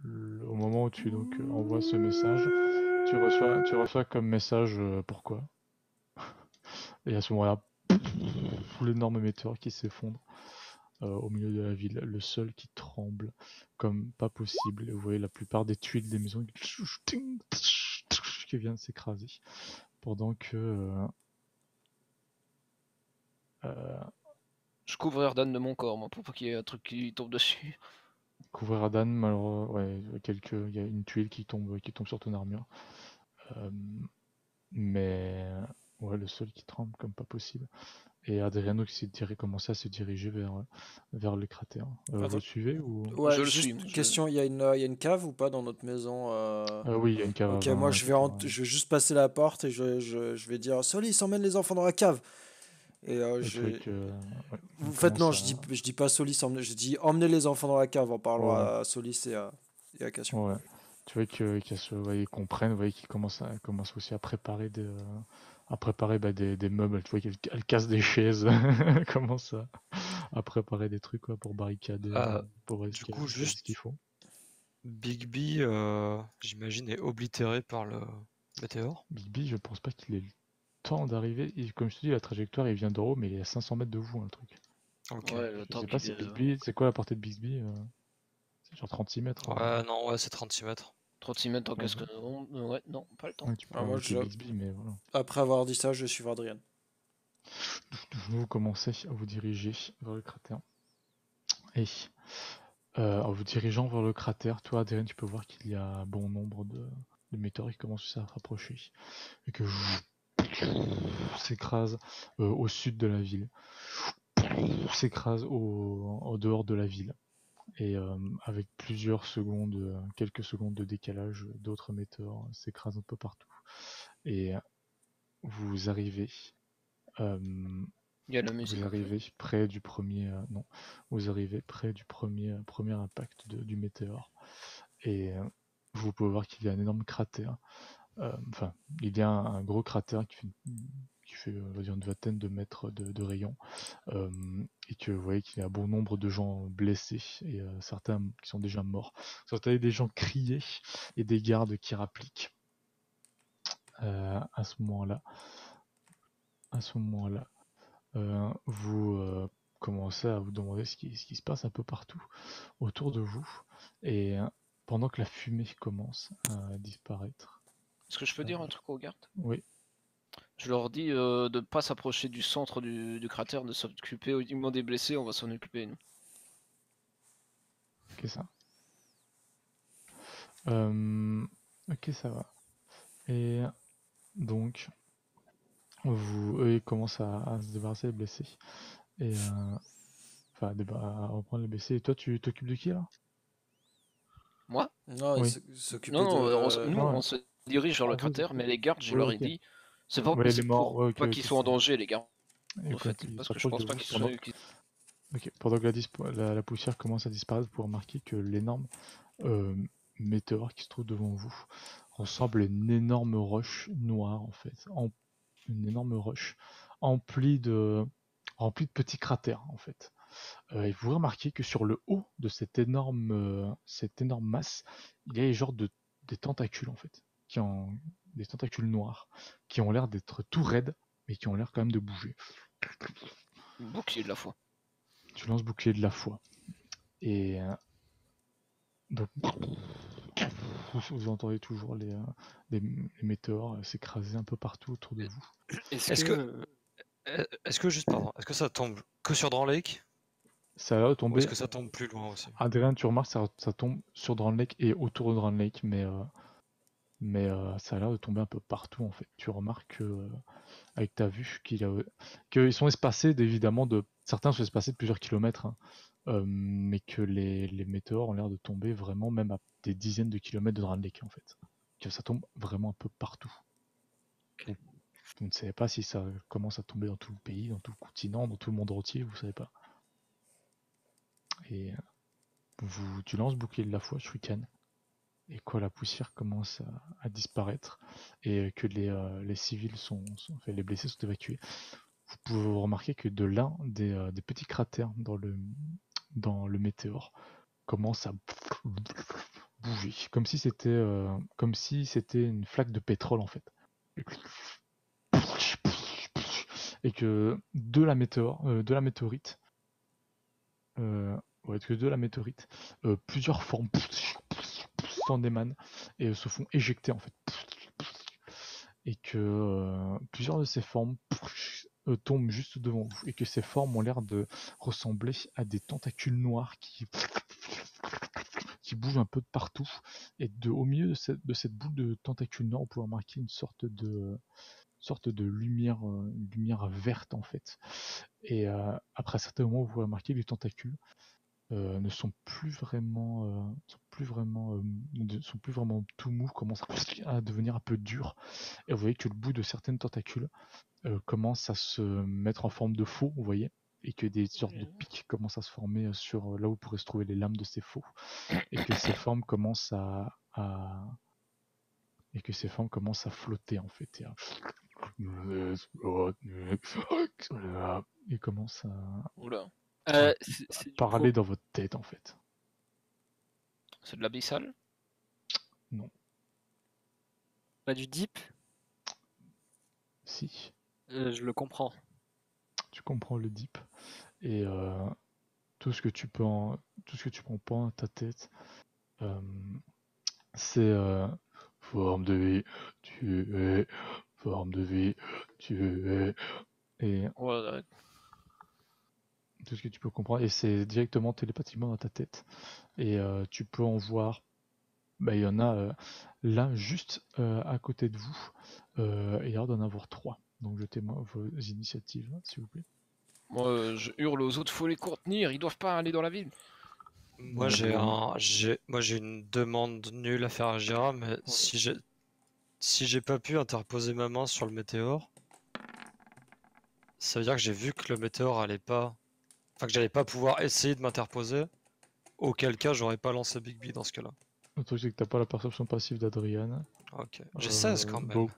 Au moment où tu donc, envoies ce message, tu reçois, tu reçois comme message euh, pourquoi. Et à ce moment-là, l'énorme météore qui s'effondre. Euh, au milieu de la ville, le sol qui tremble comme pas possible. Vous voyez la plupart des tuiles des maisons qui viennent s'écraser. Pendant que... Euh... Euh... Je couvre Erdan de mon corps, moi, pour pas qu'il y ait un truc qui tombe dessus. Couvrir Erdan, malheureusement, ouais, quelques... il y a une tuile qui tombe, qui tombe sur ton armure. Euh... Mais... Ouais, le sol qui tremble comme pas possible. Et Adriano qui s'est commencé à se diriger vers, vers le cratère. Euh, vous le suivez ou... Ouais, je le suis. Une question, il y, y a une cave ou pas dans notre maison euh... Euh, Oui, il y a une cave. Ok, moi je vais, en... je vais juste passer la porte et je, je, je vais dire Solis, emmène les enfants dans la cave. Et euh, je. Euh... Ouais, en fait, non, à... je, dis, je dis pas Solis, emmenez... je dis emmenez les enfants dans la cave en parlant ouais. à Solis et à, et à Cassio. Ouais. Tu vois qu'ils qu comprennent, vous voyez qu'ils commencent, commencent aussi à préparer des. Euh... à préparer bah, des, des meubles, tu vois qu'elle casse des chaises, comment ça à préparer des trucs quoi, pour barricader, ah, pour du coup juste ce qu'ils font. Big B, euh, j'imagine, est oblitéré par le météore. Big B, je pense pas qu'il ait le temps d'arriver. Comme je te dis, la trajectoire, il vient d'en haut, mais il est à cinq cents mètres de vous, hein, le truc. Okay. Ouais, le je sais pas si Big B, c'est quoi la portée de Big B euh... C'est genre trente-six mètres. Ouais, hein. Non, ouais, c'est trente-six mètres. trente-six mètres en ouais. casque de ouais, non, pas le temps. Ouais, tu peux ah, moi, je... Bixby, mais voilà. Après avoir dit ça, je suis Adrien. Vous commencez à vous diriger vers le cratère. Et euh, en vous dirigeant vers le cratère, toi, Adrien, tu peux voir qu'il y a bon nombre de, de météores qui commencent à s'approcher et que s'écrase euh, au sud de la ville, s'écrase au... au dehors de la ville. Et euh, avec plusieurs secondes, quelques secondes de décalage, d'autres météores s'écrasent un peu partout. Et vous arrivez, euh, il y a la musique, vous arrivez près du premier, euh, non, vous arrivez près du premier, euh, premier impact de, du météore. Et euh, vous pouvez voir qu'il y a un énorme cratère. Euh, enfin, il y a un, un gros cratère qui fait. Une... qui fait on va dire, une vingtaine de mètres de, de rayon, euh, et que vous voyez qu'il y a un bon nombre de gens blessés, et euh, certains qui sont déjà morts. Vous entendez des gens crier, et des gardes qui rappliquent. Euh, à ce moment-là, à ce moment-là, euh, vous euh, commencez à vous demander ce qui, ce qui se passe un peu partout autour de vous, et euh, pendant que la fumée commence à disparaître. Est-ce que je peux euh, dire un truc aux gardes? Oui. Je leur dis euh, de ne pas s'approcher du centre du, du cratère, de s'occuper uniquement des blessés, on va s'en occuper nous. Ok ça. Euh, ok ça va. Et donc, vous, eux ils commencent à, à se débarrasser des blessés. Et euh, enfin à reprendre les blessés. Et toi tu t'occupes de qui là? Moi? Non, oui. s'occupe de... Non, euh, on, nous, ouais. on se dirige vers le cratère, mais les gardes je ouais, leur ai okay. dit... C'est pas ouais, pour ouais, okay, pas qu'ils okay, soient en danger les gars. Et en fait, parce que je pense pas qu'ils soient... Pendant... Okay. Pendant que la, dispo... la, la poussière commence à disparaître, vous remarquez que l'énorme euh, météore qui se trouve devant vous ressemble à une énorme roche noire en fait. En... Une énorme roche emplie de, emplie de petits cratères en fait. Euh, et vous remarquez que sur le haut de cette énorme, euh, cette énorme masse, il y a les genres de... des tentacules en fait. Qui en... des tentacules noirs qui ont l'air d'être tout raides mais qui ont l'air quand même de bouger. Bouclier de la foi. Tu lances bouclier de la foi. Et donc, vous entendez toujours les, les, les météores s'écraser un peu partout autour de vous. Est-ce est que, que, est-ce que juste pardon, est-ce que ça tombe que sur Dranleic? Ça va tomber. Est-ce que ça tombe plus loin aussi? Adrien, tu remarques, ça, ça tombe sur Dranleic et autour de Dranleic, mais euh, mais euh, ça a l'air de tomber un peu partout en fait. Tu remarques que, euh, avec ta vue qu'il a, qu'ils sont espacés évidemment de certains sont espacés de plusieurs kilomètres, hein, euh, mais que les, les météores ont l'air de tomber vraiment même à des dizaines de kilomètres de Dranleic en fait. Que ça tombe vraiment un peu partout. Okay. Vous ne savez pas si ça commence à tomber dans tout le pays, dans tout le continent, dans tout le monde entier, vous savez pas. Et vous, tu lances bouclier de la foi, Shrikan, et quoi, la poussière commence à, à disparaître et que les, euh, les civils sont, sont enfin, les blessés sont évacués. Vous pouvez remarquer que de l'un des, euh, des petits cratères dans le dans le météore commence à bouger, comme si c'était euh, comme si c'était une flaque de pétrole en fait, et que de la météore, euh, de la météorite. Euh, ouais, que de la météorite, euh, plusieurs formes s'en émanent et se font éjecter en fait, et que euh, plusieurs de ces formes euh, tombent juste devant vous, et que ces formes ont l'air de ressembler à des tentacules noirs qui qui bougent un peu de partout, et de au milieu de cette, de cette boule de tentacules noirs, on peut remarquer une sorte de sorte de lumière, euh, lumière verte en fait. Et euh, après certains moments, vous remarquez que les tentacules euh, ne sont plus vraiment, euh, sont plus vraiment, euh, ne sont plus vraiment tout mous, commencent à devenir un peu durs. Et vous voyez que le bout de certaines tentacules euh, commence à se mettre en forme de faux, vous voyez, et que des sortes de pics commencent à se former sur là où pourraient se trouver les lames de ces faux, et que ces formes commencent à, à... et que ces formes commencent à flotter en fait. Et à... et commence à, Oula. Euh, à parler coup... dans votre tête en fait. C'est de l'abyssal? Non. Pas du deep? Si. Euh, je le comprends. Tu comprends le deep. Et euh, tout ce que tu peux en... tout ce que tu prends pas à ta tête, euh, c'est euh, forme de vie, tu es... forme de vie, tu es... Et ouais, tout ce que tu peux comprendre, et c'est directement télépathiquement dans ta tête. Et euh, tu peux en voir, bah, il y en a euh, là juste euh, à côté de vous, euh, et il y en a d'en avoir trois. Donc jetez-moi vos initiatives, hein, s'il vous plaît. Moi euh, je hurle aux autres, faut les contenir, ils doivent pas aller dans la ville. Moi j'ai un, j'ai, moi j'ai une demande nulle à faire à Gira, mais ouais. si j'ai, si j'ai pas pu interposer ma main sur le météore, ça veut dire que j'ai vu que le météore allait pas, enfin que j'allais pas pouvoir essayer de m'interposer, auquel cas j'aurais pas lancé Big B dans ce cas-là. Le truc c'est que t'as pas la perception passive d'Adrien. Ok, j'ai euh, seize quand même. Beau.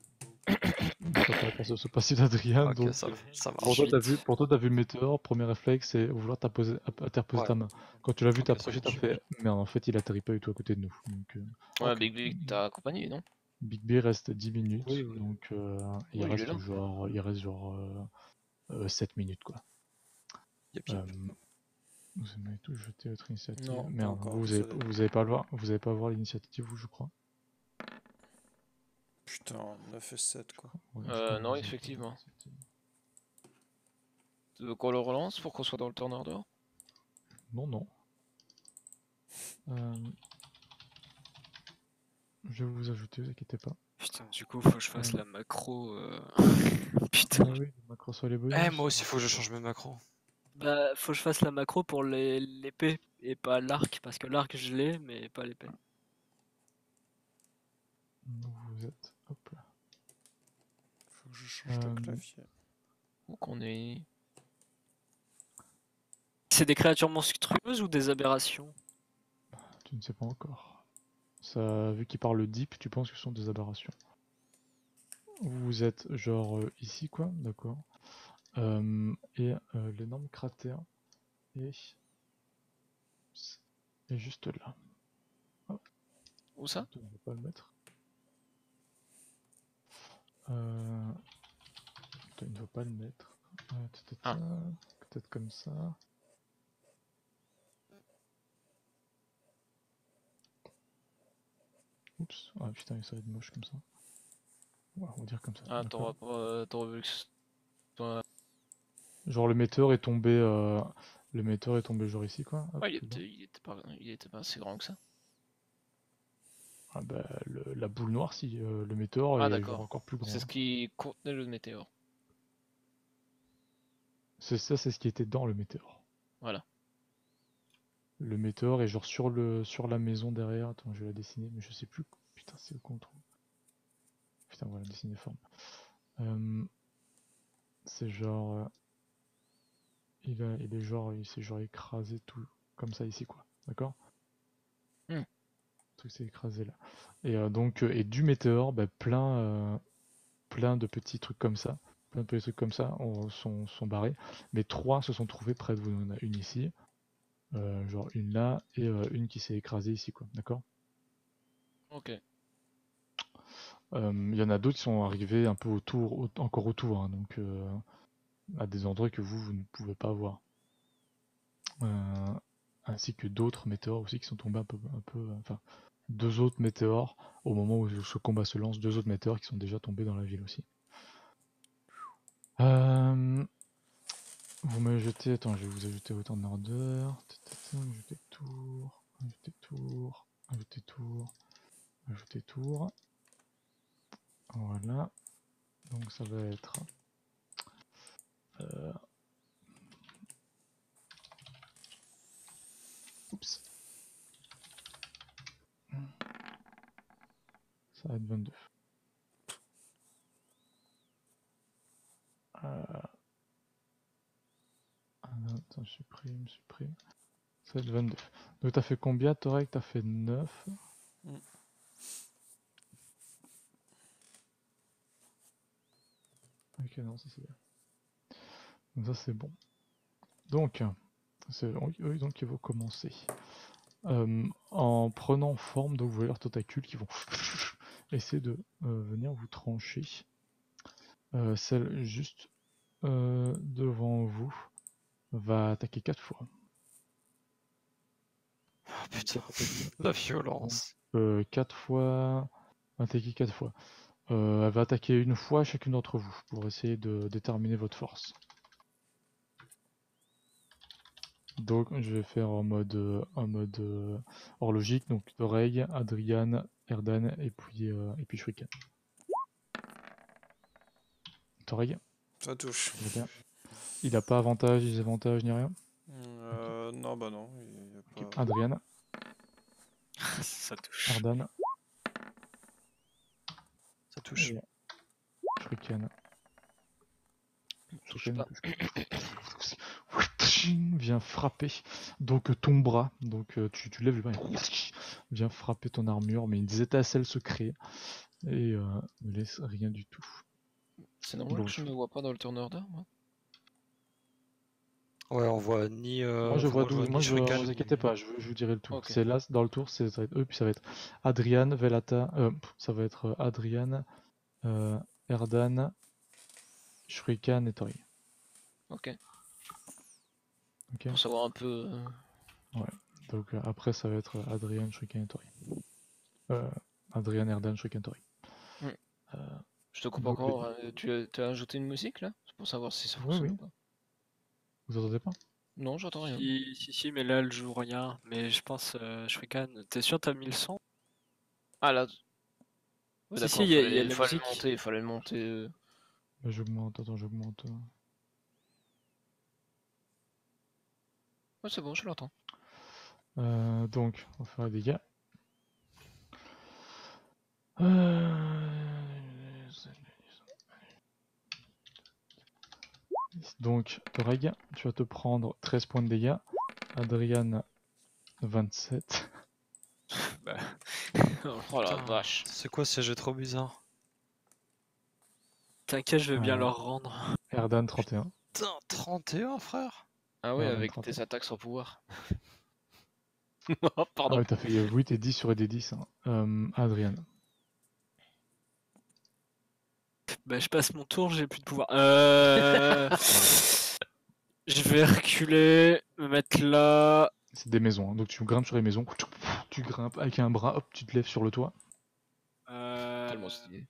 T'as pas la perception passive d'Adrien, okay, donc ça, ça pour, toi, t'as vu, pour toi t'as vu le météore, premier réflexe c'est vouloir interposer ouais. ta main. Quand tu l'as vu t'approcher, t'as fait merde, en fait il atterrit pas du tout à côté de nous. Donc, euh... Ouais, okay. Big B t'a accompagné, non? Big B reste dix minutes, oui, oui. donc euh, il, oui, reste genre, il reste genre euh, euh, sept minutes quoi. Yep, yep. Euh, vous aimez tous jeter votre initiative. Non, merde, encore, vous, avez, vous avez pas le voir, vous avez pas voir l'initiative vous je crois. Putain, neuf et sept quoi. Ouais, euh non effectivement. Tu veux qu'on le relance pour qu'on soit dans le turn order? Non non. Euh... Je vais vous ajouter, vous inquiétez pas. Putain, du coup, faut que je fasse ouais. la macro. Euh... Putain. Ah oui, la macro sur les bonus. Eh, moi aussi, faut que je change mes macros. Bah, faut que je fasse la macro pour l'épée et pas l'arc, parce que l'arc je l'ai, mais pas l'épée. Donc vous êtes. Hop là. Faut que je change euh... le clavier. Où qu'on est. C'est des créatures monstrueuses ou des aberrations? Tu ne sais pas encore. Ça, vu qu'il parle deep, tu penses que ce sont des aberrations. Vous êtes genre euh, ici quoi, d'accord. Euh, et euh, l'énorme cratère est... est juste là. Oh. Où ça? Je ne vais pas le mettre. Euh... Je ne vais pas le mettre. Euh, peut-être ah. peut-être comme ça. Oups. Ah putain, mais ça va être moche comme ça. Ouais, on va dire comme ça. Ah, t'auras pas... Genre le metteur est tombé... Euh... Le metteur est tombé genre ici, quoi. Ah, ouais, il était, il, était pas, il était pas assez grand que ça. Ah bah, le, la boule noire, si. Euh, le météore ah, est genre encore plus grand. C'est ce qui contenait le météore. C'est ça, c'est ce qui était dans le météore. Voilà. Le météore est genre sur, le, sur la maison derrière. Attends, je vais la dessiner, mais je sais plus. Putain, c'est le contour. Putain, voilà, dessiner forme. Euh, c'est genre... Euh... Il, a, il est genre, il s'est genre écrasé tout comme ça ici, quoi, d'accord? Mmh. Le truc s'est écrasé là. Et euh, donc, et du météore, bah, plein, euh, plein de petits trucs comme ça, plein de petits trucs comme ça on, sont, sont barrés. Mais trois se sont trouvés près de vous. On a une ici, euh, genre une là, et euh, une qui s'est écrasée ici, quoi, d'accord? Ok. Il euh, y en a d'autres qui sont arrivés un peu autour, au, encore autour, hein, donc. Euh, à des endroits que vous, vous ne pouvez pas voir. Euh, ainsi que d'autres météores aussi qui sont tombés un peu, un peu... Enfin, deux autres météores, au moment où ce combat se lance, deux autres météores qui sont déjà tombés dans la ville aussi. Euh, vous m'avez jeté... Attends, je vais vous ajouter autant d'ardeur. Ajouter tour, ajouter tour, ajouter tour, ajouter tour. Voilà. Donc ça va être... Euh... Oups. Ça va être vingt-deux. Euh... Ah non, attends, supprime, supprime. Ça va être vingt-deux. Donc t'as fait combien, Toreg? T'as fait neuf. Mm. Ok, non, ça c'est bien. Ça c'est bon. Donc, oui, oui, donc ils vont commencer. Euh, en prenant forme, donc vous voyez leurs tentacules qui vont essayer de euh, venir vous trancher. Euh, celle juste euh, devant vous va attaquer quatre fois. Oh, putain, la violence. Euh, quatre fois. Attaquer quatre fois. Euh, elle va attaquer une fois chacune d'entre vous pour essayer de déterminer votre force. Donc je vais faire en mode, en mode euh, horlogique, donc Toreg, Adrien, Erdan et puis, euh, et puis Shrikan. Toreg. Ça touche. Il n'a pas avantage, désavantage ni rien euh, okay. Non, bah non. Il y a pas... okay. Adrien. Ça touche. Erdan. Ça touche. Shrikan. Touche pas. Viens frapper donc ton bras, donc tu, tu lèves le bras, viens frapper ton armure, mais des étincelles se créent et euh, ne laisse rien du tout. C'est normal donc, que je ne vois pas dans le tourneur d'armes. Ouais, on voit ni. Euh, moi je vois d'où. Moi je ne vous inquiétez pas, je, je vous dirai le tout. Okay. C'est là dans le tour, ça va être eux, puis ça va être Adrien, Velata, euh, ça va être Adrien, euh, Erdan, Shrikan et Toreg. Ok. Okay. Pour savoir un peu... Ouais, donc euh, après ça va être Adrien, Shrikan et Toreg. Euh, Adrien, Erdan, Shrikan, Toreg. Mm. Euh, je te coupe encore, les... euh, tu, as, tu as ajouté une musique là? C'est pour savoir si ça fonctionne oui, oui. ou pas. Vous entendez pas? Non, j'entends rien. Si, si, si, mais là elle joue rien. Mais je pense, euh, Shrikan, t'es sûr t'as mis le son? Ah là... Ouais, si, si, il y a, fallait, y a il fallait monter, il fallait monter... Euh... Bah, j'augmente, attends, j'augmente... Ouais, c'est bon, je l'entends. Euh, donc, on va faire les dégâts. Euh... Donc, Toreg, tu vas te prendre treize points de dégâts. Adrien, vingt-sept. Bah... oh la vache. C'est quoi ces jeux trop bizarres? T'inquiète, je vais euh... bien leur rendre. Erdan, trente et un. Putain, trente et un, frère? Ah ouais, ouais avec trente. Tes attaques sans pouvoir. Oh, pardon. Ah ouais, t'as fait huit et dix sur des dix. Hein. Euh, Adrien. Bah, je passe mon tour, j'ai plus de pouvoir. Euh... je vais reculer, me mettre là. C'est des maisons, hein. Donc tu grimpes sur les maisons, tu grimpes avec un bras, hop, tu te lèves sur le toit. mal, moi, cette idée.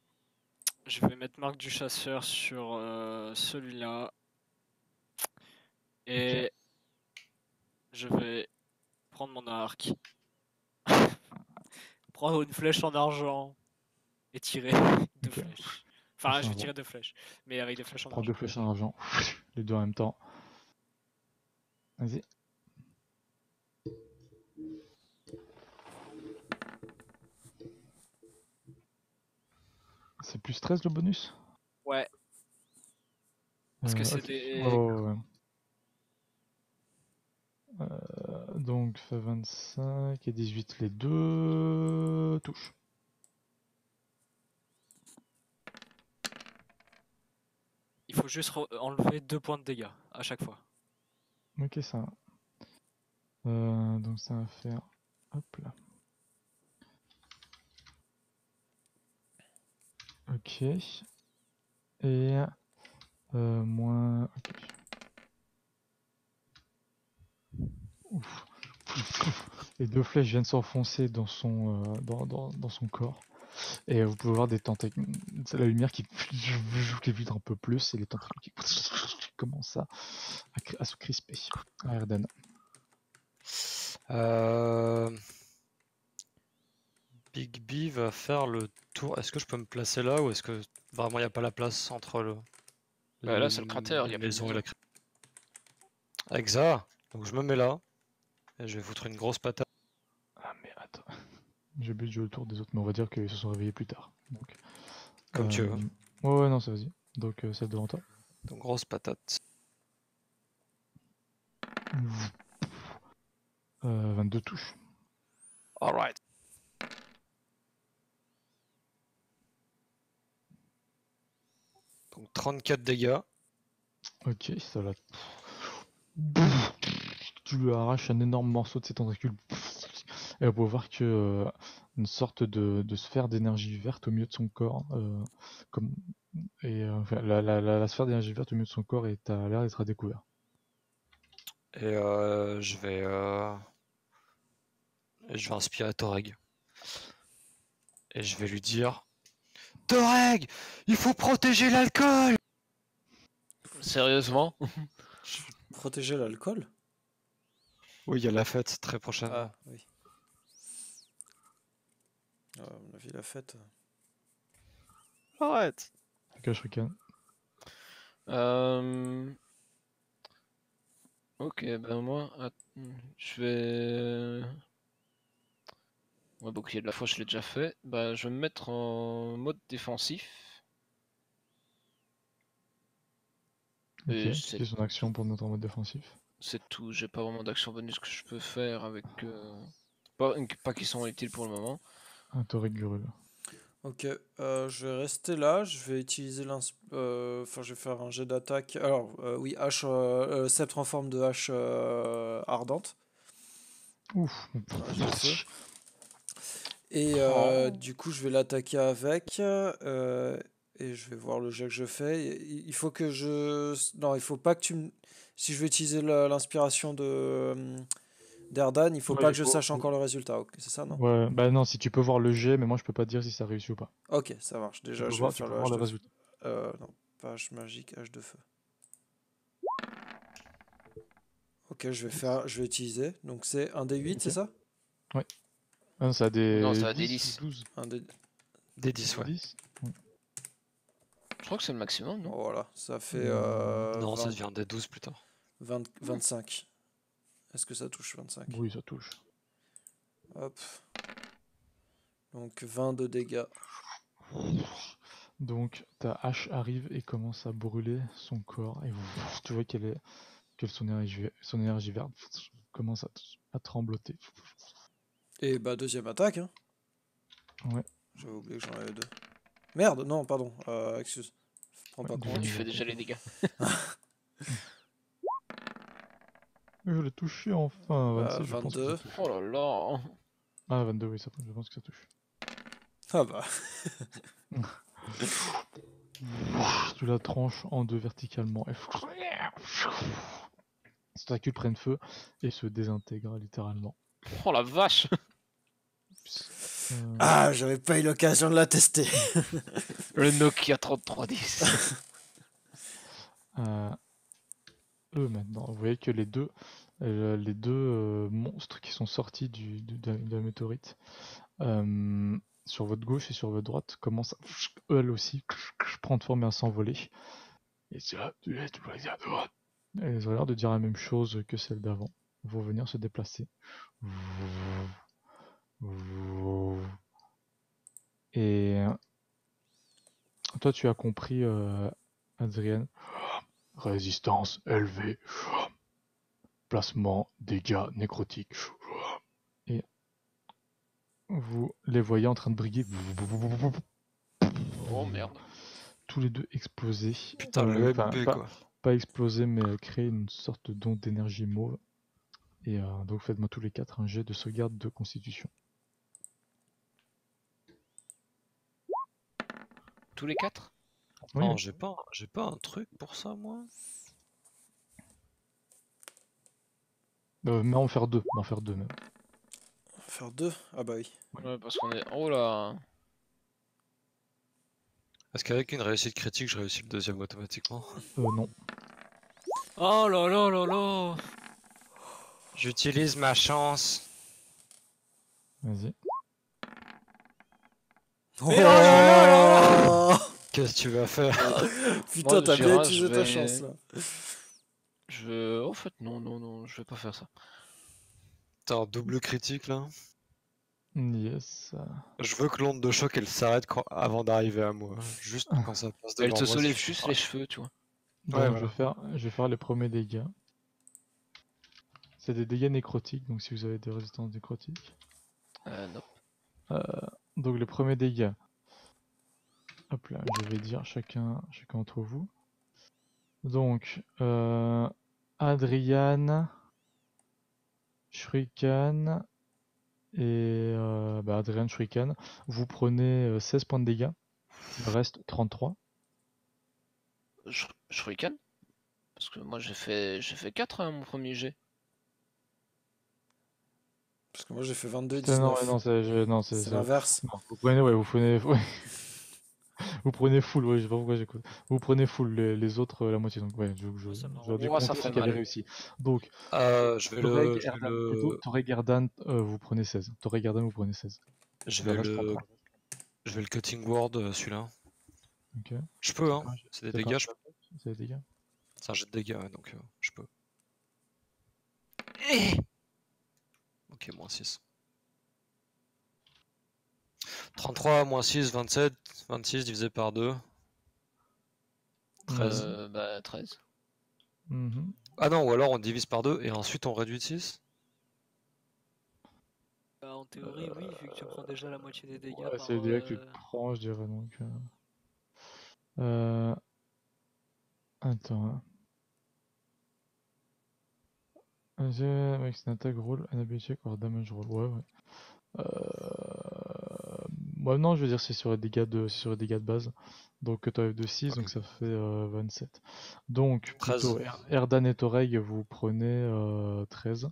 Je vais mettre Marc du Chasseur sur euh, celui-là. Et okay. Je vais prendre mon arc. Prendre une flèche en argent et tirer deux okay. flèches. Enfin, je vais tirer deux flèches, mais avec des flèches en argent. Prends deux flèches en argent, les deux en même temps. Vas-y. C'est plus treize le bonus? Ouais. Parce que euh, c'est okay. des... Oh, ouais. euh, donc ça fait vingt-cinq et dix-huit, les deux touches. Il faut juste enlever deux points de dégâts à chaque fois. Ok, ça va. Euh, donc ça va faire... Hop là. Ok. Et euh, moins. Okay. Ouf. Les deux flèches viennent s'enfoncer dans son euh, dans, dans, dans son corps. Et vous pouvez voir des tentacules. La lumière qui les vitre un peu plus et les tentacules qui commencent à, à se crisper. À Erdan. Euh... Big B va faire le tour. Est-ce que je peux me placer là ou est-ce que vraiment il n'y a pas la place entre le. Bah là c'est le cratère, il y a maison et la cratère. Exact. Donc je me mets là. Et je vais foutre une grosse patate. Ah mais attends. J'ai bu de jouer le tour des autres, mais on va dire qu'ils se sont réveillés plus tard. Donc, comme euh... tu veux. Ouais ouais non ça vas-y. Donc euh, celle devant toi. Donc grosse patate. Euh, vingt-deux touches. Alright. Donc trente-quatre dégâts. Ok, ça la... Pff, tu lui arraches un énorme morceau de ses tentacules. Pff, et on peut voir que euh, une sorte de, de sphère d'énergie verte au milieu de son corps. Euh, comme, et euh, la, la, la, la sphère d'énergie verte au milieu de son corps est à l'air d'être à découvert. Et euh, je vais... Euh... Je vais inspirer à Toreg. Et je vais lui dire... Toreg, il faut protéger l'alcool. Sérieusement? Protéger l'alcool? Oui, il y a la fête très prochaine. Ah oui. Ah, à mon avis, la fête. Arrête. Ok, Shrikan. Euh... Ok, ben moi, je vais. Ouais, bouclier de la foi, je l'ai déjà fait. Bah, je vais me mettre en mode défensif. Okay. C'est son action pour notre mode défensif. C'est tout, j'ai pas vraiment d'action bonus que je peux faire avec. Euh... Pas, pas qu'ils sont utiles pour le moment. Un torrent de grue. Ok, euh, je vais rester là, je vais utiliser l'insp. Euh, enfin, je vais faire un jet d'attaque. Alors, euh, oui, hache. Euh, euh, sceptre en forme de hache euh, ardente. Ouf, je Et euh, oh. du coup, je vais l'attaquer avec euh, et je vais voir le jet que je fais. Il faut que je... Non, il faut pas que tu me... Si je vais utiliser l'inspiration de d'Erdan, il faut ouais, pas que je sache encore le résultat. Okay, c'est ça, non? Ouais, bah non, si tu peux voir le jet, mais moi, je peux pas dire si ça réussit ou pas. Ok, ça marche. Déjà, tu je vais voir, faire le, voir le résultat. Euh, non, pas H magique, H de feu. Ok, je vais faire... Je vais utiliser. Donc, c'est un D huit, okay. C'est ça? Ouais. Non, ça a des, non, ça a des dix. dix douze. Un des... des dix, ouais. dix. Je crois que c'est le maximum, non? Voilà, ça fait... Euh, non, vingt... ça devient des douze plus tard. vingt... vingt-cinq. Est-ce que ça touche vingt-cinq? Oui, ça touche. Hop. Donc vingt de dégâts. Donc ta hache arrive et commence à brûler son corps. Et tu vois qu'elle est... que son énergie, son énergie verte commence à, à trembloter. Et bah deuxième attaque hein. Ouais. J'avais oublié que j'en avais deux. Merde, non pardon, euh, excuse. Prends ouais, pas compte. Tu fais déjà les dégâts. Je l'ai touché enfin. vingt-six, euh, vingt-deux. Je pense que... Oh là là. Ah vingt-deux oui, ça, je pense que ça touche. Ah bah. Tu la tranches en deux verticalement. Ces tentacules prennent feu et se désintègrent littéralement. Oh la vache. Euh... Ah, j'avais pas eu l'occasion de la tester. Le Nokia trente-trois dix. euh, eux maintenant, vous voyez que les deux, euh, les deux euh, monstres qui sont sortis du, du, de, de la météorite, euh, sur votre gauche et sur votre droite, commencent à, eux aussi, prendre forme et à s'envoler. Et c'est là, tu es toujours à droite. Elles ont l'air de dire la même chose que celle d'avant. Vont venir se déplacer. Et toi, tu as compris, euh, Adrien. Résistance élevée. Placement, dégâts nécrotiques. Et vous les voyez en train de briguer. Oh merde. Tous les deux explosés. Putain, le pas, quoi. Pas, pas explosés, mais créer une sorte d'onde d'énergie mauve. Et euh, donc faites-moi tous les quatre un jet de sauvegarde de constitution. Tous les quatre? Oui. Oh, j'ai pas, j'ai pas un truc pour ça, moi. Euh, mais en faire deux, en faire deux même. En faire deux? Ah bah oui. Ouais, ouais parce qu'on est... Oh là! Parce qu'avec une réussite critique, je réussis le deuxième automatiquement. Euh non. Oh là là là là! J'utilise ma chance. Vas-y. Oh oh, qu'est-ce que tu vas faire? Putain, t'as bien utilisé vais... ta chance là. Je... En fait, non, non, non, je vais pas faire ça. T'as un double critique là? Yes. Je veux que l'onde de choc elle s'arrête quand... avant d'arriver à moi. Juste quand ça passe devant. Elle te soulève juste les cheveux, tu vois. Donc, ouais, ouais. Je, vais faire... je vais faire les premiers dégâts. C'est des dégâts nécrotiques, donc si vous avez des résistances nécrotiques. Euh, non. Euh, donc les premiers dégâts. Hop là, je vais dire chacun, chacun entre vous. Donc, euh, Adrien, Shrikan et euh, bah Adrien, Shrikan, vous prenez seize points de dégâts. Il reste trente-trois. Sh Shrikan? Parce que moi j'ai fait, j'ai fait quatre hein, mon premier jet. Parce que moi j'ai fait vingt-deux dix-neuf. Non, non, non c'est l'inverse. Vous prenez, ouais, vous prenez, ouais. Vous prenez full, ouais, je sais pas pourquoi j'écoute. Vous prenez full, les, les autres euh, la moitié. Donc, ouais, je, je, je, je vais oh, qu'elle réussi. Donc, euh, je vais Toreg, le. Erdan, le... Toreg, Erdan, euh, vous prenez seize. Toreg, Erdan, vous prenez seize. Je vais, là, le... je, je vais le cutting word, celui-là. Okay. Je peux, hein. C'est des dégâts, pas... je peux. C'est des dégâts. C'est un jet de dégâts, ouais, donc euh, je peux. Eh ok, moins six. trente-trois, moins six, vingt-sept. vingt-six divisé par deux. treize. Euh, bah, treize. Mm-hmm. Ah non, ou alors on divise par deux et ensuite on réduit de six. Bah, en théorie, euh... oui, vu que tu prends déjà la moitié des dégâts. Ouais, c'est les dégâts euh... que tu prends, je dirais donc. Euh... Euh... Attends. Hein. Ouais, c'est une attaque roll, un A B check or damage roll. Ouais, ouais. Euh... ouais, non, je veux dire, c'est sur les dégâts de, sur les dégâts de base. Donc, tu as de six, okay. Donc ça fait euh, vingt-sept. Donc, plutôt, Erdan et Toreg, vous prenez euh, treize.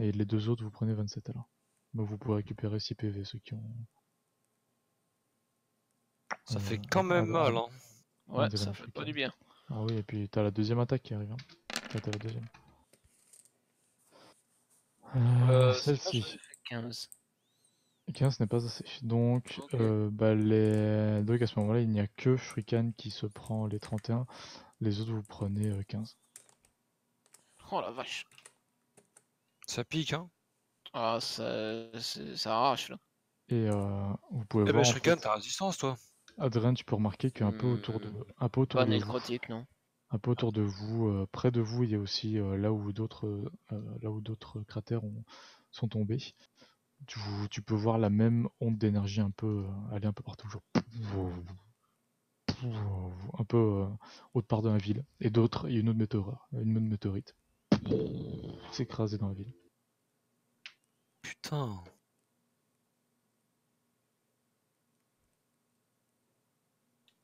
Et les deux autres, vous prenez vingt-sept alors. Donc, vous pouvez récupérer six P V, ceux qui ont. Ça euh, fait quand même mal, hein. Ouais, ouais ça fait pas du bien. Ah oui, et puis t'as la deuxième attaque qui arrive. Hein. Là, t'as la deuxième. Euh, Celle-ci. quinze. quinze n'est pas assez. Donc, okay. euh, bah les... Donc à ce moment-là, il n'y a que Shrikan qui se prend les trente et un. Les autres, vous prenez quinze. Oh la vache. Ça pique, hein. Ah, ça, ça arrache, là. Et euh, vous pouvez eh voir... Eh bah, ben Shrikan, t'as résistance, toi. Adrien, tu peux remarquer qu'un mmh... peu autour de... Un peu autour Pas de nécrotique, vous... non. Un peu autour de vous, euh, près de vous, il y a aussi euh, là où d'autres euh, là où d'autres cratères ont, sont tombés. Tu, tu peux voir la même onde d'énergie un peu euh, aller un peu partout, genre, un peu euh, autre part de la ville. Et d'autres, il y a une autre météorite, une autre météorite s'écraser dans la ville. Putain.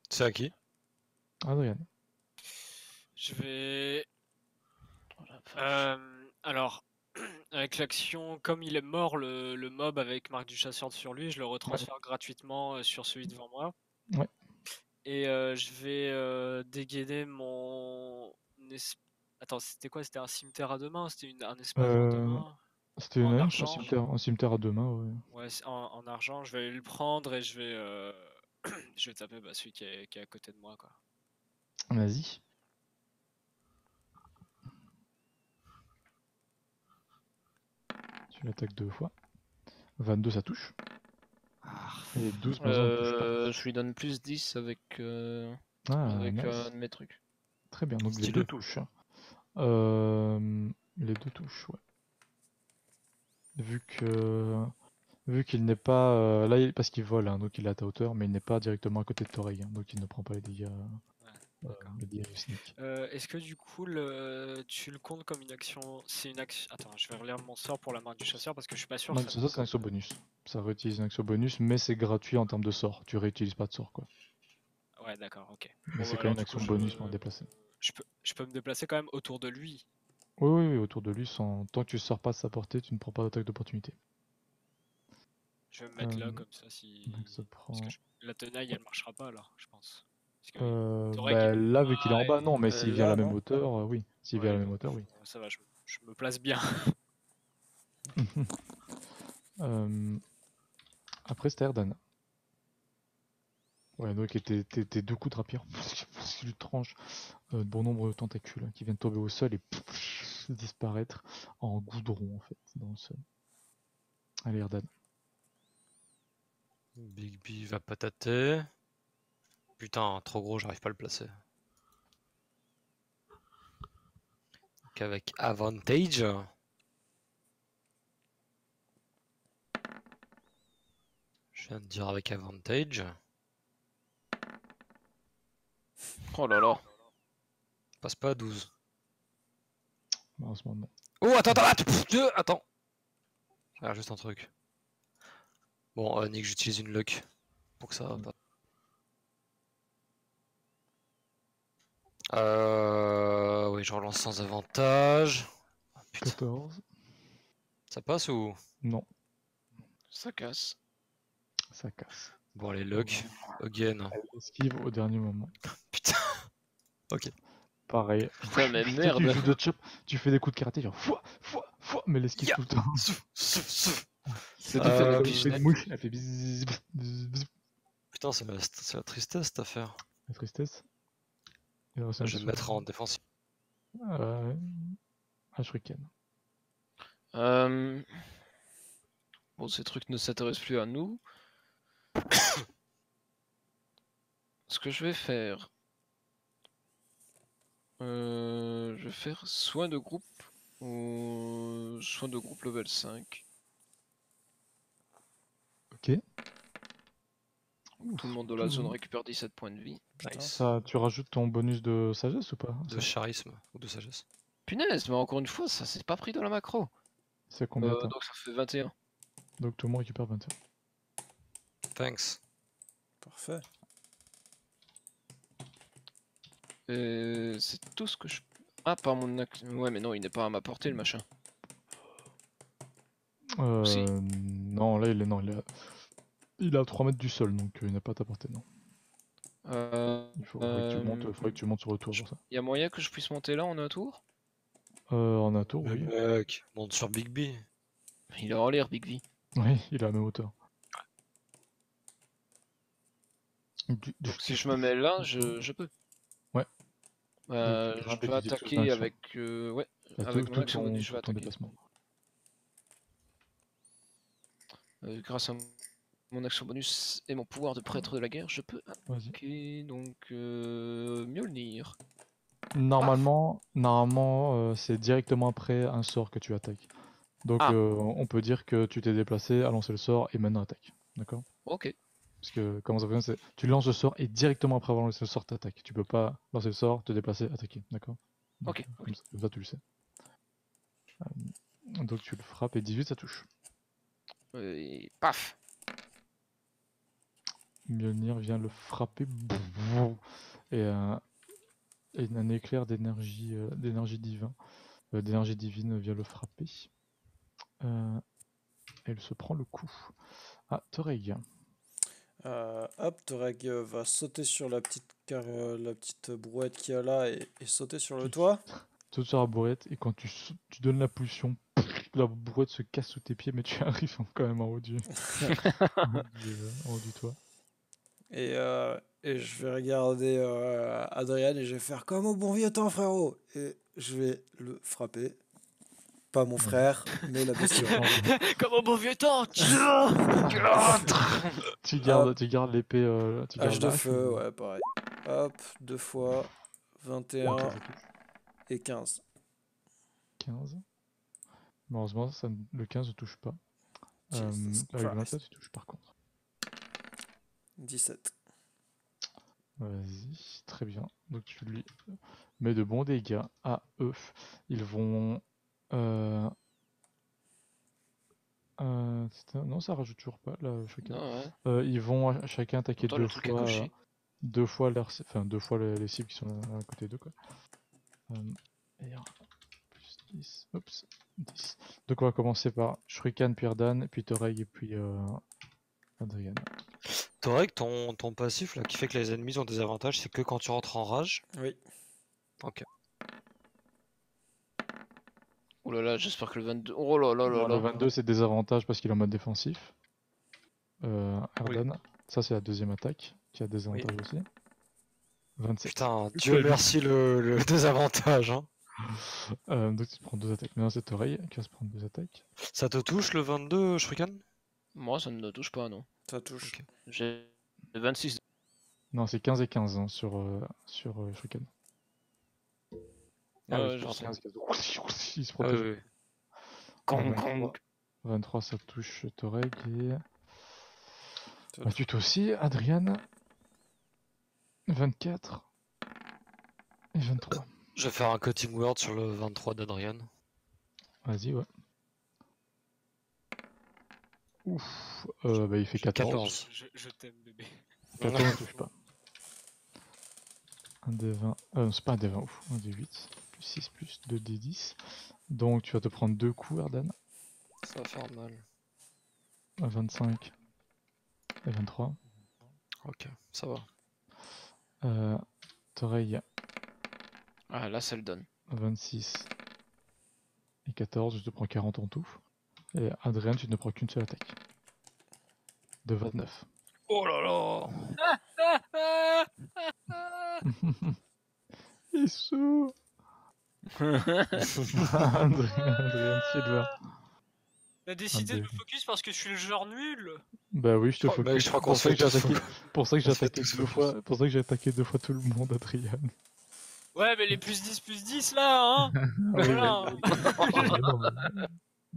C'est à qui? Adrien. Je vais... Euh, alors, avec l'action, comme il est mort, le, le mob avec Marc du Chasseur sur lui, je le retransfère ouais. gratuitement sur celui devant moi. Ouais. Et euh, je vais euh, dégainer mon... Attends, c'était quoi? C'était un cimetière à deux mains? C'était une... un espace euh... à deux mains? C'était une arche, un cimetière, un cimetière à deux mains, ouais. Ouais, en, en argent, je vais le prendre et je vais, euh... je vais taper bah, celui qui est, qui est à côté de moi, quoi. Vas-y. Tu l'attaques deux fois. vingt-deux, ça touche. Et douze, euh, je lui donne plus dix avec, euh, ah, avec nice. euh, un de mes trucs. Très bien, donc les deux touches. Euh, les deux touches, ouais. Vu que vu qu'il n'est pas euh, là, parce qu'il vole, hein, donc il est à ta hauteur, mais il n'est pas directement à côté de Toreg, hein, donc il ne prend pas les dégâts. Ouais, euh, les dégâts du sneak. Euh, Est-ce que du coup, le, tu le comptes comme une action? C'est une action. Attends, je vais relire mon sort pour la marque du chasseur parce que je suis pas sûr. Non, ça, ça, ça c'est un action bonus. Ça réutilise une action bonus, mais c'est gratuit en termes de sort. Tu réutilises pas de sort, quoi. Ouais, d'accord, ok. Mais bon, c'est quand même une action coup, bonus je... pour me déplacer. Je peux, je peux me déplacer quand même autour de lui. Oui, oui, oui, autour de lui, sans... tant que tu sors pas de sa portée, tu ne prends pas d'attaque d'opportunité. Je vais me mettre euh... là, comme ça, si... Ça prend... Parce que je... la tenaille, elle marchera pas, alors, je pense. Parce que... euh, bah, là, vu qu'il est en bas, non, mais euh, s'il vient à la même hauteur, euh, oui. S'il ouais, vient à la même hauteur, oui. Ça va, je, je me place bien. euh... Après, c'était Erdan. Ouais, donc tes deux coups de rapier, parce qu'il tranche euh, de bon nombre de tentacules hein, qui viennent tomber au sol et pff, disparaître en goudron en fait, dans le sol. Allez, Erdan. Big B va patater. Putain, trop gros, j'arrive pas à le placer. Donc avec Advantage. Je viens de dire avec Advantage. Oh là là. Passe pas à douze. Malheureusement non. Oh attends, attends, attends, attends. Ah, juste un truc. Bon, euh, Nick, j'utilise une luck pour que ça... Ouais. Euh... Oui, je relance sans avantage. Oh, putain. quatorze. Ça passe ou... Non. Ça casse. Ça casse. Bon allez, luck, again. Elle esquive au dernier moment. Putain. Ok. Pareil. Putain, mais merde. Tu, tu, tu, tu, tu fais des coups de karaté, genre foua, foua, foua, mais l'esquive yeah. tout le temps. C'est euh, une mouche, elle fait bzzz, bzzz, bzzz. Putain, c'est la, la tristesse cette affaire. La tristesse et là, je vais me mettre en défense. Euh... Ah, Shrikan. Euh... Bon, ces trucs ne s'intéressent plus à nous. Ce que je vais faire, euh, je vais faire soin de groupe ou soin de groupe level cinq. Ok. Tout le monde de la zone récupère dix-sept points de vie. Nice. Ça, tu rajoutes ton bonus de sagesse ou pas? De charisme ou de sagesse. Punaise, mais encore une fois, ça c'est pas pris dans la macro. C'est combien euh, donc ça fait vingt et un. Donc tout le monde récupère vingt et un. Thanks. Parfait. Euh, c'est tout ce que je... Ah, par mon... Ouais, mais non, il n'est pas à ma portée, le machin. Euh... Si. Non, là, il est... Non, il est à... il est à trois mètres du sol, donc il n'est pas à ta portée, non. Euh... Il faudrait, euh... que tu montes... il faudrait que tu montes sur le tour je... pour ça. Il y a moyen que je puisse monter là, en un tour euh, En un tour, oui. Mec, monte sur Big B. Il est en l'air, Big B. Oui, il est à la même hauteur. Donc si je me mets là, je, je peux. Ouais. Euh, je peux attaquer avec... Euh, ouais, là, avec mon action bonus, je vais attaquer. Euh, grâce à mon action bonus et mon pouvoir de prêtre de la guerre, je peux attaquer donc euh, Mjolnir. Normalement, ah. normalement euh, c'est directement après un sort que tu attaques. Donc ah. euh, on peut dire que tu t'es déplacé, à lancer le sort et maintenant attaque. D'accord? Ok. Parce que comment ça fonctionne, c'est tu lances le sort et directement après avoir lancé le sort t'attaques. Tu peux pas lancer le sort, te déplacer, attaquer, d'accord? Ok. Comme ça, comme ça tu le sais. Donc tu le frappes et dix-huit ça touche. Et paf. Mjolnir vient le frapper et, euh, et un éclair d'énergie euh, d'énergie divine, euh, d'énergie divine vient le frapper. Euh, elle se prend le coup. Ah, Toreg. Euh, hop, Toreg va sauter sur la petite, car, euh, la petite brouette qu'il y a là et, et sauter sur le tu, toit. Saute sur la brouette et quand tu, tu donnes la pulsion, la brouette se casse sous tes pieds, mais tu arrives quand même en haut du, en haut du toit. Et, euh, et je vais regarder euh, Adrien et je vais faire comme au bon vieux temps, frérot. Et je vais le frapper. Pas mon frère, mais la bestiole. Comme au bon vieux temps. Tu gardes, tu gardes l'épée. Euh, hache de feu, ouais, pareil. Hop, deux fois, vingt et un ouais, et quinze. quinze. Malheureusement, ça, le quinze ne touche pas. Euh, avec vingt-sept, il touche par contre. dix-sept. Vas-y, très bien. Donc tu lui mets de bons dégâts à eux. Ils vont... Euh... Euh... Non, ça rajoute toujours pas là, chacun. Non, ouais. euh, ils vont à chacun attaquer deux fois, deux fois leur... enfin deux fois les cibles qui sont à côté d'eux quoi. Euh... Plus dix. Oups. dix. Donc on va commencer par Shrikan, puis Erdan, puis Toreg et puis euh... Adrien. Toreg, ton, ton passif là qui fait que les ennemis ont des avantages, c'est que quand tu rentres en rage. Oui. Ok. Oh là là, j'espère que le vingt-deux... Oh là là là là. Le vingt-deux c'est désavantage parce qu'il est en mode défensif. Euh, Erdan, oui. Ça c'est la deuxième attaque qui a des avantages oui. aussi. vingt-sept. Putain, Dieu merci le, le désavantage. Hein. euh, donc tu te prends deux attaques. Maintenant c'est Toreg qui va se prendre deux attaques. Ça te touche le vingt-deux, Shrikan? Moi ça ne me touche pas, non. Ça touche. Okay. J'ai le vingt-six. Non, c'est quinze et quinze hein, sur, euh, sur euh, Shrikan. Ah ouais, il se protège. Ah ouais, ouais. Kong, vingt-trois. vingt-trois ça touche Toreg et... Bah, tu aussi, Adrien. vingt-quatre. Et vingt-trois. Je vais faire un cutting word sur le vingt-trois d'Adrien. Vas-y, ouais. Ouf, euh, bah il fait quatorze. quatorze. Je, je t'aime bébé. quatorze ne touche pas. un D vingt, euh, c'est pas un D vingt, ouf, un D huit. six plus deux D dix. Donc tu vas te prendre deux coups, Erdan. Ça va faire mal. vingt-cinq et vingt-trois. Ok, ça va. Euh, Toreg. Ah là, ça le donne. vingt-six et quatorze, je te prends quarante en tout. Et Adrien, tu ne prends qu'une seule attaque. De vingt-neuf. Oh là là. Il est sourd. T'as décidé de me focus parce que je suis le genre nul. Bah oui, je te oh, focus. Bah, je crois qu'on sait que j'ai pour ça que j'ai attaqué deux fois. Pour ça que j'ai attaqué deux fois tout le monde, Adrien. Ouais, mais les plus dix plus dix là, hein. Voilà.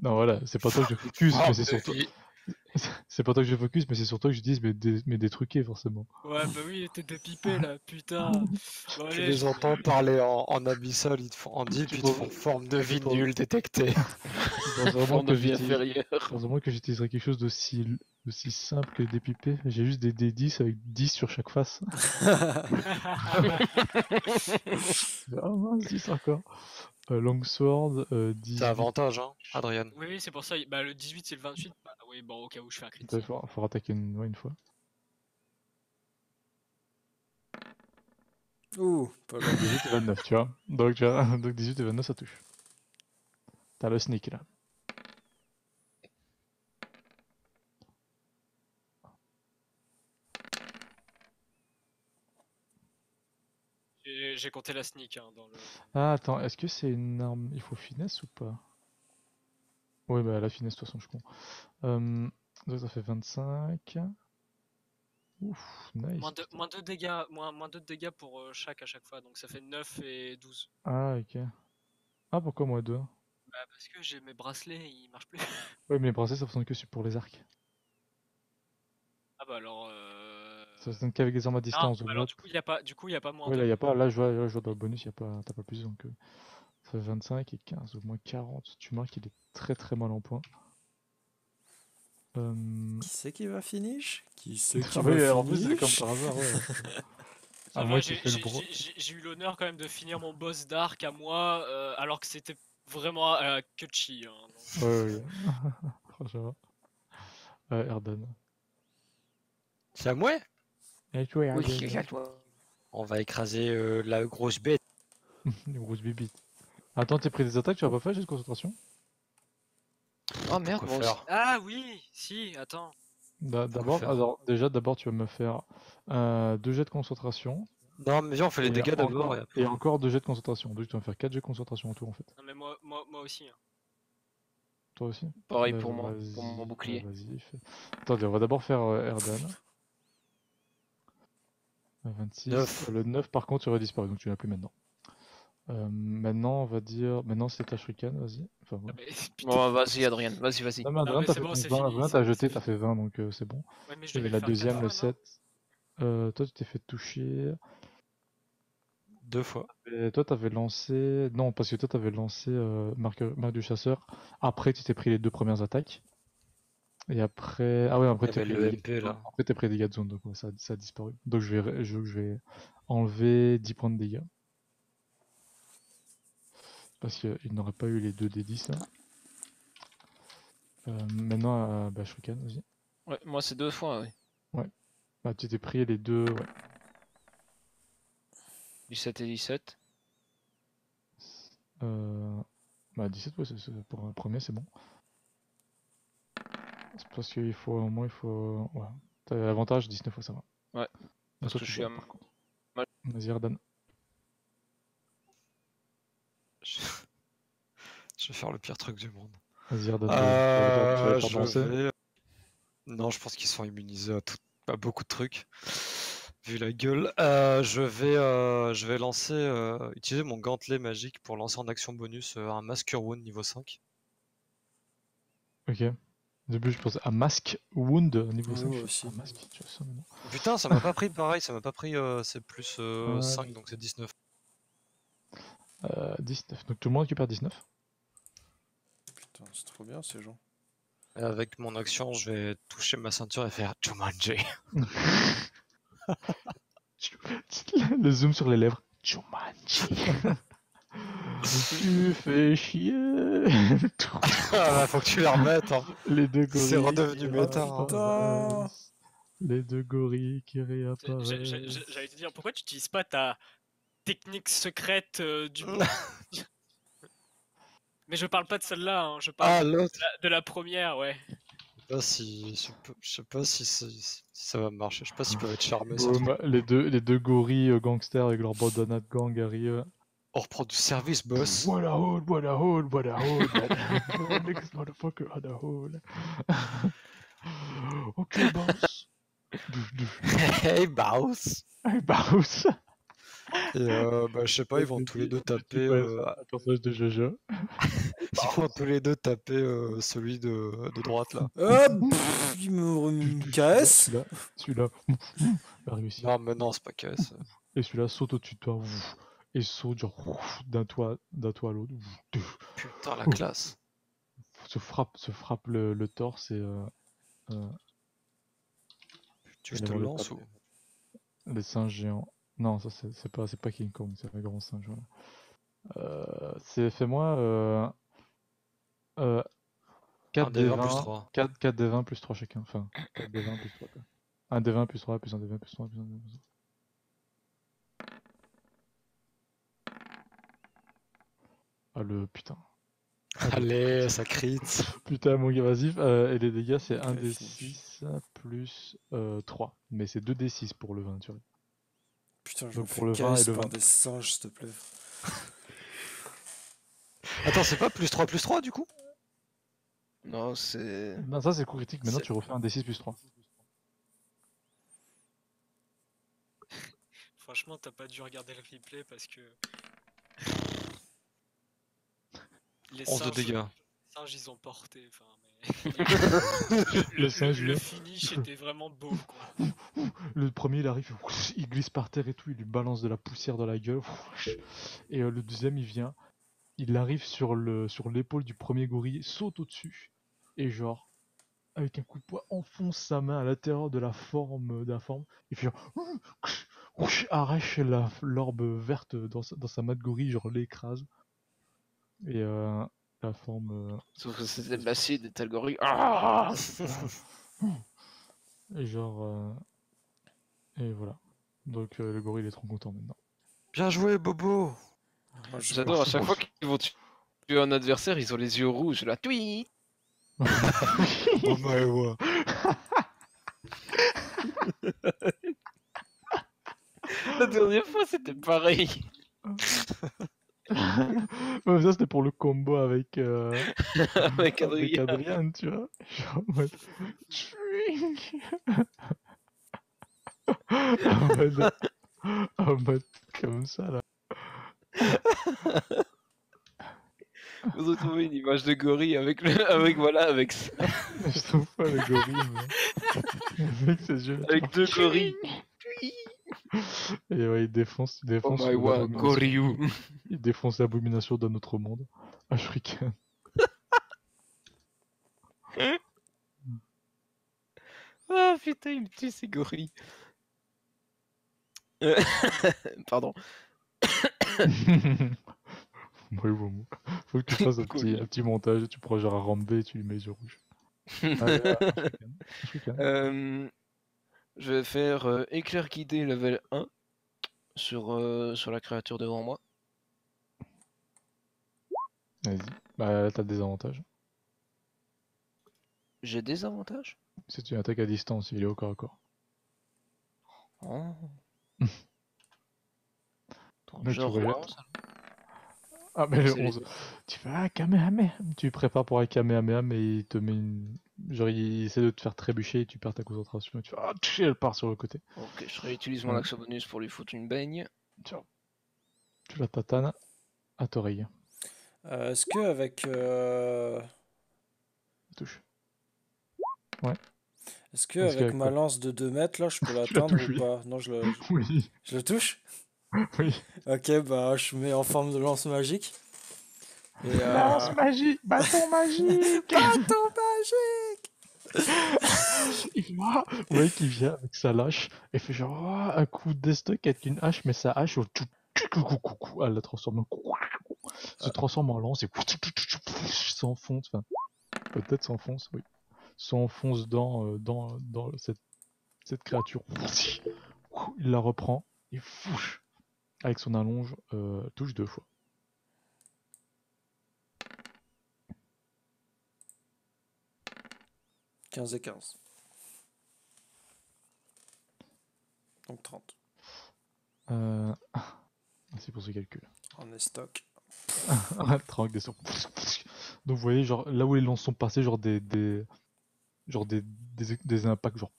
Non, voilà, c'est pas toi que je focus, oh, mais c'est surtout. C'est pas toi que je focus, mais c'est surtout que je dis mais, dé... mais détruqué forcément. Ouais, bah oui, t'es dépipé là, putain. Bon, allez, tu les je... entends parler en, en abyssal, ils te font en deep, ils te font forme de vie nulle détectée. Forme de vie inférieure. Heureusement que j'utiliserais quelque chose d'aussi aussi simple que dépipé. J'ai juste des D dix avec dix sur chaque face. Ah mince, dix encore. Euh, Longsword, euh, dix. T'as avantage, hein, Adrien. Oui, oui, c'est pour ça. Bah, le dix-huit, c'est le vingt-huit. Bah, oui, bon, au cas où je fais un crit. Il faut, faut attaquer une, ouais, une fois. Ouh, pas mal. dix-huit et vingt-neuf, tu vois. Donc, tu vois. Donc, dix-huit et vingt-neuf, ça touche. T'as le sneak là. J'ai compté la sneak hein, dans le... Ah attends, est-ce que c'est une arme... Il faut finesse ou pas? Ouais bah la finesse de toute façon je compte. Euh, donc ça fait vingt-cinq... Ouf, nice. Moins de, moins de dégâts, moins, moins de dégâts pour euh, chaque à chaque fois, donc ça fait neuf et douze. Ah ok. Ah pourquoi moi deux? Bah parce que j'ai mes bracelets, ils marchent plus. Ouais mais les bracelets ça fonctionne que pour les arcs. Ah bah alors... Euh... Ça se donne qu'avec des armes à distance. Ah, alors du coup il n'y a pas, du coup il n'y a pas moins. Ouais, là il n'y a pas, là je vois, là, je vois dans le bonus, il n'y a pas, t'as pas plus donc. Euh, ça fait vingt-cinq et quinze, au moins quarante. Tu marques, il est très très mal en point. Euh... Qui c'est qui va finish? Qui c'est qui ah, va oui, finish? En plus c'est comme par hasard. Ouais. Ah, j'ai eu l'honneur quand même de finir mon boss d'arc à moi, euh, alors que c'était vraiment euh, Kutchi. Hein, ouais, oui. Franchement. Euh, Erdan. C'est à moi? Oui, c'est à toi. On va écraser euh, la grosse bête. La grosse bébite. Attends, t'es pris des attaques, tu vas pas faire juste concentration? Oh merde, bon, ah oui, si, attends. D'abord, alors déjà, d'abord tu vas me faire euh, deux jets de concentration. Non, mais viens, on fait les dégâts d'abord. Et, et, et encore deux jets de concentration. Donc tu vas me faire quatre jets de concentration en tout en fait. Non, mais moi, moi, moi aussi. Hein. Toi aussi? Pareil pour, moi, pour mon bouclier. Vas-y, fais... Attendez, on va d'abord faire euh, Erdan. vingt-six. neuf. Le neuf, par contre, aurait disparu, donc tu l'as plus maintenant. Euh, maintenant, on va dire. Maintenant, c'est ta Shrikan, vas-y. Enfin, ouais. Bon, vas-y, Adrien, vas-y, vas-y. Non, mais Adrien, t'as fait bon, vingt, vingt t'as jeté, t'as fait vingt, donc euh, c'est bon. Ouais, mais je et la deuxième, le non. sept. Euh, toi, tu t'es fait toucher. Deux fois. Et toi, t'avais lancé. Non, parce que toi, t'avais lancé euh, Marc... Marc du Chasseur. Après, tu t'es pris les deux premières attaques. Et après. Ah ouais, après, t'es pris, les... pris des dégâts de zone, donc ouais, ça, a... ça a disparu. Donc, je vais, je... Je vais enlever dix points de dégâts. Parce qu'il n'aurait pas eu les deux D dix là. Euh, maintenant, euh, bah, Shrikan, vas-y. Ouais, moi c'est deux fois, oui. Ouais. Bah, tu t'es pris les deux, ouais. dix-sept et dix-sept. Euh... Bah, dix-sept, ouais, c'est pour le premier, c'est bon. C'est parce qu'il faut, au moins, il faut... Ouais. T'as l'avantage, dix-neuf fois, ça va. Ouais. Parce, parce que, que je suis à... Mal... Vas-y, Erdan. Je vais faire le pire truc du monde. Vas-y, Erdan, euh, tu vas je vais... Non, je pense qu'ils sont immunisés à, tout... à beaucoup de trucs. Vu la gueule. Euh, je, vais, euh, je vais lancer, euh, utiliser mon gantelet magique pour lancer en action bonus euh, un Masque Wound niveau cinq. Ok. Au début, je pensais à Masque Wound niveau cinq. Oh, aussi. Masque, tu vois ça, putain, ça m'a pas pris pareil, ça m'a pas pris. Euh, c'est plus euh, ouais. cinq, donc c'est dix-neuf. Euh, dix-neuf, donc tout le monde récupère dix-neuf. Putain, c'est trop bien ces gens. Avec mon action, je vais toucher ma ceinture et faire Jumanji. Le zoom sur les lèvres. Jumanji. Tu fais chier. Ah, faut que tu les remettes. Hein. Les deux gorilles. C'est redevenu méta. Hein. Les deux gorilles qui réapparaissent. J'allais te dire, pourquoi tu n'utilises pas ta technique secrète euh, du monde. Mais je parle pas de celle-là, hein. Je parle ah, de, la, de la première, ouais. Je sais pas si, si, je sais pas si, si, si ça va marcher, je sais pas s'ils peuvent être charmés. Oh, bah, les, deux, les deux gorilles euh, gangsters avec leur bandana de gang arrivent. On reprend du service, boss. What a hole, what a hole, what a hole, what a hole, next motherfucker, what a hole. Ok, boss. Hey, boss. Hey, boss. Et euh, bah, je sais pas, ils vont tous les deux taper euh, un personnage de Jaja. Ils vont tous les deux taper euh, celui de, de droite là. Hop, il me casse. Celui-là, celui-là. Non, mais non, c'est pas casse. Et celui-là saute au-dessus de toi et saute genre d'un toit, d'un toit à l'autre. Putain, la classe. Se frappe, se frappe le, le torse et. Euh, euh... Tu veux que je te lance ou... Les singes géants. Non, ça c'est pas, pas King Kong, c'est un grand singe. Voilà. Euh, c'est fais-moi euh, euh, quatre D vingt plus trois chacun. Enfin, quatre D vingt plus trois. Quoi. un D vingt plus trois, plus un D vingt plus trois, plus un D vingt plus trois. Ah le putain. Allez, ça crit. Putain, mon gars, vas-y. Euh, et les dégâts, c'est un D six plus euh, trois. Mais c'est deux D six pour le vingt, tu vois. Putain, je veux pour le vingt et le vingt des singes, s'il te plaît. Attends, c'est pas plus trois plus trois du coup? Non, c'est. Non, ça c'est coup critique, maintenant tu refais un D six plus trois. Franchement, t'as pas dû regarder le replay parce que. Les singes, de dégâts. Les singes ils ont porté, enfin. le, le, le finish était vraiment beau quoi. Le premier il arrive, il glisse par terre et tout, il lui balance de la poussière dans la gueule. Et euh, le deuxième il vient, il arrive sur le sur l'épaule du premier gorille, saute au-dessus et genre avec un coup de poing enfonce sa main à l'intérieur de la forme de la forme et puis genre, arrache l'orbe verte dans sa, dans sa main de gorille, genre l'écrase. Et euh, la forme... Euh... Sauf que c'était de l'acide et Talgori. Ah et genre... Euh... Et voilà. Donc euh, le gorille il est trop content maintenant. Bien joué Bobo. J'adore, à chaque fois qu'ils vont tuer un adversaire, ils ont les yeux rouges, là. Tui. Oh my god. La dernière fois c'était pareil. Même ça c'était pour le combo avec euh... avec, avec Adrien. Adrien, tu vois. Genre en mode... en mode... en mode comme ça là. Vous retrouvez une image de gorille avec le... avec voilà avec ça. Je trouve pas le gorille mais... avec ses yeux. Avec deux gorilles. Et ouais, il défonce, il défonce, oh wow, Goryu. Il défonce l'abomination d'un autre monde, un Shrikan. Ah putain, il me tue ces gorilles. Euh... Pardon. Faut que tu fasses un petit, un petit montage, tu prends genre à Rambé et tu lui mets les yeux rouges. Allez, là, un Shrikan. Un Shrikan. Euh... Je vais faire euh, éclair guidé level un sur, euh, sur la créature devant moi. Vas-y. Bah là t'as des avantages. J'ai des avantages? C'est une attaque à distance, il est au corps à corps. Oh. Mais genre tu onze. Ah mais le onze. Les... Tu fais ah Kamehameha. Tu prépares pour un Kamehameha mais il te met une... Genre il essaie de te faire trébucher et tu perds ta concentration et tu fais ah tu elle part sur le côté. Ok, je réutilise mon action bonus pour lui foutre une baigne. Tiens. Tu la tatanes à Toreg. Euh, Est-ce que avec euh... touche. Ouais. Est-ce que Est-ce avec, avec ma lance de deux mètres là je peux l'atteindre la ou pas? Non je le. Je... Oui. Je le touche. Oui. Ok bah je mets en forme de lance magique. Et euh... Lance magique, bâton magique, bâton magique. Il voit, ouais, qui vient avec sa lâche et fait genre oh, un coup d'estoc avec une hache, mais sa hache, elle la transforme, se transforme en lance et s'enfonce, enfin peut-être s'enfonce, oui, s'enfonce dans euh, dans dans cette cette créature. Il la reprend et fouche avec son allonge euh, touche deux fois. quinze et quinze. Donc trente. Euh... Merci pour ce calcul. On est stock. Tranque des sons. Donc vous voyez, genre là où les lances sont passées, genre des. des... Genre des, des, des impacts, genre.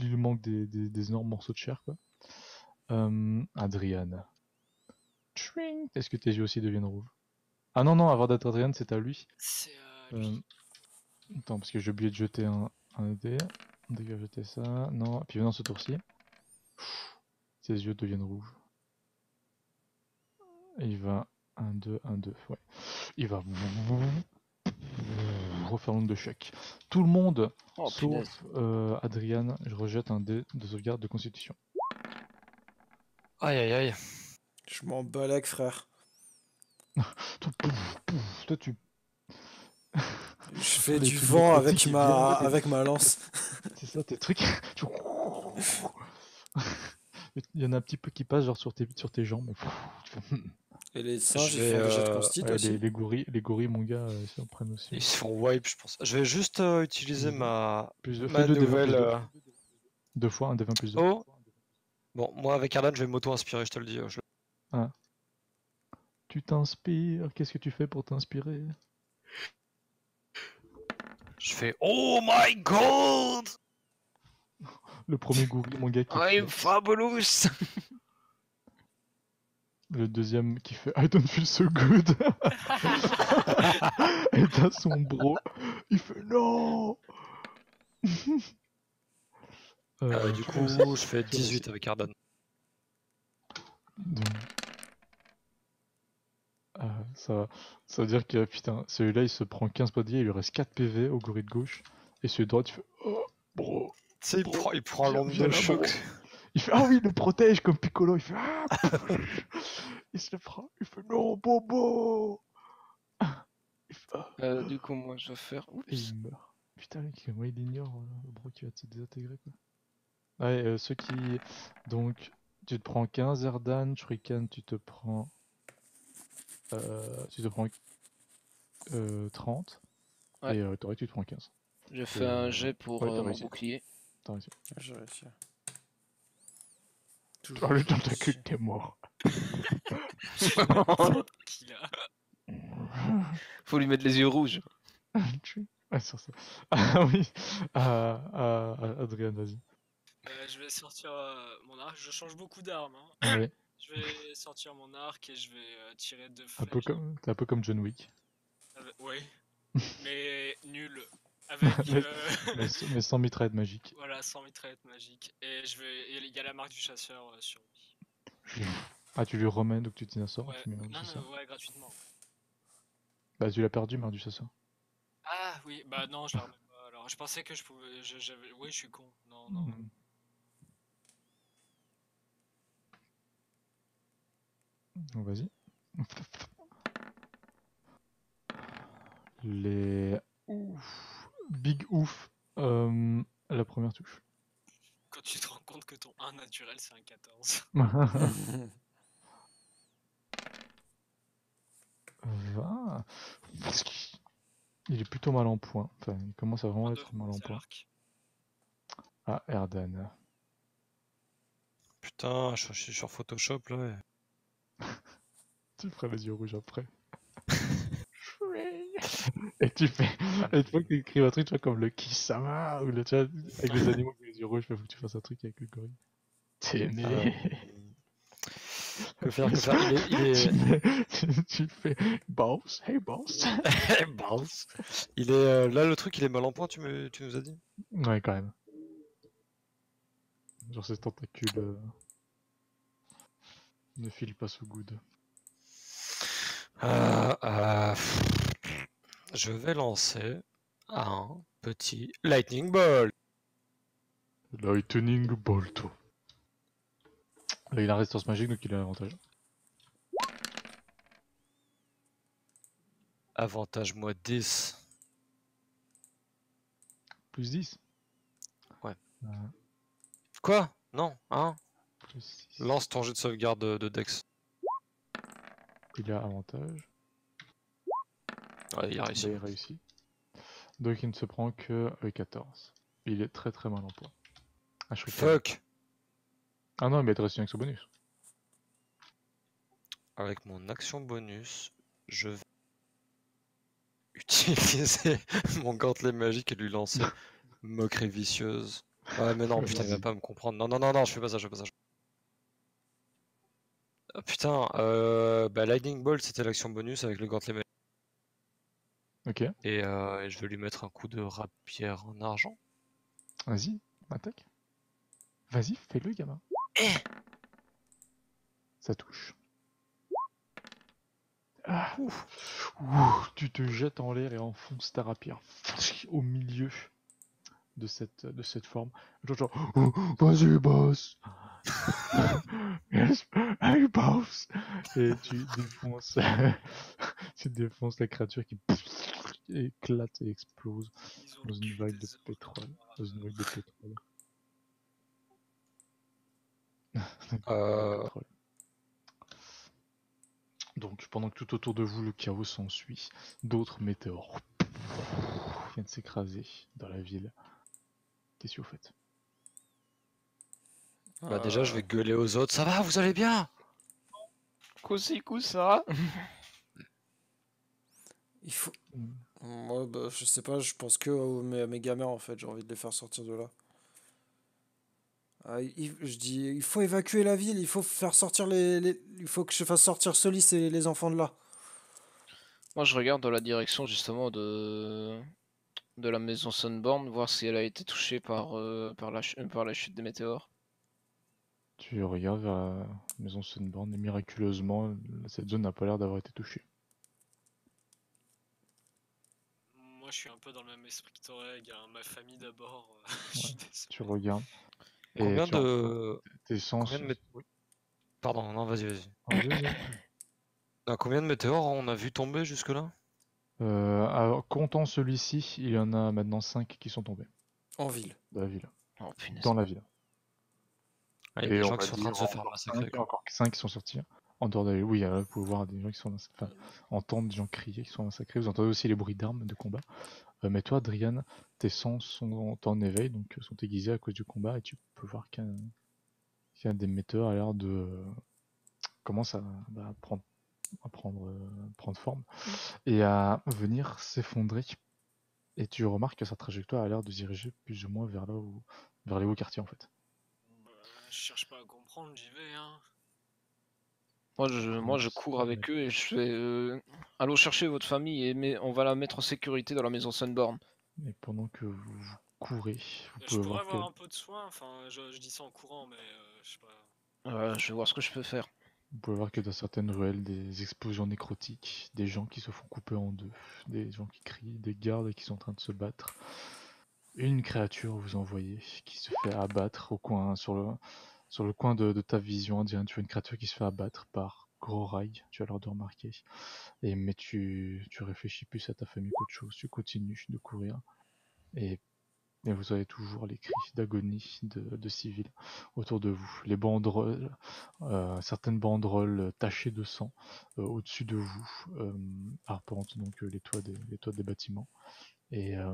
Il lui manque des, des, des énormes morceaux de chair, quoi. Euh... Adrien. Est-ce que tes yeux aussi deviennent rouges? Ah non, non, avant d'être Adrien, c'est à lui. C'est à lui. Euh... Attends, parce que j'ai oublié de jeter un, un dé. On dégage jeter ça. Non, et puis dans ce tour-ci, ses yeux deviennent rouges. Et il va. un, deux, un, deux. Ouais. Il va. Refaire l'onde de choc. Tout le monde, oh, sauf euh, Adrien, je rejette un dé de sauvegarde de constitution. Aïe aïe aïe. Je m'en balèque, frère. Toi, tu. Je fais du vent avec ma... avec ma lance. C'est ça tes trucs. Il y en a un petit peu qui passe genre sur tes, sur tes jambes. Et les singes, ils font des jets de consti aussi. Les, les, gorilles, les gorilles, mon gars, ils s'en prennent aussi. Ils se font wipe, je pense. Je vais juste euh, utiliser ma, plus de, ma nouvelle... Deux, euh... deux fois, un D vingt plus deux. Oh. Bon, moi avec Erdan, je vais m'auto-inspirer, je te le dis. Je... Ah. Tu t'inspires, qu'est-ce que tu fais pour t'inspirer? Je fais oh my god! Le premier gorille, mon gars qui I'm fait... fabulous! Le deuxième qui fait I don't feel so good! Et t'as son bro, il fait non! euh, euh, du coup, coup je fais dix-huit avec Erdan. Donc... Euh, ça va. Ça veut dire que putain, celui-là il se prend quinze podiers, il lui reste quatre P V au gorille de gauche, et celui de droite il fait oh bro, tu sais, il, bro, il prend l'onde de choc. Il fait ah oui, il le protège comme Piccolo, il fait ah il se le prend, il fait non Bobo Euh, du coup, moi, je vais faire... Oups. Et il meurt. Putain, mec, moi, il ignore le bro qui va se désintégrer, quoi. Ouais, euh, ceux qui... Donc, tu te prends quinze, Erdan, Shrikan, tu te prends... Euh, tu te prends... Euh, trente. Ouais. Et euh, Toreg, tu te prends quinze. J'ai fait euh... un jet pour ouais, euh, mon bouclier. T'as réussi. J'ai réussi. Toujours oh, le tentacule, t'es mort. Faut lui mettre les yeux rouges. Ah, sur ça. Ah oui. Ah, ah, ah, Adrien, vas-y. Euh, je vais sortir euh, mon arc. Je change beaucoup d'armes. Hein. Ouais. Je vais sortir mon arc et je vais euh, tirer deux flèches. T'es comme... un peu comme John Wick. Avec... Oui. Mais nul. Avec, euh... mais, mais sans mitraillette magique. Voilà, sans mitraillette magique. Et je vais... il y a la marque du chasseur euh, sur lui. Ah, tu lui remets, donc tu t'y sors. Ouais. Tu mets non, non, non, ouais, gratuitement. Ouais. Bah, tu l'as perdu, marque du chasseur. Ah oui, bah non, je la remets pas. Alors, je pensais que je pouvais. Je, je... Oui, je suis con. Non, non. Mm. Donc, vas-y. Les. Ouf. Big ouf. Euh, la première touche. Quand tu te rends compte que ton un naturel, c'est un quatorze. vingt. Il est plutôt mal en point. Enfin, il commence à vraiment vingt-deux, être mal en point. Ah, Erdan. Putain, je suis sur Photoshop là. Et... tu ferais les yeux rouges après. Et tu fais. Et tu vois que tu écris un truc, tu vois, comme le Kisama ou le chat avec les animaux avec les yeux rouges. Il faut que tu fasses un truc avec le gorille. T'es né. Que faire, que faire, il est, il est... tu, fais, tu fais bounce, hey bounce, hey bounce. Il est euh, là le truc, il est mal en point, tu, me, tu nous as dit. Ouais, quand même. Genre ces tentacules euh... ne filent pas sous coude. Euh, euh... Je vais lancer un petit lightning bolt. Lightning bolt. Là, il a résistance magique, donc il a avantage. Avantage moins dix. Plus dix. Ouais. Euh... Quoi? Non, hein. Lance ton jet de sauvegarde de, de Dex. Il a avantage. Ouais, il a réussi. Il a réussi. Donc il ne se prend que quatorze. Il est très très mal en point. Ah, je fuck! Ah non, il va être resté une action bonus. Avec mon action bonus, je vais utiliser mon gantelet magique et lui lancer moquerie vicieuse. Ouais, mais non, putain, il va pas me comprendre. Non, non, non, non, je fais pas ça, je fais pas ça. Oh, putain, euh, bah, Lightning Bolt c'était l'action bonus avec le gantelet magique. Ok. Et euh, je vais lui mettre un coup de rapière en argent. Vas-y, attaque. Vas-y, fais-le, gamin. Ça touche. Ah. Ouf. Ouf. Tu te jettes en l'air et enfonces ta rapière au milieu de cette, de cette forme. Genre, genre oh, vas-y, boss. Yes, hey, boss. Et tu défonces, tu défonces la créature qui éclate et explose dans une vague de pétrole. Dans une vague de pétrole. euh... Donc pendant que tout autour de vous le chaos s'ensuit, d'autres météores viennent s'écraser dans la ville. T'es sûr au fait? euh... Bah déjà je vais gueuler aux autres, ça va, vous allez bien? Coussi coussa. Il faut... Moi bah je sais pas, je pense que euh, mes, mes gamins en fait, j'ai envie de les faire sortir de là. Euh, il, je dis, il faut évacuer la ville, il faut faire sortir les, les il faut que je fasse sortir Solis et les enfants de là. Moi, je regarde dans la direction justement de de la maison Sunborn, voir si elle a été touchée par euh, par la euh, par la chute des météores. Tu regardes vers la maison Sunborn et miraculeusement, cette zone n'a pas l'air d'avoir été touchée. Moi, je suis un peu dans le même esprit que Toreg, hein, ma famille d'abord. Ouais, tu regardes. Et combien de... Tes sens... combien de mét... oui. Pardon, non, vas-y, vas-y. Combien de météores on a vu tomber jusque-là? Euh, alors, comptant celui-ci, il y en a maintenant cinq qui sont tombés. En ville. Dans la ville. Oh, Dans la ville. Ah, il y a des gens qui sont en train de se faire massacrer. Il y a encore cinq qui sont sortis. En dehors de... Oui, alors, vous pouvez voir des gens qui sont massacrés. Enfin, entendre des gens crier qui sont massacrés. Vous entendez aussi les bruits d'armes de combat. Euh, mais toi, Adrien, tes sens sont en éveil, donc sont aiguisés à cause du combat. Et tu peux voir qu'un qu'un des metteurs a l'air de... commence à bah, prendre... à prendre, euh, prendre forme et à venir s'effondrer, et tu remarques que sa trajectoire a l'air de se diriger plus ou moins vers là où, vers les hauts quartiers en fait. Bah, je cherche pas à comprendre, j'y vais hein. Moi je, moi je cours avec eux et je fais euh, allons chercher votre famille et mais on va la mettre en sécurité dans la maison Sunborn. Et pendant que vous, vous courez, vous je pouvez pourrais avoir quel... un peu de soin, enfin je, je dis ça en courant mais euh, je sais pas. Euh, je vais voir ce que je peux faire. Vous pouvez voir que dans certaines ruelles, des explosions nécrotiques, des gens qui se font couper en deux, des gens qui crient, des gardes qui sont en train de se battre. Une créature, vous en voyez, qui se fait abattre au coin, sur le, sur le coin de, de ta vision. Tu vois une créature qui se fait abattre par gros rail, tu as l'air de remarquer. Et, mais tu, tu réfléchis plus à ta famille qu'autre chose, tu continues de courir. Et, et vous avez toujours les cris d'agonie de, de civils autour de vous. Les banderoles, euh, certaines banderoles tachées de sang euh, au-dessus de vous, euh, arpentent donc euh, les toits des, les toits des bâtiments. Et euh,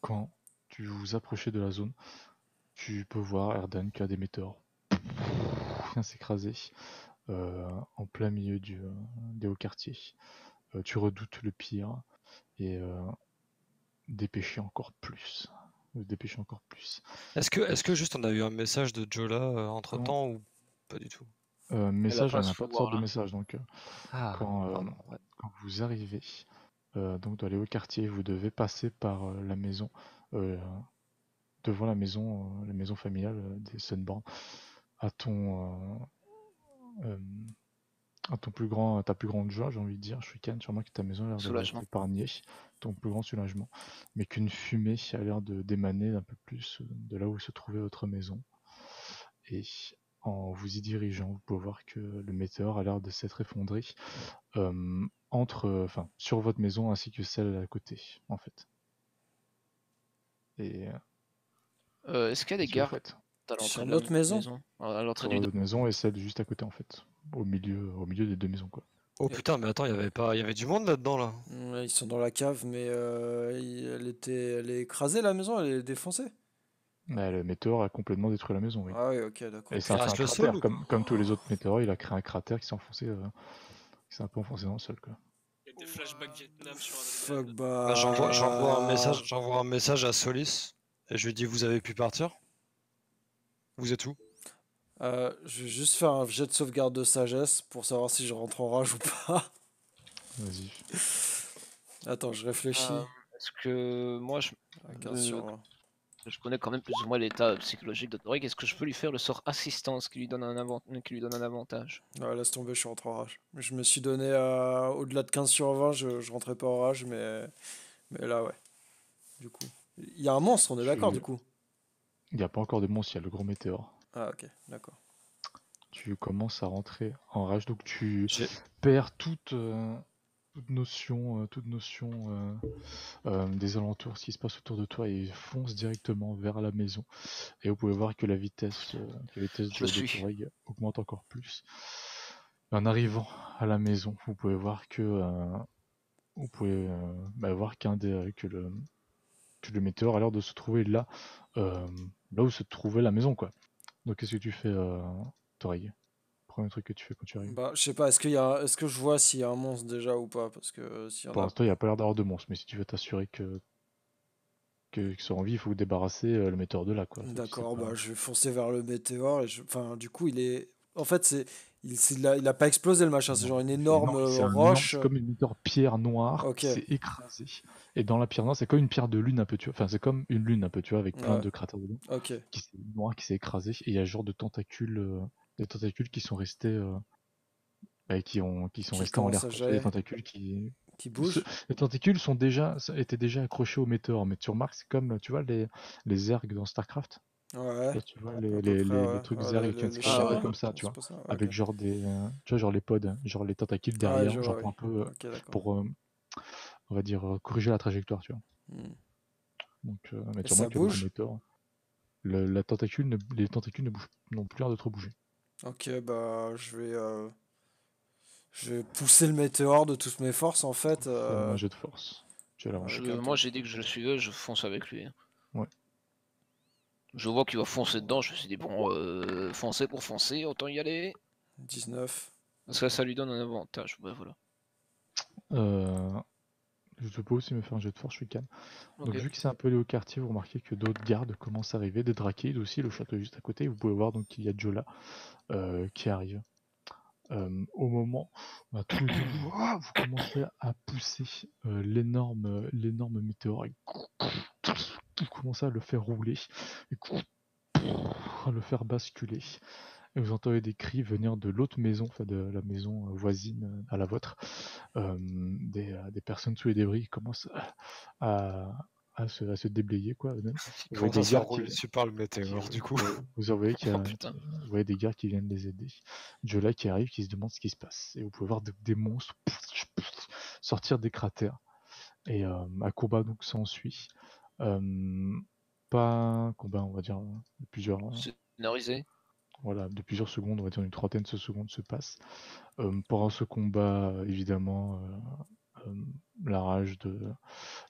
quand tu vous approchez de la zone, tu peux voir Erdan qui a des météores vient s'écraser euh, en plein milieu du, euh, des hauts quartiers. Euh, tu redoutes le pire et... Euh, dépêcher encore plus. Dépêcher encore plus. Est-ce que, est-ce que juste on a eu un message de Jola euh, entre temps non. ou pas du tout euh, Message, on n'a pas de sorte de message. Donc, euh, ah, quand, euh, pardon, ouais. quand vous arrivez euh, donc dans les hauts quartiers, vous devez passer par euh, la maison, euh, devant la maison, euh, la maison familiale euh, des Sunborn. À ton, euh, euh, à ton plus grand, ta plus grande joie, j'ai envie de dire, Shrikan, sûrement que ta maison a l'air d'être épargnée. Ton plus grand soulagement, mais qu'une fumée a l'air de d'émaner un peu plus de là où se trouvait votre maison. Et en vous y dirigeant, vous pouvez voir que le météore a l'air de s'être effondré euh, entre, enfin, sur votre maison ainsi que celle à côté, en fait. Et euh, est-ce qu'il y a des gardes à l'autre maison, maison à l'entrée d'une autre maison et celle juste à côté, en fait, au milieu, au milieu des deux maisons, quoi. Oh putain, mais attends, il y avait pas, il y avait du monde là-dedans là. Ouais, ils sont dans la cave, mais euh, il, elle était, elle est écrasée la maison, elle est défoncée. Mais le météore a complètement détruit la maison, oui. Ah oui, ok, d'accord. Et ça a fait un cratère, comme, comme tous les autres météores, il a créé un cratère qui s'est enfoncé, euh, qui s'est un peu enfoncé dans le sol, quoi. Il y a des flashbacks Vietnam sur. Fuck bah. bah J'envoie, j'envoie un message, j'envoie un message à Solis et je lui dis vous avez pu partir. Vous êtes où? Euh, je vais juste faire un jet de sauvegarde de sagesse pour savoir si je rentre en rage ou pas. Vas-y. Attends, je réfléchis. Euh, Est-ce que moi je... Euh, je connais quand même plus ou moins l'état psychologique de Toreg. Est-ce que je peux lui faire le sort assistance qui lui donne un, avant... qui lui donne un avantage? Ouais, laisse tomber, je rentre en rage. Je me suis donné euh, au-delà de quinze sur vingt, je, je rentrais pas en rage, mais, mais là ouais. Du coup. Il y a un monstre, on est d'accord du coup? Il n'y a pas encore de monstre, il y a le gros météore. Ah ok, d'accord. Tu commences à rentrer en rage, donc tu perds toute, euh, toute notion, euh, toute notion euh, euh, des alentours, ce qui se passe autour de toi, et fonce directement vers la maison. Et vous pouvez voir que la vitesse, euh, que la vitesse de Toreg augmente encore plus. En arrivant à la maison, vous pouvez voir que euh, vous pouvez euh, bah, voir qu'un des euh, que le que le météore a l'air de se trouver là, euh, là où se trouvait la maison, quoi. Donc qu'est-ce que tu fais, euh, Toreg? Premier truc que tu fais quand tu arrives? Bah je sais pas, est-ce qu'il y a, est-ce que je vois s'il y a un monstre déjà ou pas? Parce que euh, si pour l'instant il n'y a pas l'air d'avoir de monstre, mais si tu veux t'assurer que qu'ils sont en vie, il faut débarrasser euh, le météore de là, quoi. D'accord, bah pas... je vais foncer vers le météore et je... enfin du coup il est, en fait c'est, il, c'est la... il a pas explosé le machin, c'est genre une énorme, énorme euh, roche, un énorme, comme une énorme pierre noire, okay. C'est écrasé et dans la pierre noire c'est comme une pierre de lune un peu, tu vois, enfin c'est comme une lune un peu, tu vois, avec plein ouais. de cratères dedans, okay. Qui s'est noir, qui s'est écrasé et il y a genre de tentacules, euh, des tentacules qui sont restés, euh, bah, qui ont, qui sont restés en l'air, des tentacules qui qui bougent. Les tentacules sont déjà, étaient déjà accrochés au météore, mais tu remarques c'est comme, tu vois les les ergs dans StarCraft. Ouais. Là, tu vois les, les, près, les, ouais. les trucs ouais, zéro qui sont comme ça, tu vois, ça, ouais, avec okay. genre des, tu vois genre les pods, genre les tentacules derrière, ouais, genre ouais, pour ouais. un peu okay, pour euh, on va dire, corriger la trajectoire, tu vois. Mm. Donc, euh, mais ça bouge. Le, la tentacule ne, les tentacules ne bougent, n'ont plus l'air de trop bouger. Ok, bah je vais, euh, je vais pousser le météore de toutes mes forces en fait. Euh... Un jet de force. Tu as l'avantage. Euh, moi j'ai dit que je le suivais, je fonce avec lui. Hein. Ouais. Je vois qu'il va foncer dedans, je me suis dit bon, euh, foncer pour foncer, autant y aller. dix-neuf. Parce que ça lui donne un avantage, ouais, voilà. Euh... Je peux aussi me faire un jet de force, je suis calme. Okay. Donc vu que c'est un peu allé au quartier, vous remarquez que d'autres gardes commencent à arriver, des drakides aussi, le château juste à côté. Vous pouvez voir donc qu'il y a Jola euh, qui arrive. Euh, au moment où tout le monde, oh, vous commencez à pousser euh, l'énorme l'énorme météore, et vous commencez à le faire rouler, et à le faire basculer. Et vous entendez des cris venir de l'autre maison, enfin de la maison voisine à la vôtre. Euh, des, des personnes sous les débris qui commencent à, à, se, à se déblayer, quoi. Même. Vous voyez des gardes qui... super le météore, du coup. Vous voyez qu'il y a oh, vous voyez des gardes qui viennent les aider. Jola qui arrive, qui se demande ce qui se passe. Et vous pouvez voir de, des monstres sortir des cratères. Et euh, un combat donc s'ensuit. Euh, pas un combat, on va dire, de plusieurs... Scénarisé. Voilà, de plusieurs secondes, on va dire une trentaine de secondes se passe. Euh, pendant ce combat, évidemment, euh, euh, la rage de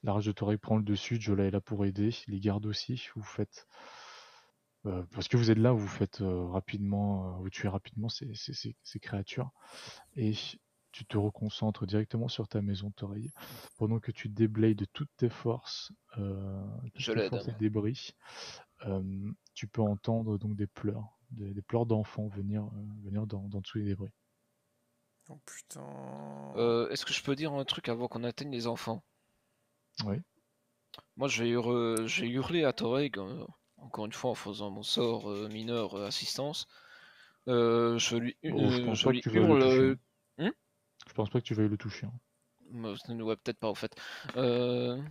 la rage de Toreg prend le dessus. Jola est là pour aider, les gardes aussi. Vous faites euh, parce que vous êtes là, vous faites euh, rapidement, euh, vous tuez rapidement ces, ces, ces, ces créatures et tu te reconcentres directement sur ta maison, Toreg, pendant que tu déblayes de toutes tes forces, euh, toutes tes forces et débris. Euh, tu peux entendre donc des pleurs. Des, des pleurs d'enfants venir, euh, venir d'en dessous des débris. Oh putain... Euh, Est-ce que je peux dire un truc avant qu'on atteigne les enfants? Oui. Moi j'ai hurlé, hurlé à Toreg, euh, encore une fois en faisant mon sort euh, mineur euh, assistance. Euh, je lui, euh, oh, je pense je pas lui que tu hurle... Le hum je pense pas que tu veuilles le toucher. Hein. Ouais, peut-être pas en fait. Euh...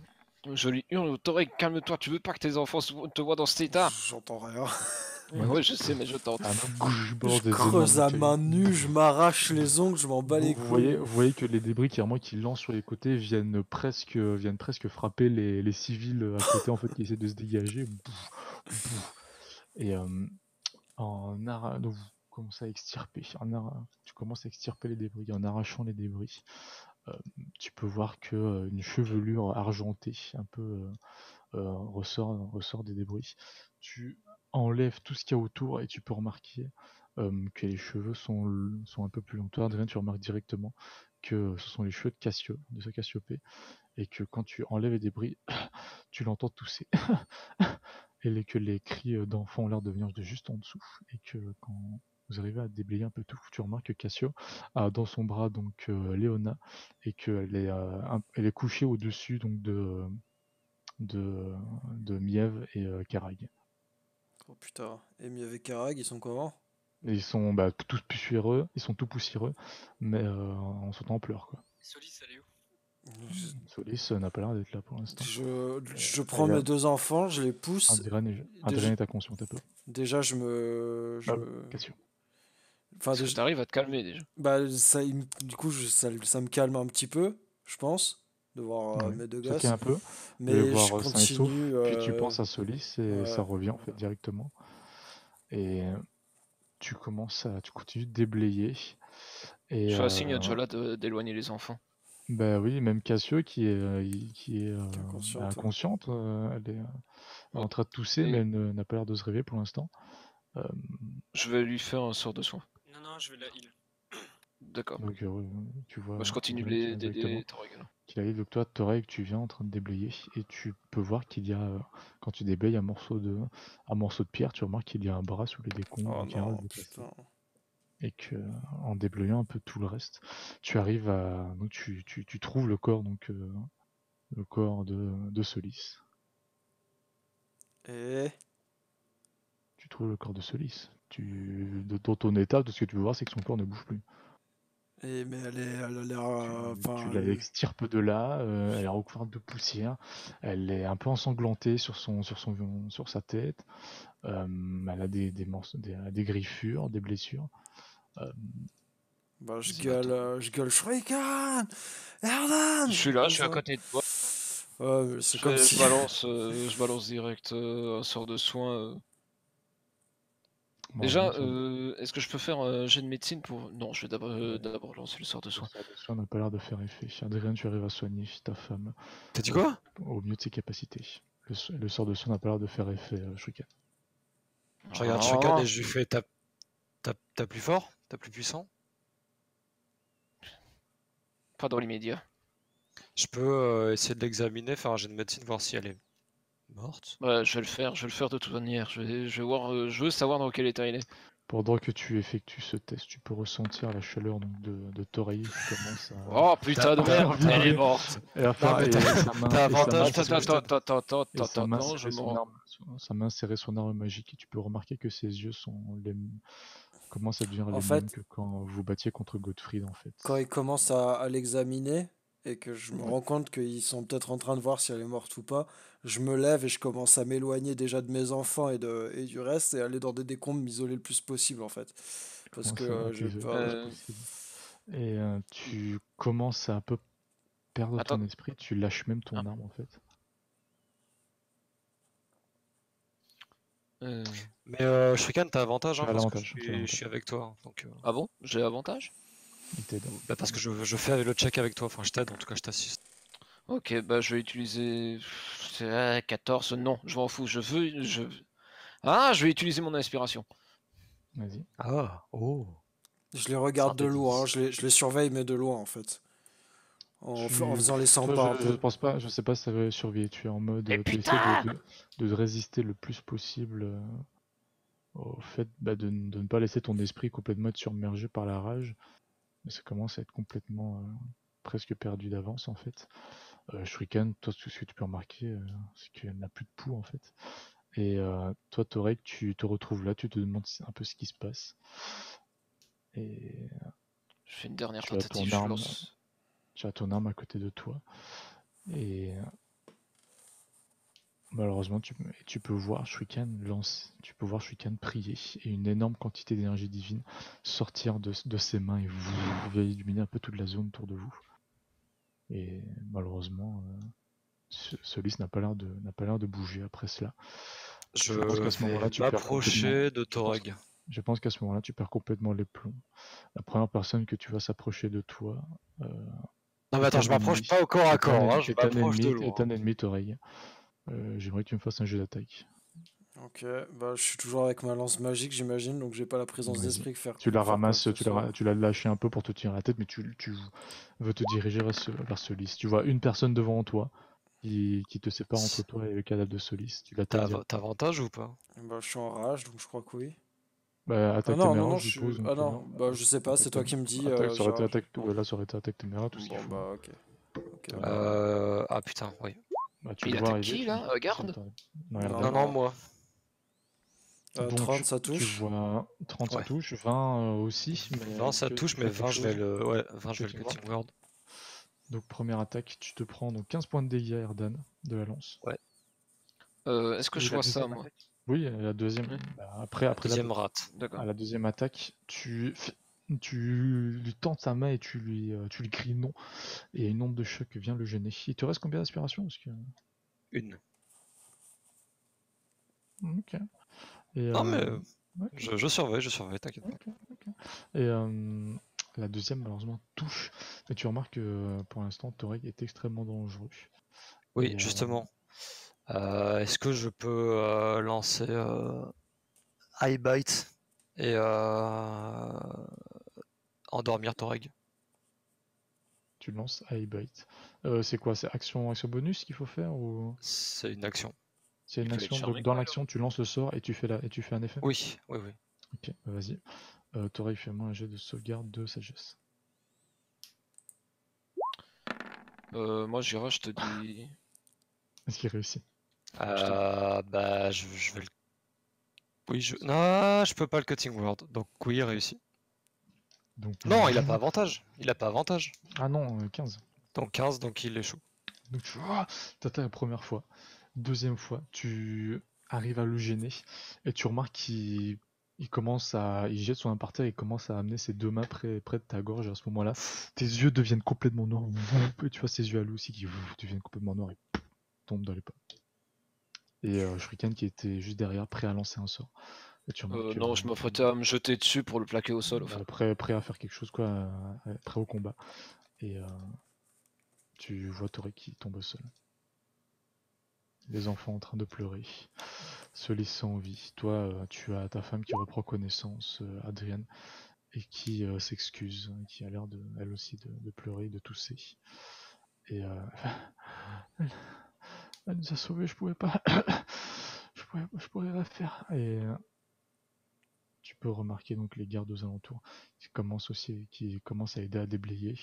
Je lui hurle, Toreg, calme-toi, tu veux pas que tes enfants te voient dans cet état? J'entends rien. Ouais, je sais, mais je tente. Ah, je je creuse à main nue, je m'arrache les ongles, je m'en bats les couilles. Vous voyez, vous voyez que les débris qui qui lancent sur les côtés viennent presque, viennent presque frapper les, les civils à côté en fait, qui essaient de se dégager. Et euh, en ara... donc, vous commencez à extirper. En ara... Tu commences à extirper les débris en arrachant les débris. Euh, tu peux voir que euh, une chevelure argentée, un peu euh, euh, ressort, ressort des débris. Tu enlèves tout ce qu'il y a autour et tu peux remarquer euh, que les cheveux sont, sont un peu plus longs. Toi, Adrien, tu remarques directement que ce sont les cheveux de Cassio, de sa Cassiopée, et que quand tu enlèves les débris, tu l'entends tousser. Et les, que les cris d'enfants ont l'air de venir de juste en dessous, et que quand vous arrivez à déblayer un peu tout, tu remarques que Cassio a dans son bras donc euh, Léona, et qu'elle est, euh, elle est couchée au-dessus donc de, de, de Miev et euh, Karag. Oh putain, et Miev et Karag, ils sont comment? Ils sont bah, tous poussiéreux, ils sont tout poussiéreux, mais euh, on s'entend en pleurs quoi. Solis, elle est où? Je... Solis n'a pas l'air d'être là pour l'instant. Je, je prends mes deux enfants, je les pousse. Adrien est, déjà... est inconscient un peu. Déjà, je me. Je... Ah, Cassio. Enfin, déjà... T'arrives à te calmer déjà. Bah, ça, il, du coup, je, ça, ça me calme un petit peu, je pense, de voir ouais, euh, mes deux gosses. Un peu, mais de voir je continue. Sauf, euh... Puis tu penses à Solis et ouais, ça revient en fait directement. Et tu commences à, tu continues de déblayer. Et, je fais un signe à Jola d'éloigner les enfants. Bah oui, même Cassio qui est, qui est euh, inconsciente, inconsciente euh, elle est euh, en train de tousser, et... mais elle n'a pas l'air de se réveiller pour l'instant. Euh... Je vais lui faire un sort de soin. Non, non, je vais la heal. D'accord. Donc, euh, tu vois. Moi, je continue les déblayer. Qu'il arrive, donc toi, Toreg, tu viens en train de déblayer et tu peux voir qu'il y a, euh, quand tu déblayes un morceau de, un morceau de pierre, tu remarques qu'il y a un bras sous les décombres. Oh, non, putain. Et que, en déblayant un peu tout le reste, tu arrives à, donc tu, tu, tu trouves le corps, donc euh, le corps de, de Solis. Et tu trouves le corps de Solis. Tu, dans ton état, de ce que tu veux voir, c'est que son corps ne bouge plus. Et mais elle est, elle a l'air, euh, tu, tu la extirpes de là, euh, elle est recouverte de poussière, elle est un peu ensanglantée sur son, sur son, sur sa tête. Euh, elle a des, des, morceaux, des, des griffures, des blessures. Euh, bah je gueule, euh, je gueule Shrikan, Erdan ! Je suis là, je suis à côté de toi. Euh, c'est comme si... je, balance, euh, je balance direct euh, un sort de soin. Euh... Bon, Déjà, euh, est-ce que je peux faire un jet de médecine pour... Non, je vais d'abord euh, lancer le sort de soin. Le sort de soin n'a pas l'air de faire effet. Adrien, tu arrives à soigner ta femme. T'as dit quoi ? Au mieux de ses capacités. Le, so le sort de soin n'a pas l'air de faire effet, euh, Shrikan. Je regarde ah. Shrikan et je lui fais t'as plus fort ? T'as plus puissant ? Pas dans l'immédiat. Je peux euh, essayer de l'examiner, faire un jet de médecine, voir si elle est morte. Ouais, je vais le faire, je vais le faire de toute manière. Je, vais, je, vais voir, euh, je veux savoir dans quel état il est. Pendant que tu effectues ce test, tu peux ressentir la chaleur donc, de, de Toreg qui commence à... Oh putain de merde, elle est morte. T'as avantage, attends, attends, attends, attends, non, je m'en... Ça m'a inséré son arme magique et tu peux remarquer que ses yeux sont... Les... commencent à devenir les mêmes que quand vous battiez contre Gottfried en fait. Quand il commence à, à l'examiner... et que je me rends compte qu'ils sont peut-être en train de voir si elle est morte ou pas, je me lève et je commence à m'éloigner déjà de mes enfants et, de, et du reste, et aller dans des décombres, m'isoler le plus possible, en fait. Parce que euh, j'ai peur. Euh... Et euh, tu commences à un peu perdre Attends. ton esprit, tu lâches même ton ah. arme, en fait. Euh... Mais euh, Shrikan, t'as avantage, hein, parce avantage, que je suis, avantage. je suis avec toi. Donc, euh... Ah bon ? J'ai avantage ? Bah parce que je, je fais le check avec toi, enfin je t'aide en tout cas, je t'assiste. Ok, bah je vais utiliser... Ah, quatorze, non, je m'en fous, je veux... Je... Ah, je vais utiliser mon inspiration. Vas-y. Ah, oh. Je les regarde de loin, hein. je, les, je les surveille mais de loin en fait. En, je... en faisant les cent pas. Je, je pense pas, je sais pas si ça va surveiller, tu es en mode... Euh, tu essaies de, de, de résister le plus possible... Euh... au fait bah, de, de ne pas laisser ton esprit complètement être submergé par la rage. Mais ça commence à être complètement euh, presque perdu d'avance en fait. Euh, Shrikan, toi tout ce que tu peux remarquer, euh, c'est qu'elle n'a plus de pouls en fait. Et euh, toi Toreg, tu te retrouves là, tu te demandes un peu ce qui se passe. Et je fais une dernière tentative, je lance. Tu as ton arme à côté de toi. Et malheureusement, tu, tu peux voir Shrikan lance, tu peux voir Shrikan prier et une énorme quantité d'énergie divine sortir de, de ses mains et vous, vous illuminer un peu toute la zone autour de vous. Et malheureusement, euh, Solis n'a pas l'air de n'a pas l'air de bouger après cela. Je, je pense qu'à ce moment-là, tu m'approcher de Toreg. Je pense qu'à ce moment-là, tu perds complètement les plombs. La première personne que tu vas s'approcher de toi. Euh, non mais attends, je m'approche pas au corps à corps. Hein, je m'approche de loin. Est un ennemi Toreg. Euh, J'aimerais que tu me fasses un jeu d'attaque. Ok, bah, je suis toujours avec ma lance magique, j'imagine, donc j'ai pas la présence d'esprit que faire. Tu la ramasses, tu la, tu la lâches un peu pour te tirer la tête, mais tu, tu veux te diriger vers, ce, vers Solis. Tu vois une personne devant toi qui, qui te sépare entre toi et le cadavre de Solis. Tu l'attaques. T'as av avantage ou pas ? Bah, je suis en rage, donc je crois que oui. Bah, attaque ah non, téméraire, non, je suppose. Ah non, non, bah, je sais pas, c'est toi qui me dis. Attaque, euh, ça genre, attaque, je... Là, ça aurait été attaque téméraire, tout ce qu'il faut. Bah, ok. Okay. Euh... Ah putain, oui. Bah, tu il attaque qui là ? Regarde. Non, non, non, non, moi. Euh, Donc, trente, ça touche. Tu vois trente, ouais. Ça touche. vingt euh, aussi. Mais non, ça que, touche, mais vingt, je vais le. Ouais, vingt, je vais le cutting word. Donc, première attaque, tu te prends donc quinze points de dégâts, Erdan, de la lance. Ouais. Euh, Est-ce que je vois ça, moi ? Oui, la deuxième. Oui. Bah, après, après deuxième la... rate. À la deuxième attaque, tu. Tu lui tends sa main et tu lui, tu lui cries non. Et une onde de choc vient le gêner. Il te reste combien d'aspirations que... Une. Ok. Et non, euh... mais okay. Je, je surveille, je surveille, t'inquiète pas. Okay, okay. Et euh, la deuxième, malheureusement, touche. Et tu remarques que pour l'instant, Toreg est extrêmement dangereux. Oui, et justement. Euh... Euh, Est-ce que je peux euh, lancer euh... High Bite et euh... endormir Toreg. Tu lances High Bite. Euh, c'est quoi? C'est action, action bonus qu'il faut faire ou... C'est une action. C'est une action. Donc, dans l'action, tu lances le sort et tu fais la... et tu fais un effet. Oui, oui, oui. Ok, bah vas-y. Euh, Toreg, fais-moi un jet de sauvegarde de sagesse. Euh, moi, j'irai, je te dis. Est-ce qu'il réussit? euh, je Bah, je, je vais le. Oui, je. Non, je peux pas le cutting word. Donc, oui, il réussit. Donc, non, il a pas avantage. Il a pas avantage. Ah non, quinze. Donc quinze, donc il échoue. Donc tu vois, t'attaques la première fois. Deuxième fois, tu arrives à le gêner et tu remarques qu'il Il commence à, il jette son main par terre et commence à amener ses deux mains près, près de ta gorge. À ce moment-là, tes yeux deviennent complètement noirs. Et tu vois ses yeux à lui aussi qui deviennent complètement noirs et tombent dans les pommes. Et euh, Shrikan qui était juste derrière, prêt à lancer un sort. Euh, non, je m'apprêtais à me jeter dessus pour le plaquer au sol. Enfin. Prêt, prêt à faire quelque chose, quoi, prêt au combat. Et euh, tu vois Toreg qui tombe au sol. Les enfants en train de pleurer, se laissant en vie. Toi, euh, tu as ta femme qui reprend connaissance, euh, Adrien, et qui euh, s'excuse, hein, qui a l'air de, elle aussi, de, de pleurer, de tousser. Et euh, elle, elle nous a sauvés, je pouvais pas, je pouvais, je pouvais rien faire. Et euh, tu peux remarquer donc les gardes aux alentours qui commencent aussi, qui commencent à aider à déblayer,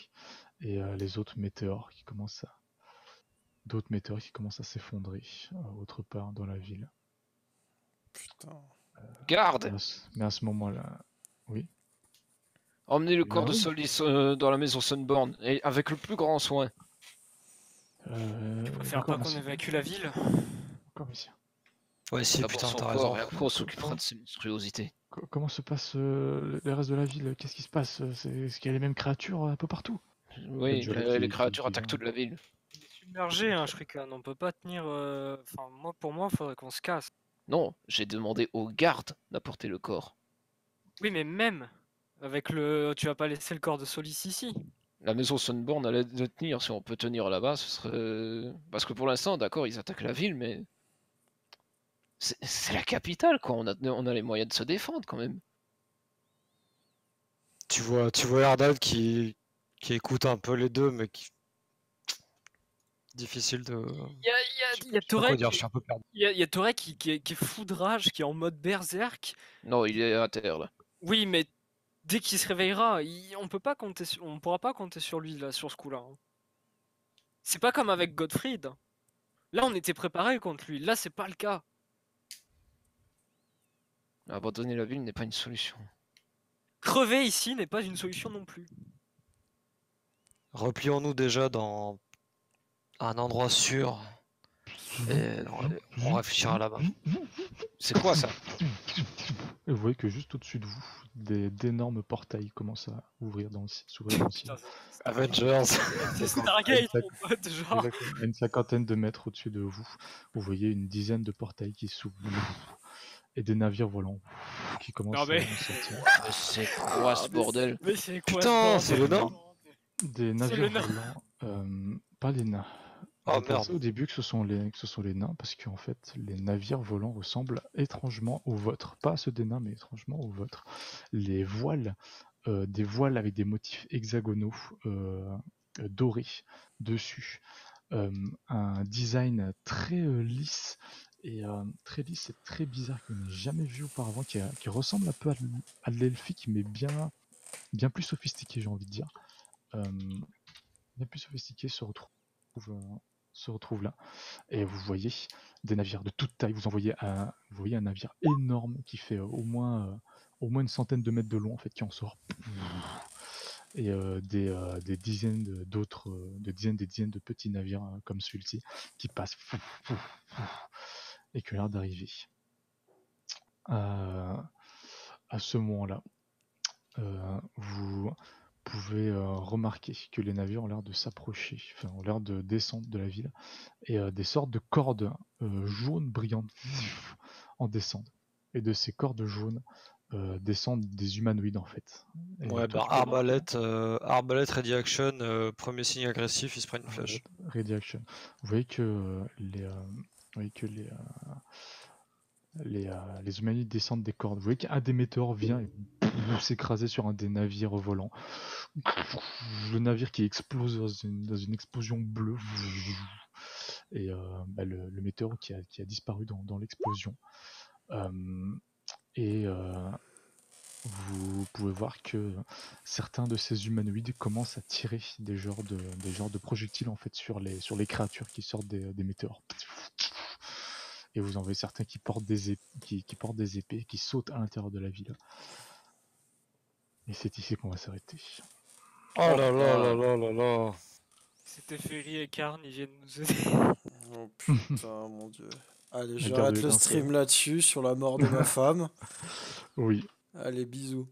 et euh, les autres météores qui commencent à D'autres météores qui commencent à s'effondrer euh, autre part dans la ville. Putain. Euh, Garde. Mais à ce, ce moment-là, oui. Emmenez le corps de Solis euh, dans la maison Sunborn et avec le plus grand soin. Euh, Je préfère pas qu'on évacue la ville. Encore ici. Ouais, si, putain, t'as raison. On s'occupera de ces monstruosités. Comment se passe euh, le reste de la ville? Qu'est-ce qui se passe? Est-ce qu'il y a les mêmes créatures un peu partout? Oui, le les, les créatures attaquent toute la ville. Submergé, hein, Shrikan, on peut pas tenir. Euh... Enfin, moi, pour moi, il faudrait qu'on se casse. Non, j'ai demandé aux gardes d'apporter le corps. Oui, mais même avec le, tu vas pas laisser le corps de Solis ici. La maison Sunborn allait le tenir. Si on peut tenir là-bas, ce serait. Parce que pour l'instant, d'accord, ils attaquent la ville, mais c'est la capitale, quoi. On a, on a les moyens de se défendre, quand même. Tu vois, tu vois Erdan qui, qui écoute un peu les deux, mais qui. Difficile de. Il y a Toreg. Il y a Toreg qui, qui, qui est fou de rage, qui est en mode berserk. Non, il est à terre là. Oui, mais dès qu'il se réveillera, il, on peut pas compter, sur, on pourra pas compter sur lui là, sur ce coup-là. C'est pas comme avec Gottfried. Là, on était préparé contre lui. Là, c'est pas le cas. Abandonner la ville n'est pas une solution. Crever ici n'est pas une solution non plus. Replions-nous déjà dans. Un endroit sûr. Et on réfléchira là-bas. C'est quoi ça? Et vous voyez que juste au-dessus de vous, des d'énormes portails commencent à ouvrir dans le ciel. Avengers. C'est Stargate, mon pote, genre. À une cinquantaine de mètres au-dessus de vous, vous voyez une dizaine de portails qui s'ouvrent et des navires volants qui commencent non, mais... à sortir. Mais c'est quoi ce bordel? Mais c'est quoi? Putain, c'est le nom. Des navires volants. Euh, pas les nains. Oh, au début que ce sont les, que ce sont les nains parce qu'en fait les navires volants ressemblent étrangement aux vôtres, pas à ceux des nains mais étrangement aux vôtres. Les voiles, euh, des voiles avec des motifs hexagonaux euh, dorés dessus, euh, un design très euh, lisse et euh, très lisse et très bizarre que je n'ai jamais vu auparavant, qui, a, qui ressemble un peu à de l'elfique mais bien, bien plus sophistiqué, j'ai envie de dire. Euh, bien plus sophistiqué se retrouve, euh, se retrouve là. Et vous voyez des navires de toute taille. Vous en voyez un, vous voyez un navire énorme qui fait euh, au, moins, euh, au moins une centaine de mètres de long en fait, qui en sort. Et euh, des, euh, des dizaines d'autres, euh, des dizaines des dizaines de petits navires euh, comme celui-ci qui passent et qui ont l'air d'arriver. Euh, à ce moment-là, euh, vous... Vous pouvez euh, remarquer que les navires ont l'air de s'approcher, enfin ont l'air de descendre de la ville, et euh, des sortes de cordes euh, jaunes brillantes en descendent. Et de ces cordes jaunes euh, descendent des humanoïdes en fait. Et ouais, bah, arbalète, euh, arbalète, ready action, euh, premier signe agressif, il se prend une flèche. Ready action. Vous voyez que euh, les, euh, vous voyez que les, euh, les, euh, les humanoïdes descendent des cordes. Vous voyez qu'un des météores vient et s'écraser sur un des navires volants. Le navire qui explose dans une, dans une explosion bleue. Et euh, bah le, le météore qui a, qui a disparu dans, dans l'explosion. Euh, et euh, vous pouvez voir que certains de ces humanoïdes commencent à tirer des genres de, des genres de projectiles en fait sur les, sur les créatures qui sortent des, des météores. Et vous en voyez certains qui portent des épées, qui, qui portent des épées, qui sautent à l'intérieur de la ville. Et c'est ici qu'on va s'arrêter. Oh là là là là là là. C'était Ferry et Karn, ils viennent nous aider. Oh putain, mon dieu. Allez, j'arrête le stream là-dessus, sur la mort de ma femme. Oui. Allez, bisous.